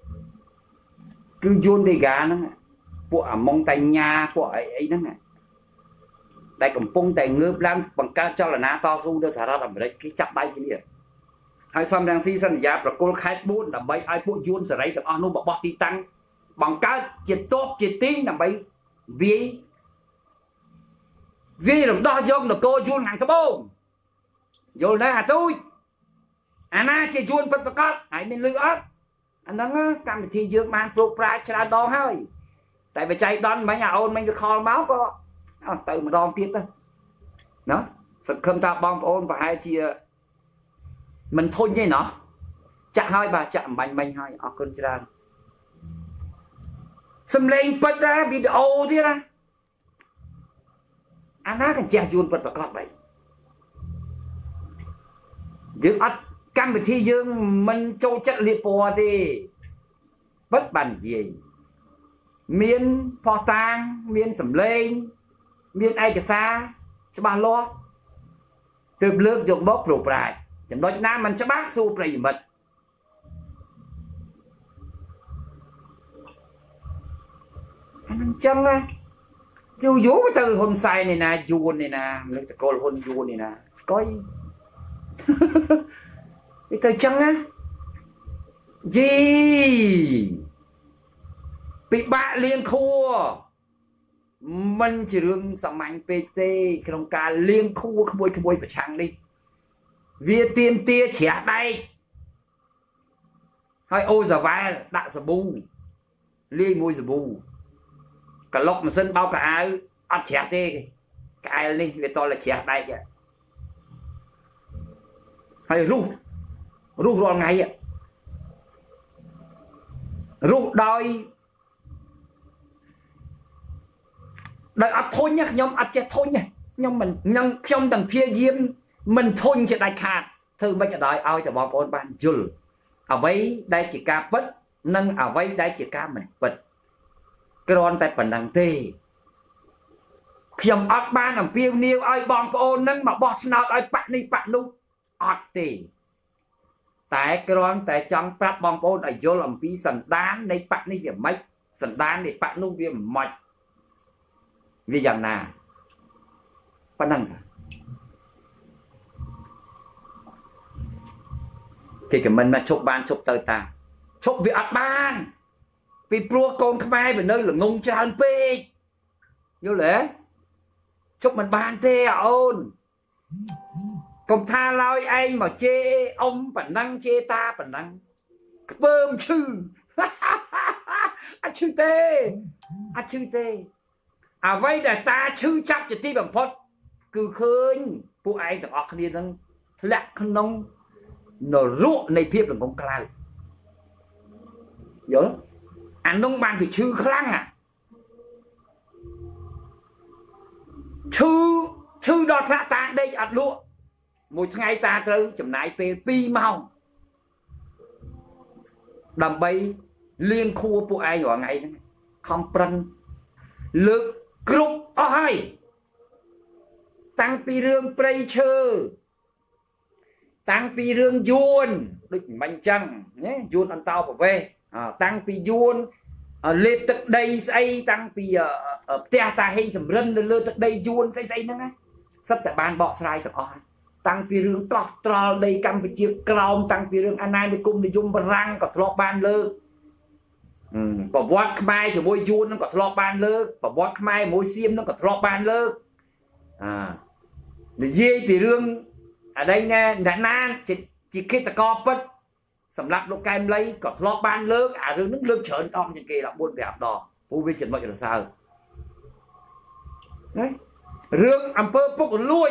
cứ yun đi gà nó của ở mông tay nhà của ấy ấy nó này đại cầm pung tại ngư lang bằng ca cho là ná to su đưa xả ra làm đấy cái chặt bay cái này hai xăm đang si sân giả và cô khai buôn là mấy ai buôn yun sẽ lấy được ăn bọc bọc tí tăng bằng cá chịt tốt chịt tí là mấy vì vì làm đo dông là cô yun hàng thấp bông vô đây hà tôi anh chị yun bật bật cất hãy mình lưu ớt anh nó cầm thì dương mang phục ra cho đo hơi tại vì chạy đón mấy nhà ôn mình được kho máu có tự mà đo tiếp đó nó sự không ta bom ôn và hai chị mình thôi như nó chạm hơi bà chạm bánh bánh hơi ở con tràn xâm lên bật ra video thế ra anh á còn che chuồn bật vào con vậy dương ắt cam bị thi dương mình trâu chất liệt bò thì bất bàn gì miên phò tang miên xâm lên miên ai cả xa sẽ bàn lo từ lướt dùng bốc lục lại chấm đôi nam mình sẽ bác su plei mật anh chân á dù dú từ hôn sai này nè yun này nè lực cô hôn yun này nè coi cái từ chân á gì bị bạ liên khua mình chỉ rương sầm mạnh pt trong ca liên khua khôi khôi và chàng đi việc tiêm tia trẻ đây hay ô giờ vai đã giờ bu ly môi giờ bu cả lộc mà dân bao cả áo ăn trẻ thế cái ai đi về to là trẻ đây kìa hay rút rút rồi ngay ạ rút đôi đợi ăn thôi nhá nhóm ăn trẻ thôi nhá nhóm mình nhóm trong tầng phía diêm mình thôn sẽ đại khát thưa mấy cái đòi ao cho bọn con ban dùl ở vấy đây chỉ ca bớt nâng ở vấy đây chỉ ca mình bật con tại phần đằng tê khiêm ấp ban làm phiêu niêu ai bọn con nâng mà bọt nào ai bạn đi bạn luôn ọt tê tại con tại trong pháp bọn con ở vô làm phí sần đán đây bạn đi việc mấy sần đán để bạn luôn việc mệt vì rằng là phần đằng thì cái mình mà chụp ban chụp tới ta chụp việc ban vì pro con khai về nơi là ngung tràn pe Vô lễ chúc mình ban tê ôn cùng tha loi anh mà chê ông bản năng chê ta bản năng bơm chư à chư tê à chư tê à vậy là ta chư chấp cho tí bằng phốt cứ khơi phụ ai được học đi rằng lạ không nông nó rộ này phép đừng không khai nhớ anh nông bàn thì chư khăn à chư chư đó ra ta đây ăn lụa một ngày ta tới chấm nái về pi màu đầm bay liên khu của ai nhỏ ngày không prân lực group oi tăng pi rương prey chư tăng pi rương yuan định mạnh trăng nhé yuan ăn tao bảo về à, tăng pi yuan à, lên tận đây xây tăng pi ở ta ta hay sầm rân lên tận đây yuan xây xây nữa nè sắp tại ban bọ sai rồi tăng phi rương cọt tròn đây Campuchia còng tăng phi rương anh ai đi cùng đi dùng răng cọt lọt ban lơ, cọt vót mai chỉ môi yun nó cọt lọt ban lơ, cọt vót mai môi xiêm nó cọt lọt ban lơ, à, để dê phi rương ở đây nghe nã nan chỉ chỉ khi ta co bớt, sầm lạp lục cam lấy cọt lọt ban lơ, à rương nước lơ chởn om như kia là buôn về hạp đò, phu vi chuyện mọi chuyện là sao? Đấy, rương âm phơ phúc lui.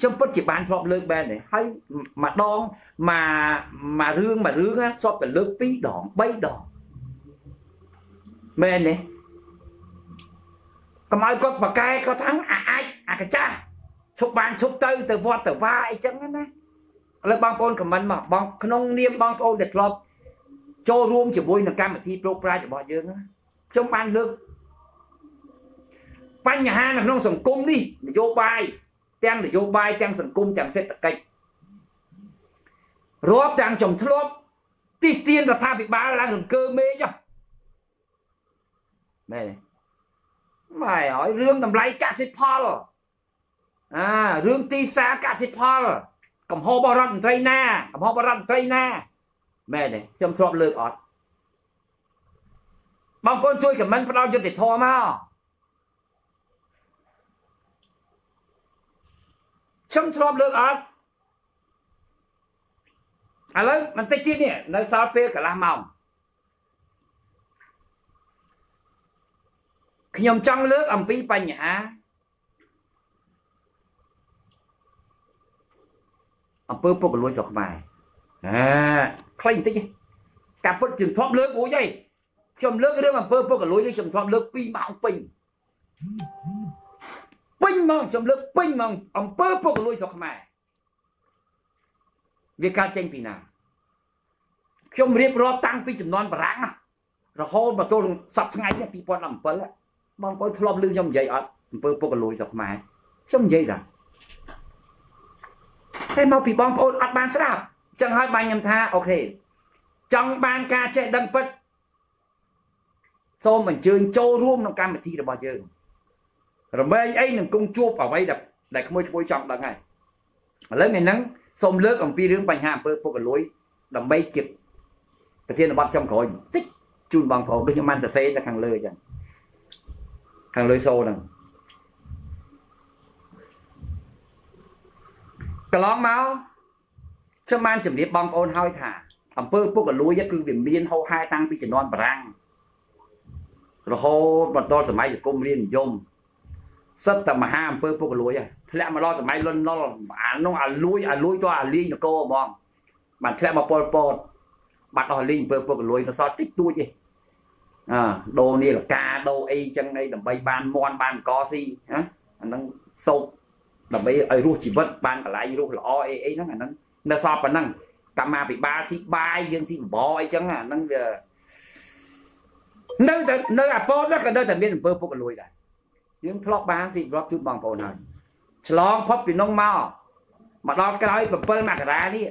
trong bất chỉ bán sọp lương bên này hay mà đong mà mà rương mà rương á sọp là lương phí đỏ bay đỏ bên này có mấy con bà cây có thắng à ai à cái cha sọp bàn sọp tây từ vọt từ vai chẳng hết á là băng phôn của mình mà băng nông niêm băng phôn để sọp cho rôm chỉ vui là cam mà thi pro-pra cho bò dương á trong ban lương ban nhà hàng là nông sản cung đi để vô bài đang để vô bài đang sẵn cung đang xếp tập cách rốt đang trồng thốt tí tiên là tha vị ba là làm cơ mê cho mày này mày hỏi rương làm lấy cả xếp phò à rương ti xa cả xếp phò cầm hô bao răn tây na cầm hô bao răn tây na mày này trong thốt lược ọt bằng con chui cầm mắn vào đâu cho để thò mà chấm thọp lược ọt à lớn mình tích chí nè nơi sao phê cả là mỏng khi nhầm trong lược ẩm phí bà nhã ẩm phơ phô của lối giọt mài à khá hình tích nhé cả phút chừng thọp lược bố dây chấm lược cái đứa ẩm phơ phô của lối dây chấm thọp lược phí mỏng bình bình mong trong lớp bình mong ông bơ bơ của lối sọc mày việc cao tranh pì nào trong riêng rò tăng pì chấm non bảng à rồi hôm mà tôi sập ngay nha pì pon làm bẩn á mong con lọp lưng trong giày ọt bơ bơ của lối sọc mày trong giày rồi thế mau pì bong ôn ọt ban sáp chẳng hỏi ban nhầm tha ok trong ban ca chạy đâm bật sau mình chơi châu ruộng nông cam mà thi được bao giờ rồi mấy ấy đừng công chua vào vay đập để không môi trọng đằng này lấy ngày nắng xong lướt còn vi rương bành hàm với cô cả lối đầm bay kiệt và thiên là bắt trong khỏi tích chun bằng phổ với những man ta xây ra thằng lơi chẳng thằng lơi sâu đằng cả lóng máu cho man chuẩn bị băng ôn hoi thả ẩm bơ cô cả lối nhất cư biển biên hô hai tăng bị chỉ non và răng rồi hô bật to sờ máy rồi cung liên dôm sắp tầm hàm phơi phô cái lối à, lẽ mà lo sắm máy luôn lo ăn nong ăn lối ăn lối cho ăn ly nó cô mong, bạn lẽ mà pol pol, bạn ăn ly phơi phô cái lối nó sao tích tui gì, à đồ này là ca đồ ấy chân ấy đầm bay ban mon ban co si, á, nó sâu, đầm bay ấy ruột chỉ vớt ban cả lại ruột là o ấy ấy nó là nó nó so với nó, cam ma bị ba si ba dương si bò ấy chân à nó giờ nơi tận nơi à po đó là nơi tận biên bờ phục lùi lại những lọp bán thì lọp chút bằng phồn này lọp phấp thì nông mao mà lọp cái đó là bờ mặt ra đi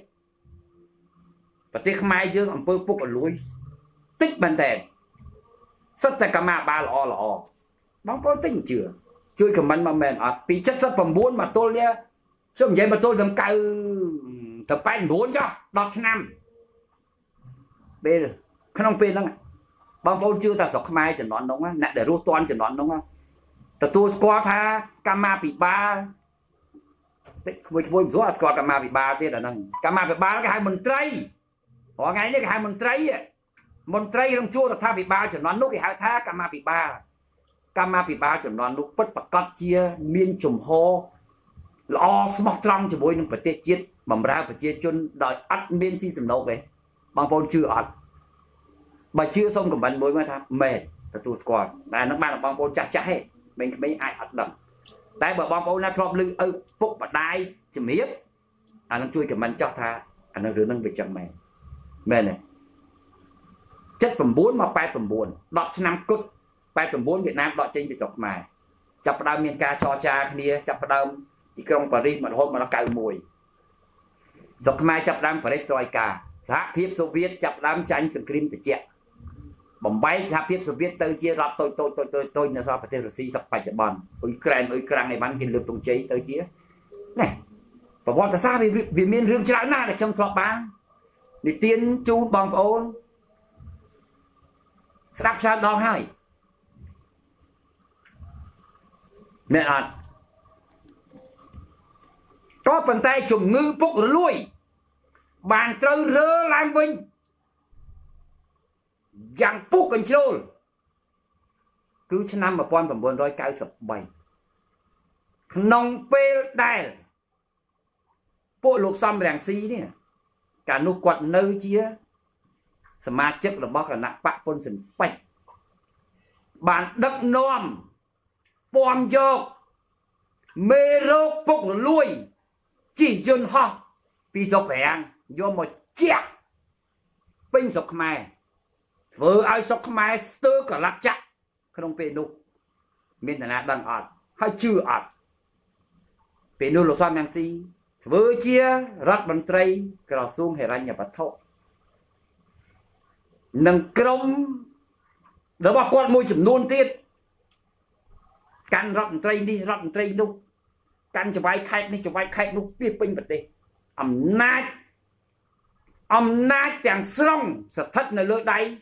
và tiếc mai chứ còn bờ phục lùi tích bàn đèn sắt ra cả mà ba lọ lọ bóng có tính chừa chui cầm bánh mà mềm à vì chất sắt phẩm bốn mà tôi nha xong vậy mà tôi làm cao tập bánh bốn cho đọt năm bây giờ không phê lắm bóng bóng chưa ta sọc mai chẳng đoán đúng á nè để rút toàn chẳng đoán đúng á ta tôi có tha camera bị ba với với số à có camera bị ba thế là năng camera bị ba là cái hai mình trai có ngay đấy cái hai mình trai á mình trai trong chua là tha bị ba chẳng đoán lúc thì hai tha camera bị ba camera bị ba chẳng đoán lúc bất bật cắt chia miên chùm ho lo smart trong cho bối nông vật chế chết bầm ra vật chế chôn đòi ắt miên si sầm nấu về bằng phôn chưa ọt bà chưa xong cầm bánh bối mới tham mệt ta tôi còn là nó mang là bằng phôn chặt chẽ mình mấy ai ọt đầm tại bởi bằng phôn là thọp lư ư phúc và đai chùm hiếp à nó chui cầm bánh cho tha à nó rửa nâng về chồng mẹ mẹ này chất phẩm bốn mà bài phẩm buồn đọt năm cút bài phẩm bốn Việt Nam đọt trên bị dọc mài chập đau miên ca cho cha kia chập đau chỉ trong Paris mà hôm mà nó cào mùi, dọc mai chập đám Perestroika, xã hiệp Xô Viết chập đám tranh sừng krim từ chẹt, bóng bay xã hiệp Xô Viết từ chia rập tôi tôi tôi tôi tôi nhà sao phải theo Russia sập phải Japan, Ukraine Ukraine này bắn kinh lực tung chế từ chia, này, và bọn ta xa vì vì miền rừng chả na để trong thọ bán, để tiến chu bằng ôn, sắp xa đòn hai, nè anh. Có phần tay chùm ngư phúc rồi lui bàn trâu rơ lang vinh dạng phúc control cứ năm mà con còn buồn rồi cao sập bảy nông pê đài bộ lục xăm ràng xí nè cả nụ quật nơi chia mà chất là bác là nặng bạc phân sừng bạch bàn đất nòm bom dọc mê rô phúc rồi lui chỉ dân họ vì do bèn do một chiếc binh sọc mày vừa ai sọc mày sơ cả lạp chặt không về nụ miền là bằng ọt hay chưa ọt về nụ là sao năng si vừa chia rất bằng tây cả xuống hệ ra nhà vật thổ nâng công đó bà con môi chấm nôn tiết căn rất bằng tây đi rất bằng tây nụ căn cho vai khách nên cho vai khách lúc biết binh vật đi ẩm nát ẩm nát chẳng xong sập thất nơi lưỡi đáy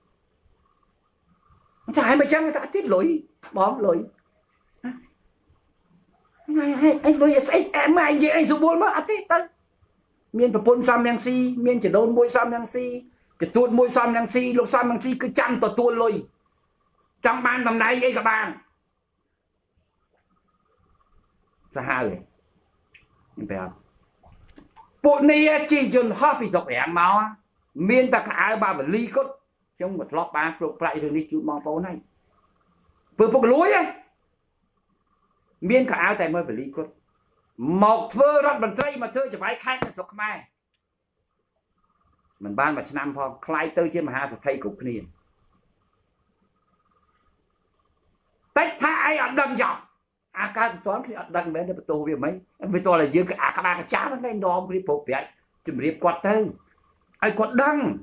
trái mà chắc người ta chết lối bom lối anh lối em mà anh gì anh dùng buôn mà ăn tết ta miền phải buôn sam đang si miền chỉ đôn môi sam đang si chỉ tuôn môi sam đang si lúc sam đang si cứ chăm tọt tuôn lôi trong ban tầm này ấy các bạn ra hai rồi, phải không? Bộ này chỉ dùng hoa bị dọc ẻm máu, miền ta cả ai ba bẩn ly cốt, trong một lọ ba phục lại rồi đi chụp mong phố này, vừa phục lối ấy, miền cả ai tại mới bẩn ly cốt, một vừa rót bẩn tây mà chơi chỉ phải khai là dọc mai, mình ban mà chín năm phong, khai tới trên mà hai sợi thay cục này, tách thay ở đầm giỏ. À các toán khi đăng bên để tôi về mấy với tôi là dưới cái à các ba cái chá nó lên đo cái bộ vậy chùm riệp quạt tư ai quạt đăng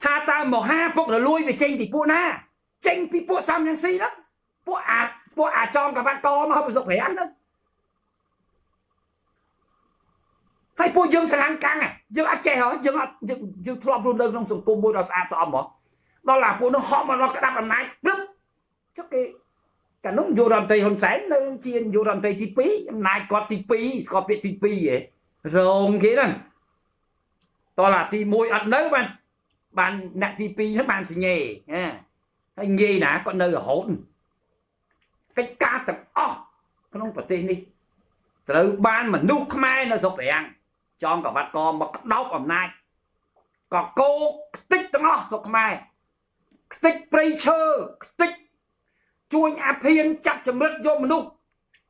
tha ta một hai phút là lui về tranh thì phút na tranh thì phút xong nhân si lắm phút à phút à trong cả ba to mà không được phải ăn đâu hay phút dương sẽ ăn căng à dương ăn chè hả dương ăn dương dương thua luôn đơn trong sùng cung bôi đào sạt sọm hả đó là phút nó họ mà nó cái đạp làm nái chắc cái cả nông vô làm thầy hôm sáng nơi chiên vô làm thầy tí pí nay có tí pí có việc tí pí vậy rồi thế này to là thì môi ăn nấu bạn Bạn nạ tì pi nó bạn sẽ nhề nhề ná con nơi ở hỗn cách ca tập ơ nó không phải tên đi từ ban mà nụ khmai nó giúp để ăn cho cả vặt con mà cắt đốc hôm nay có cô tích tao nó giúp khmai tích prey chơ tích chuông áp hiên chặt cho mất vô mà nụ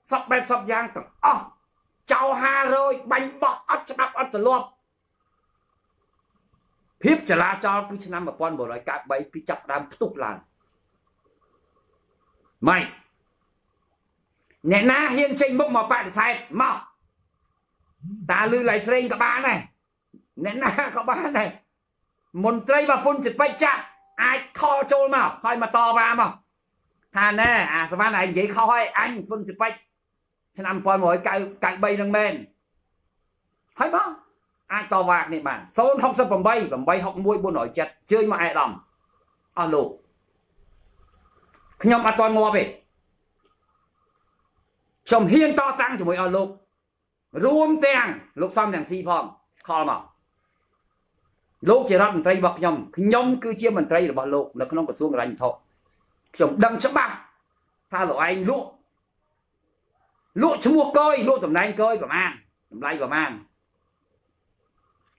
sọc bẹp sọc giang tập ơ chào hà rồi bánh bọ ớt cho đắp ớt từ luôn hiếp trả la cho cứ năm mà con bộ nói cạp bấy cứ chọc đám tục làn mày nè na hiên chênh bốc mà bạn sai mà ta lưu lại xe các bạn này nè na các bạn này một trây và phun xịt bách cha ai kho trôn mà thôi mà to vào mà hà nè à sao bạn này vậy khói anh phun xịt bách năm con mỗi cái cái bay nâng men thấy mà ai to vạc này bạn số không sắp bằng bay bằng bay học môi buôn nổi chặt chơi mà ai lòng alo khi nhóm ăn toàn mua về chồng hiên to tăng cho mỗi alo rùm tiền lúc xong đằng si phong khó mà lúc chỉ ra mình tây bọc nhom khi nhóm cứ chia mình tây là bọc lục là không có xuống là anh thọ chồng đâm sắp ba tha lộ anh lụa lụa cho mua coi lụa tầm này anh coi và man tầm này và man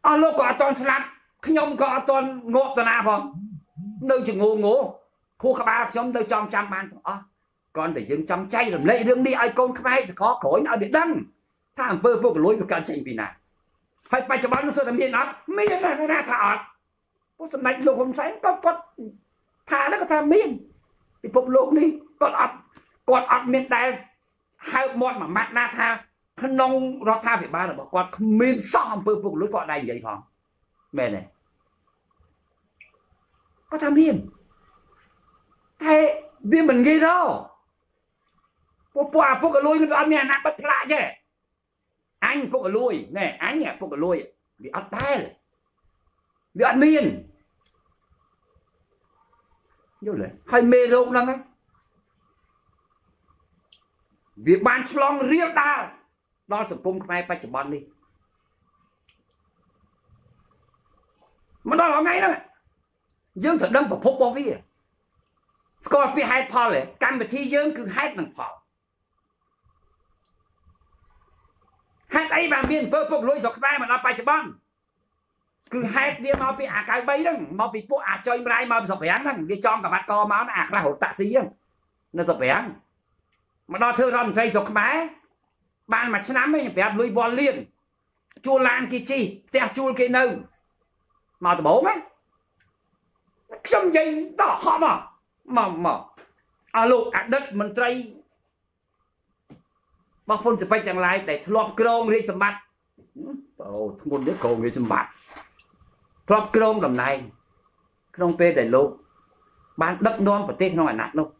ở lúc có toàn sập nhom có toàn ngộ tận nào nơi chỉ ngô ngố khu khắp ba xóm nơi trong trăm ban còn để dừng trăm chay làm lệ đường đi ai con khắp hay khó khối nó bị đắng thằng bơ vô lối một cản tranh vì nào phải phải cho bán nó số làm gì nó miên là nó ra thả có sầm mạch lục hôm sáng có có thả nó có thả miên thì phục lục đi còn ọt còn ọt miên đài hai món mà mát na tha khăn nông nó tha phải ba là bỏ qua miên xóm bơ vô lối gọi đài vậy phòng mẹ này có tham hiền thế viên mình ghi đâu phụ quả phụ cả lui nó ăn mẹ nát bất lạ chứ anh phụ cả lui nè anh nhẹ phụ cả lui bị ăn tay bị ăn miên vô lại hay mê rộng lắm á việc bán long riêng ta lo sự cung này phải chỉ bán đi mà đó là ngay đó dương thật đâm vào phúc bao vi, còn bị hại phò này, căn bề thi dương cứ hại bằng phò, hại ấy bằng biên phơi phúc lối dọc vai mà nó bay cho bom, cứ hại đi mau bị à cái bấy đó, mau bị phúc à chơi bày mau dọc bẻng đó, đi chọn cả mặt co máu nó à ra hột tạ xí đó, nó dọc bẻng, mà nó thưa rầm dây dọc má, ban mà chán mấy bẹp lưỡi bò liền, chua lan kia chi, tè chua kia nâu, màu từ bố mấy. Trong giây đó họ mà mà mà alo à đất mình trai bác phun sẽ phải chẳng lại để lọp krong đi xem mặt ồ muốn đứa cầu người xem mặt lọp krong làm này krong pe để lô bán đất non và tết nó phải nặng đâu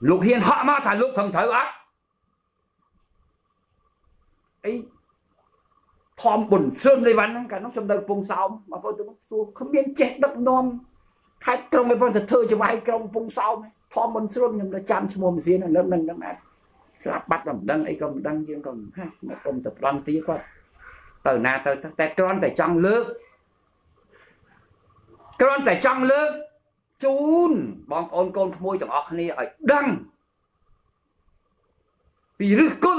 lục hiền họ mà thả lục thầm thở á ấy thòm bẩn sơn đây vắn cả nó trong đời vùng sau mà vô tôi không biết chết đất non hai trong mấy con thật thơ cho vài trong vùng sau thòm bẩn sơn nhưng nó chăm cho mồm riêng là lớp nâng đang ăn lạp bắt làm đăng ấy còn đăng riêng còn ha mà còn tập đoàn tí qua từ na từ tại con tại trong nước con tại trong nước chun bọn con con môi chẳng ở này ở đăng vì rước côn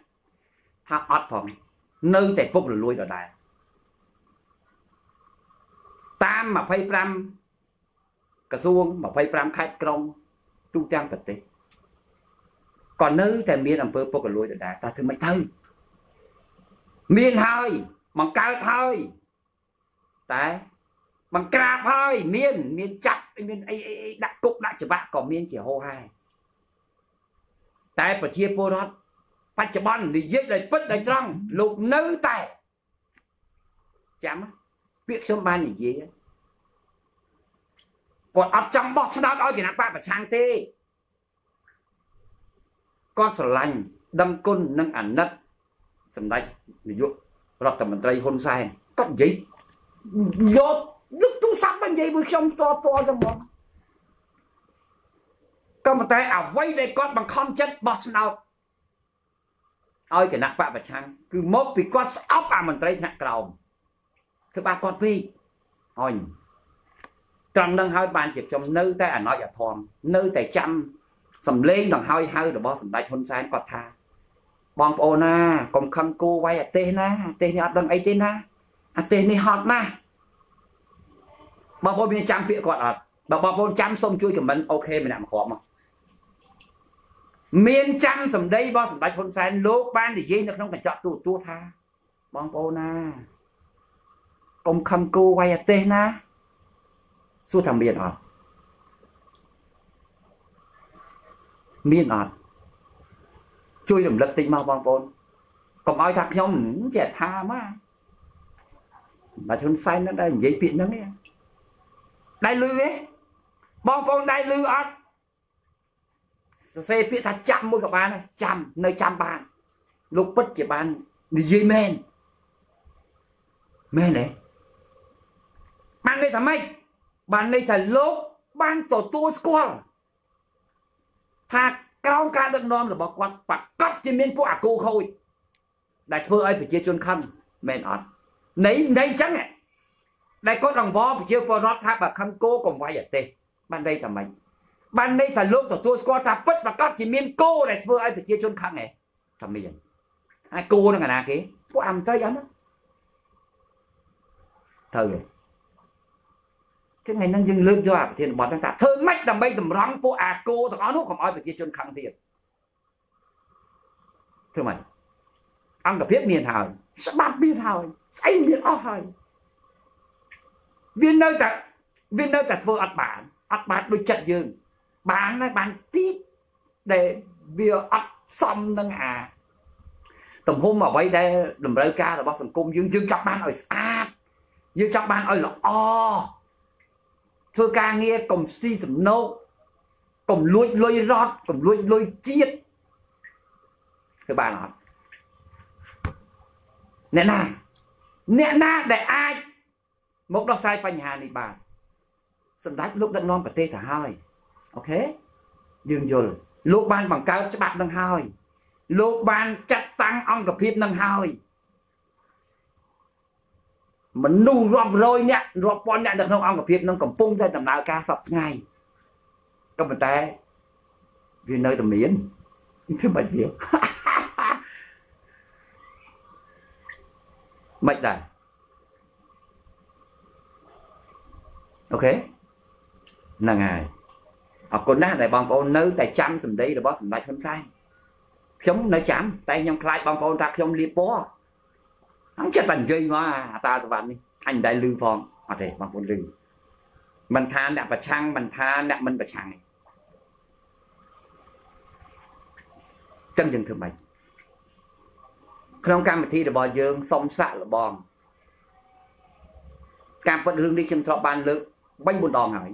tháp hot phòng nơi tại phúc là lui vào đài tam mà phải pram cả xuông mà phải pram khách công trung trang vật tế còn nơi thì miền làm phơi bốc lôi được đà ta thường mấy thơi miền hơi bằng cao hơi đấy bằng cà hơi miền miền chặt miền ấy đặt cục đặt chỉ bạc còn miền chỉ hô hai tại phải chia phô đó phải chỉ bắn thì giết lại vứt lại trong lục nơi tại chấm việc sớm ban gì vậy còn ở trong bọc sau đó đó thì nó phải phải sang thế có sờ lành đâm côn nâng ảnh nứt sầm đáy thì vô lọt tầm mình tây hôn sai cắt giấy vô lúc tung sắp bên giấy với trong to to trong mồm các bạn thấy à vây đây con bằng con chết bọt nào ơi cái nặng vạ và chăng cứ mốt vì con ốc à mình tây nặng cầu thứ ba con phi hồi trong nâng hai bàn chụp trong nơi tay à nói giả thòn nơi tay chăm sầm lên đằng hơi hơi rồi bó sầm đáy hôn sai con tha bong ô na còn khăn cô quay à tên na tên này đằng ấy tên na à tên này hot na bà bố mình chăm việc còn à bà bố chăm xong chui của mình ok mình làm khó mà miền chăm sầm đây bó sầm đáy hôn sai lố ban thì dây nó không phải chọn tu tu tha bong ô na còn khăn cô quay à tên na suốt thằng miền à miền à chui đầm lật tinh mau bong bồn còn ai thắc nhom trẻ tha má mà chôn sai nó đây dễ bị nó nghe đại lư ấy bong bồn đại lư ăn xe bị thật chậm mỗi các bạn này chậm nơi chậm bạn lúc bất chỉ bạn đi dây men men đấy bạn đây thằng mày bạn đây thằng lốp ban tổ tua squall thà cao ca được nom là bảo quạt bạc cắt trên miền phố à cô khôi đại phơi ai phải chia chôn khăn men ọt nấy nấy trắng này đại có đồng võ phải chia phơi rót tháp và khăn cô còn vay ở tê ban đây là mình ban đây là lúc tổ tôi có tháp bất và cắt trên miền cô đại phơi ai phải chia chôn khăn này thằng miền ai cô nó là nào kia có ăn chơi ăn đó thơ rồi cái ngày năng dừng lương cho à thì bọn đang ta thơ mách làm bây tầm răng phố à cô thằng áo nó không ai phải chia chôn khăn thiệt thưa mày ăn cả biết miền hào sẽ bắt miền hào say miền ó hời viên nơi chặt viên nơi chặt vừa ăn bản ăn bản đôi chặt dương bán này bán tít để vừa ăn xong đang à tầm hôm mà bây đây đầm rơi ca là bao sầm cung dương dương chặt ban ở sát dương chặt ban ở là o thưa ca nghe cùng si sầm nô cùng lôi lôi rót cùng lôi lôi chiết thưa bà nói nè na nè na để ai một đó sai phanh hà này bà sầm đáy lúc đang non và tê thả hơi ok dừng dừng lúc ban bằng cao cho bạn đang hơi lúc ban chặt tăng ông gặp hiệp đang hơi mình nu rộp rồi nhé rộp bọn nhé được không ông gặp hiệp nó còn bung ra tầm nào ca sập ngay các bạn ta vì nơi tầm miến thứ bảy việc mệt là ok là ngày học con đã lại bằng con nữ tại chăm sầm đi là bó sầm lại không sai chống nơi chăm tay nhầm lại bằng con ta không liệp bó không chết thành dây mà ta sẽ bạn đi anh đại lưu phong ở đây bằng con rừng mình tha nạp và chăng mình tha nạp mình và chăng chân dừng thường mình không cam thì là bò dương xong xạ là bò cam vẫn hương đi chăm sóc ban lực bánh buồn đòn hỏi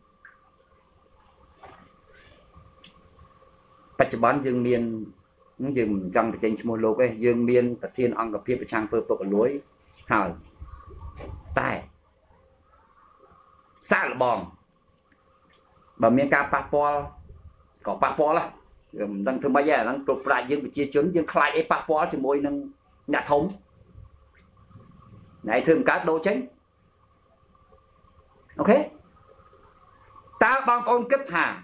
bạch bán dương miên dương trong cái trên lô cái dương miên và thiên ông gặp phía trang phơi phơi lối hào tài xa là bòm bà miền ca papo có papo là đang thương bây giờ đang chụp lại dương bị chia chốn dương khai ấy papo thì môi năng nhà thống này thường cá đô chính ok ta bằng con kết hà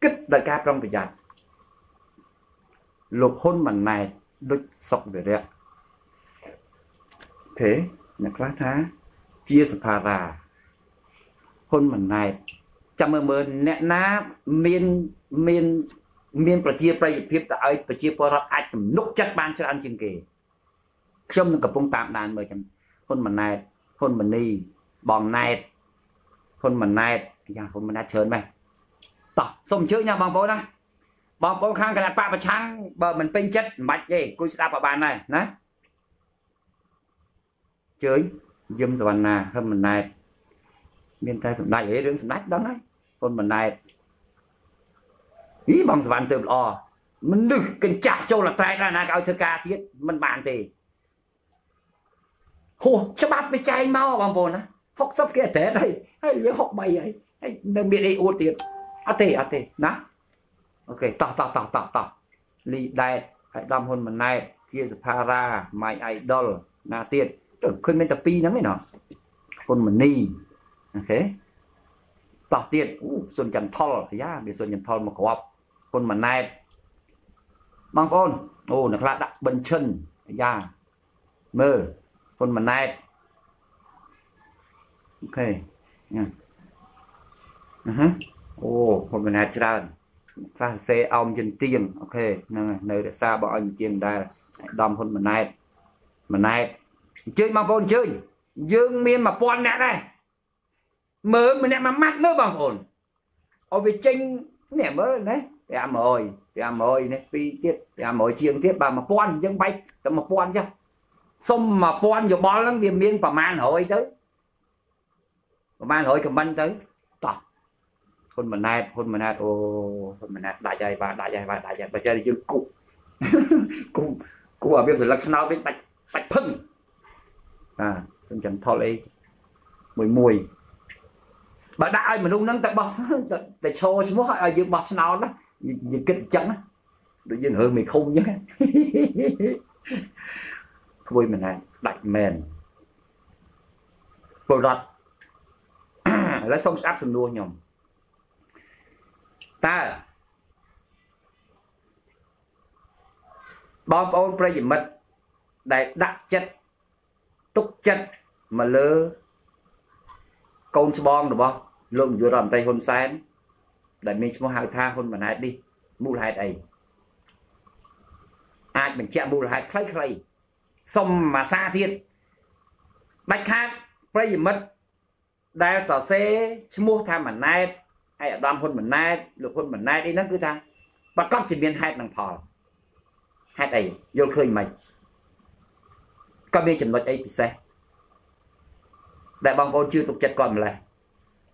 kịch đại ca trong thời gian lục hôn mảnh này đứt sọc về đẹp thế là khá thá chia sẻ ra hôn mình này chăm mơ mơ nẹ ná miên miên miên và chia bay hiệp đã ấy và chia bỏ ra ai cũng nút chắc ban cho anh chừng kì không được công tạm đàn mời chăm hôn mình này hôn mình đi bọn này hôn mình này nhà hôn mình đã chơi mày tỏ xong chữ nha bằng phố đó bọn con khang cái là ba và trắng bờ mình pin chất mạch gì cô sẽ vào bàn này nè chơi dùm dọn nà hơn mình này miền tây sầm đại ấy đứng sầm nách đó đấy hơn mình này ý bằng sầm từ lò mình đứt cần chặt châu là tay ra na cao thưa ca tiết mình bàn thì hô cho bắp với chai mau bằng bồn á học sắp kia thế đây hay lấy học bài ấy hay đừng biết đi ô tiệt à thế à thế ná ok tỏ tỏ tỏ tỏ tỏ lì đại hãy đâm hơn mình này kia sập ra mai idol na tiết khuyên bên tập pi lắm ấy nọ con mình ni ok tỏ tiền xuân chẳng thol giá để xuân chẳng thol mà có con mình này bằng con ô là đặt bên chân giá mơ con mình này ok ô con mình này chưa ra xe ông dân tiền ok nơi để xa bọn anh tiền đây đom con mình này mình này chơi bằng phồn chơi dương miên mà con nè này mới mình nè mà mắt nữa bằng phồn ở vì chênh nè mới đấy em ơi em ơi này phi tiết em ơi chiêng tiết bà mà con dân bay tao mà con chứ xong mà con rồi bó lắm viên miên và man hỏi tới man hỏi cầm banh tới tỏ hôn mình này hôn mình này ô hôn mình này đại dài và đại dài và đại dài và chơi đi chứ cụ cụ cụ ở việc rồi là nó biết bạch bạch phân à không chẳng thọ lấy mùi mùi bà đại mà luôn nắng tại bọt tại cho chứ muốn hỏi dương bọt nào đó dương kinh chẳng tự nhiên hơi mình không nhá vui mình này đặt mền bồ đọt lấy xong áp xong đua nhầm ta bom bom bây giờ mật để đặt chất túc chất mà lơ con spawn được không lượng vừa làm tay hôn sáng để mình mua hai tha hôn mà này đi mua lại đây ai mình chạy mua lại khay khay xong mà xa thiên bạch hát bây giờ mất đa sò xe mua tha mà này hay ở đom hôn mà này được hôn mà này đi nó cứ thang bắt cóc chỉ biến hai thằng thò hai đây vô khơi mình có biết chừng nói ấy thì xe đại bằng con chưa tục chặt còn lại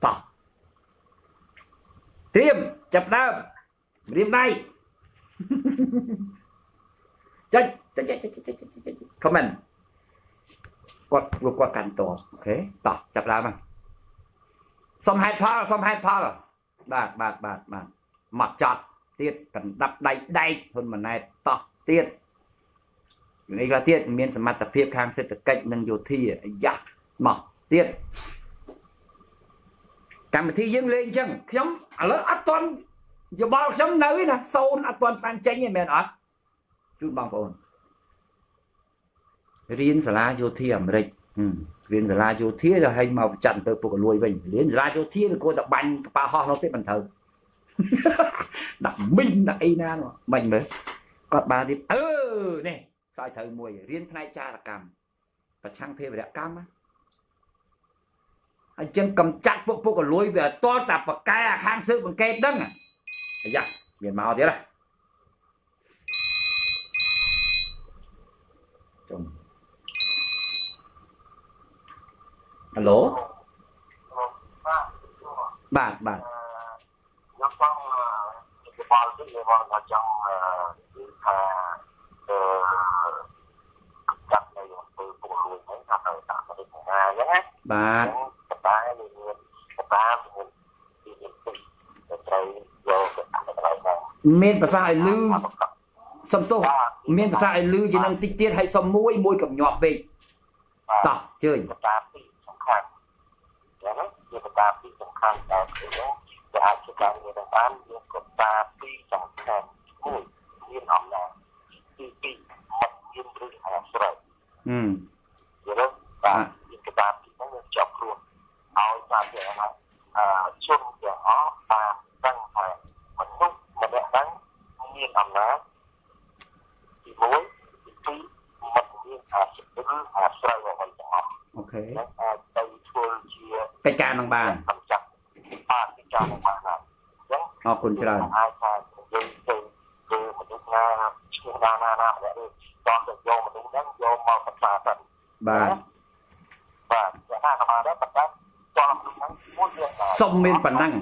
tỏ tiêm chập nam riêng này chết chết chết chết chết comment quạt vừa qua cản tổ ok tỏ chập nam anh xong hai pha xong hai pha bạt bạt bạt bạt mặt chặt tiết cần đập đầy đầy hơn mà này tỏ tiết này là tiết miền sầm mặt tập hiệp hàng sẽ tập cách nâng dầu thi giặc mỏ tiết càng thi dương lên chăng giống ở lớp ấp toàn อย่าบอกฉันเลยนะโซนอัตวันพันเจนยังแม่นอ่ะจุดบางคนเรียนสลาโยเทียมอะไรเรียนสลาโยเทียจะให้มาจันเปิดปกรวยไปเรียนสลาโยเทียก็จะบังปลาหอกเราเต็มบันเทิงดักมินดักไอ้นั่นวะบังไหมก็บาดิเออเนี่ยสายเธอมวยเรียนทนายจ่าละกรรมแต่ช่างเพลไปละกรรมอ่ะไอ้เจ้ากำจัดพวกพวกก็รวยไปต่อตับปากกาข้างซื้อมันเก็บดังอ่ะอย่าเปลี่ยนมาเอาเดี๋ยวละจงฮัลโหลบาทบาทนักฟังจะฟังที่จะฟังเขาจังที่แท้จับในหลวงปู่ปู่ลุยไม่ทำอะไรต่างกันที่งานนะบาทบาทมีเงินบาทมีเงินมีเงินติดใจโยกอะไรนะเมนภาษาไอ้ลือสมโตเมนภาษาไอ้ลือจะนั่งติ๊กเตี้ยให้สมมวยมวยกับหยอกไปต่อเจอคุณชราบ้านสมเมนปนัง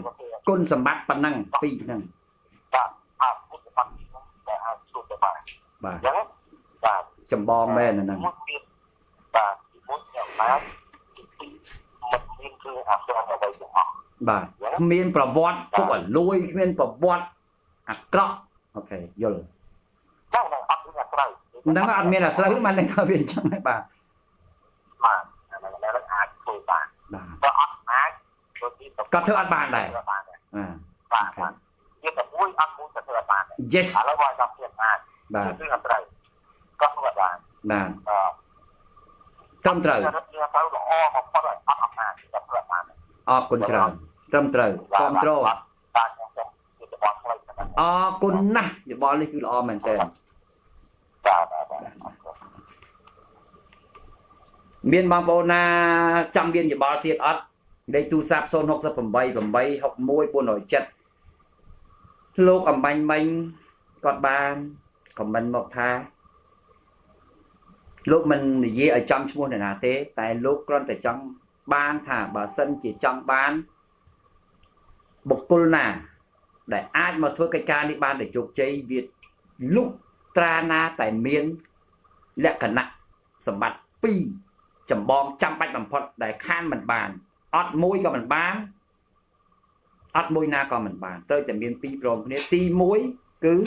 ก้นสมบัติปนังปีนังบ้านจำบองแม่นั่นนั่งบ้านเมียนประวัติพวกอ่ะลุยเมียนประวัติอักระโอเคยลนั่งอัดเมียนอักระขึ้นมาในทะเบียนจังไรบ้างก็เธออัดบานได้อ่าเยสบ้านบ้านจำใจออกกุญแจจำใจคอนโทรลออกกุญนะอย่าบอกเลยคือออกเหมือนเดิมเบียนบางโบนาจำเบียนอย่าบอกเทียดอัดได้ตู้ซับโซนหกสิบผมใบผมใบหกมวยปูหน่อยจัดโลกอ่ำบังบังกอดบานของมันหมดท่าลูกมันเยี่ยจำชั่วโมงนาเต้แต่ลูกกรอนแต่จังบ้านถ้าบ่สนใจจังบ้านบุคคลน่ะได้อาจมาทำกิจการในบ้านได้จุกใจวิทย์ลูกตราหน้าแต่เมียนและขณะสมบัติปีจำบองจำไปจำพอดได้ข้านมันบานอัดมวยก็มันบานอัดมวยนาก็มันบานเติร์แต่เมียนปีโปรมเนี่ยตีมวยคือ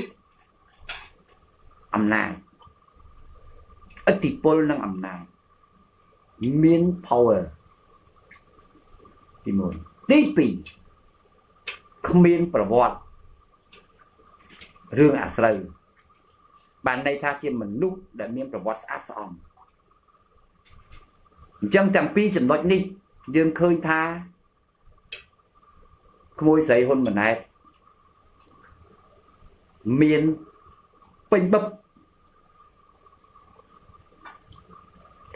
อำนาจอธิปลนั่งอำนาจเมียน power ที่มันตีปีขมิ้นประวัติเรื่องอาสไรบ้านในท่าเทียมมันลุกแต่เมียนประวัติอับซ้อนจังจังปีจำนวนนี้ยังเคยท่าขโมยใส่หุ่นเหมือนไงเมียนเป็นบับเ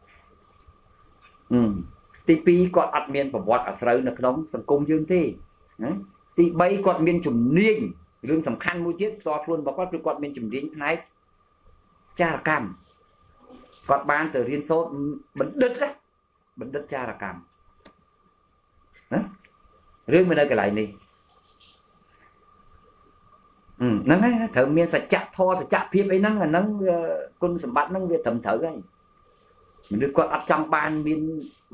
ตีปีกอดอัดเมียนประวัติอัศรัยนักน้องสังคมยืนที่ตีใบกอดเมียนจุ่มเนียงเรื่องสำคัญมูจิตซอทวนบอกว่าคือกอดเมียนจุ่มเนียงไหนจารกรรมกอดบ้านเตอเรียนโซดบันดึดนะบันดึดจารกรรมเรื่องมันอะไรกันไหลนี่ นั่นไงเธอเมียสัจจะทอสัจจะเพียบไอ้นั่งอ่ะนั่งคุณสมบัตินั่งเวียดทำเธอไงมันนึกว่าอัดจังบานบิน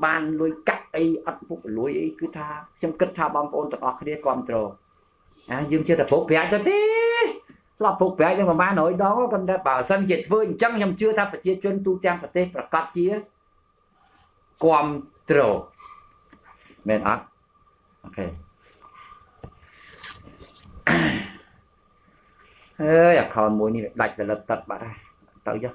บานลุยกัดไอ้อัดพวกลุยไอ้คือท่าจำกัดท่าบางคนตกออกเรียกความโตอ่ะยืมเชื่อแต่พวกแย่จะทีหลับพวกแย่ยังมาบ้านหน่อยđó còn đã bảo dân việt với chẳngยังchưaทำประเทศจนตูแจงประเทศประกาศเชียความโตแม่นอัดโอเคเอ้ยขอมวยนี่ดักแต่ละตัดบาดตัดเยอะ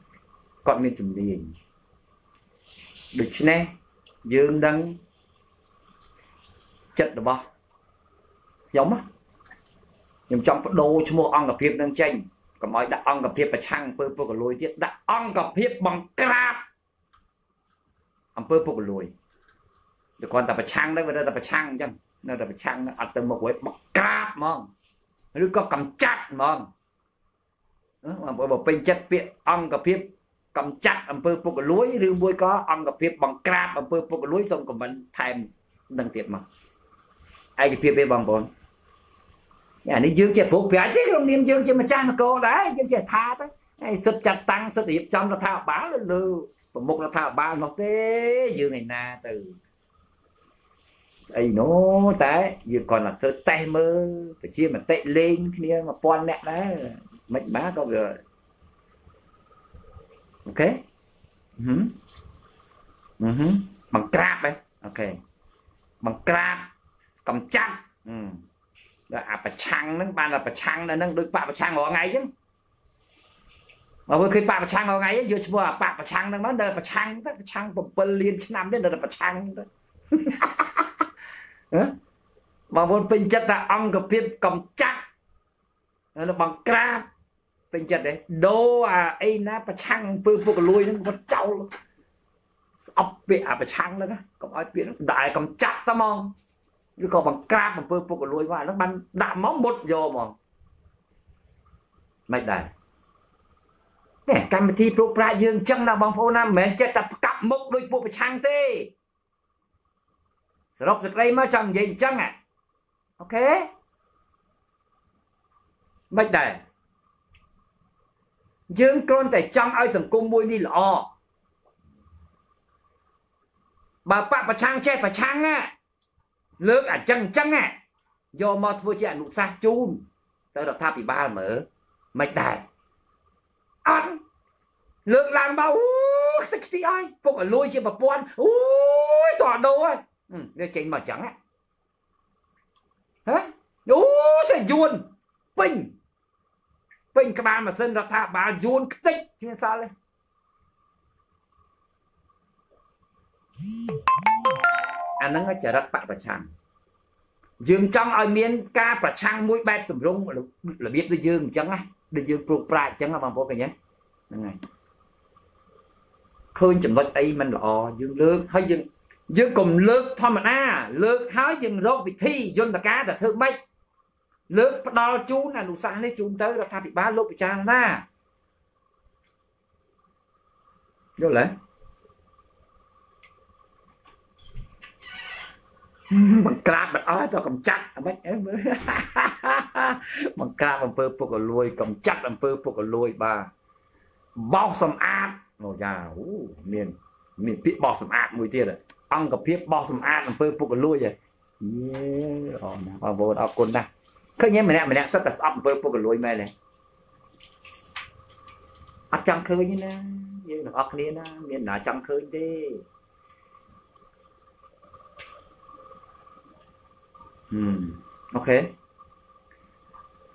ก่อนเมียนจุ่มเรียนดูชแนยืนดังจัดหรือบ่ย้อมอ่ะย้อมจอมปะโดชั่วโมงอ่างกับเพียบนั่งเจงกับไอ้ดักอ่างกับเพียบประชังเพื่อพวกกระลุยเทียดดักอ่างกับเพียบบังกราบอำเภอพวกกระลุยแต่ก่อนแต่ประชังได้เวลาแต่ประชังจังนั่นแต่ประชังอัดเติมมาไว้บังกราบมองหรือก็กำจัดมองบอกเป็นจัดเพียบอ่างกับเพียบกำจัดอำเภอพวกกระลุยหรือมวยก็อ่างกับเพียบบังกราบอำเภอพวกกระลุยส่งกับมันไทม์ดังเทียบมาไอ้เพียบไปบางคนอย่างนี้ยืมเจ็บผูกเพียบที่โรงเรียนยืมเจ็บมาจ้างมาโกได้ยืมเจ็บทาไปไอ้สุดจัดตังสุดหยิบจำเราทาบ้าเลยลูกผมมุกเราทาบ้าหมดเต้ยืมไงนาตื่นไอ้โน้เต้ยืมก่อนหลังเธอเตะมือไปเชี่ยมันเตะเล่นเนี่ยมาป้อนแน่นะไม่บ้าก็เลยโอเคอือฮึอือฮึบังกราบไปโอเคบังกราบกำจัดแล้วอาประชังนั่งปานอาประชังนั่งดึกป่าประชังหรอไงยังเราเคยป่าประชังหรอไงยังเยอะชัวร์ป่าประชังนั่งนั้นเดินประชังนั่งประชังผมเป็นเรียนชั้นนำเนี่ยเดินประชังบางคนเป็นจัดแต่อังกับเพียบกำจัดแล้วบางกราบเป็นจัดเลยโดอ่ะไอ้นะประชังเพื่อพวกลุยนั่งพวกเจ้าอับเปียประชังแล้วนะก็อับเปียได้กำจัดตะมองหรือก็บังกราบมันเปิดพวกรวยว่าแล้วมันด่าม้อมบดโยมองไม่ได้เนี่ยการมาที่ปลุกปลายืนจังนะบางพวกนั้นเหมือนจะจับกับมุกโดยพวกประชังเต้สรุปจากไรมาจังยิงจังอ่ะโอเคไม่ได้ยืนกลอนแต่จังไอ้สังคมมวยนี่หรอบาปประชังแช่ประชังอ่ะเลิกอ่ะจังจังอ่ะยอมมาทัวร์ที่อนุสาจูนแต่เราท่าปีบ้านเหมือไม่ได้อันเลิกลางมาอู้สักทีไอ้พวกลุยเชียบปวนอู้ต่อโดนเนี่ยเจนมาจังอ่ะฮะอู้ใช่ยูนปิงปิงกระบาลมาเส้นเราท่าบาลยูนติ๊กที่มันซาเลยอันนั้นก็จะรักปะประชังยืมจังไอเมียนกาประชังมุ้ยแบตุ่มรุ่งหรือเบียดด้วยยืมจังไงด้วยยืมปลูกปลาจังไงบางพวกอย่างเงี้ยนั่นไงคืนจำนวนไอ้มันหล่อยืมเลิกให้ยืมยืมกลุ่มเลิกทอมันอ่ะเลิกหายยืมโรควิธียนตะกาแต่เธอไม่เลิกปลาจูนอ่ะหนูสารให้จูนเตอร์เราทำผิดบ้านโลกประชังหน้าเยอะเลยมันกราบมันอ้อยตัวกำจัดมันเอ้ยมันกราบมันเปิดพวกกันรวยกำจัดมันเปิดพวกกันรวยบ้าบ่อสมอาดโอ้ยาโอ้เมียนเมียนพิบบ่อสมอาดมวยเตี้ยเลยอังกับพิบบ่อสมอาดมันเปิดพวกกันรวยเลยอ๋อนะเอาโบนเอาคนนะเคยเงี้ยมันเนี่ยมันเนี่ยสัตว์สัตว์เปิดพวกกันรวยมาเลยอัดจังเคยนี่นะยืนอักนี้นะเมียนหนาจังเคยดิอืมโอเค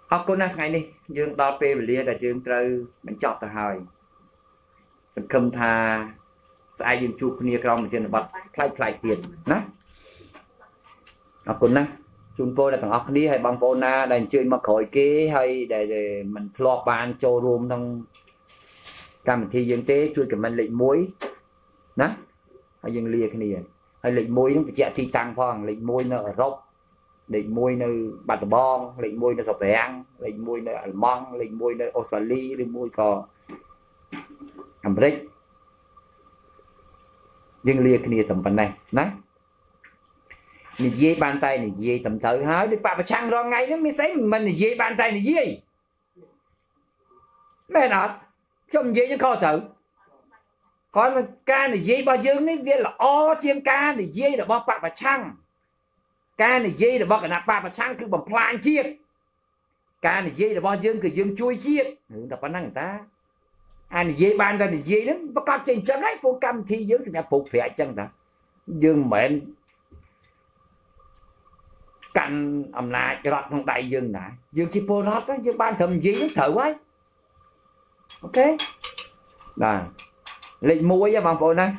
เอาคนนั้นไงนี่ยืนตอนเปรียบเรียนแต่ยืนเตอมันจอดตะหอยสังคมทาสายยืนจูบคนนี้กลางมันเจนบัดไพลไพลเตียนนะเอาคนนั้น chúng tôi là thằng ốc đi hay băng pona đành chơi mà khỏi kế hay để, để mình lo bàn cho rùm trong cam thì dân tế chơi cả mình lệnh muối nè hay dân lia cái này hay lệnh muối nó chạy thi tăng phong lệnh muối nó ở rộng lệnh muối nó bạt bong lệnh muối nó sọc để ăn lệnh muối nó ở mong lệnh muối nó Australia lệnh muối có làm rách dân lia cái này tầm phần này nè mình dê bàn tay này dê tầm thử hái đi bà sang rồi ngay nó mới thấy mình dê bàn tay này dê mẹ nọ trong dê nó co thử có ca này dê bao dương đấy viên là o chiên ca này dê là bao bà bà sang ca này dê là bao cả nạp bà bà sang cứ bằng plan chiên ca này dê là bao dương cứ dương chui chiên người ta bán năng người ta anh dê bàn tay này dê lắm bắt con trên chân ấy phụ cầm thi dưỡng thì là phục phải chân ta dương mệnh cành ầm nà rọt bằng tay dương nè dương chi po rọt á dương ban thầm gì nó thử ấy ok nè lệ muối á bằng phổi nè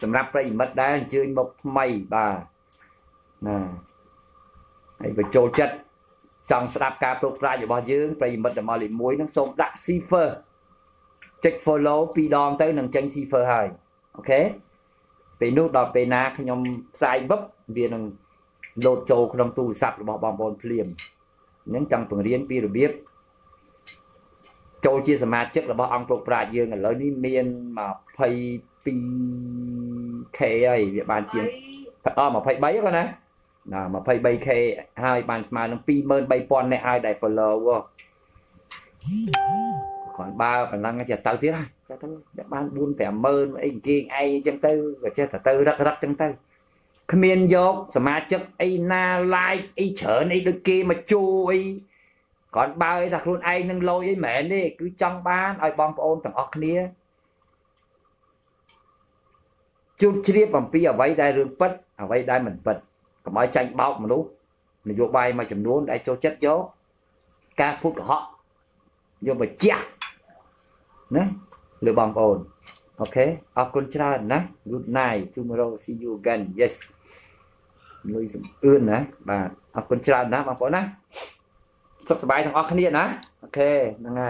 sầm rập đây mất đây chơi một mày bà nè hãy phải trôi chất trong sập cà pro ra rồi bao dương đây mất là mò lệ muối nó xôm đặt cipher check follow pi đòn tới nằng chân cipher hời ok về nút đọt về na khi nhom sai bấp về nằng lột trâu trong tủ sập bỏ bom bồn phim những trong phần riêng pi được biết trâu chia sẻ mát chất là bỏ ông phục ra dương ở lối đi miền mà pay pi kê ấy địa bàn chiến à mà pay bấy con á nào mà pay bay kê hai bàn mà nó pi mơn bay pon này ai đại follow còn ba phần năng chặt tao tiếc cho tao địa bàn buôn tẻ mơn anh kia ai chân tư và chơi thở tư rất rất chân tư miền dọc mà chất ấy na lai ấy chở này đôi kia mà chui còn ba ấy thật luôn ai nâng lôi với mẹ đi cứ trong ban ai bom ôn thằng óc nia chút chi bằng pi ở vây đai rương bật ở vây đai mình bật còn ai tranh bao mà đúng mình vô bay mà chầm đuôn để cho chất gió ca phút của họ vô mà chia nè lừa bom ôn ok học con trai nè good night tomorrow see you again yes nuôi ươn nè và học con trai nè bằng phổi nè สบายทั้งออกขนาดนี้นะโอเคยังไง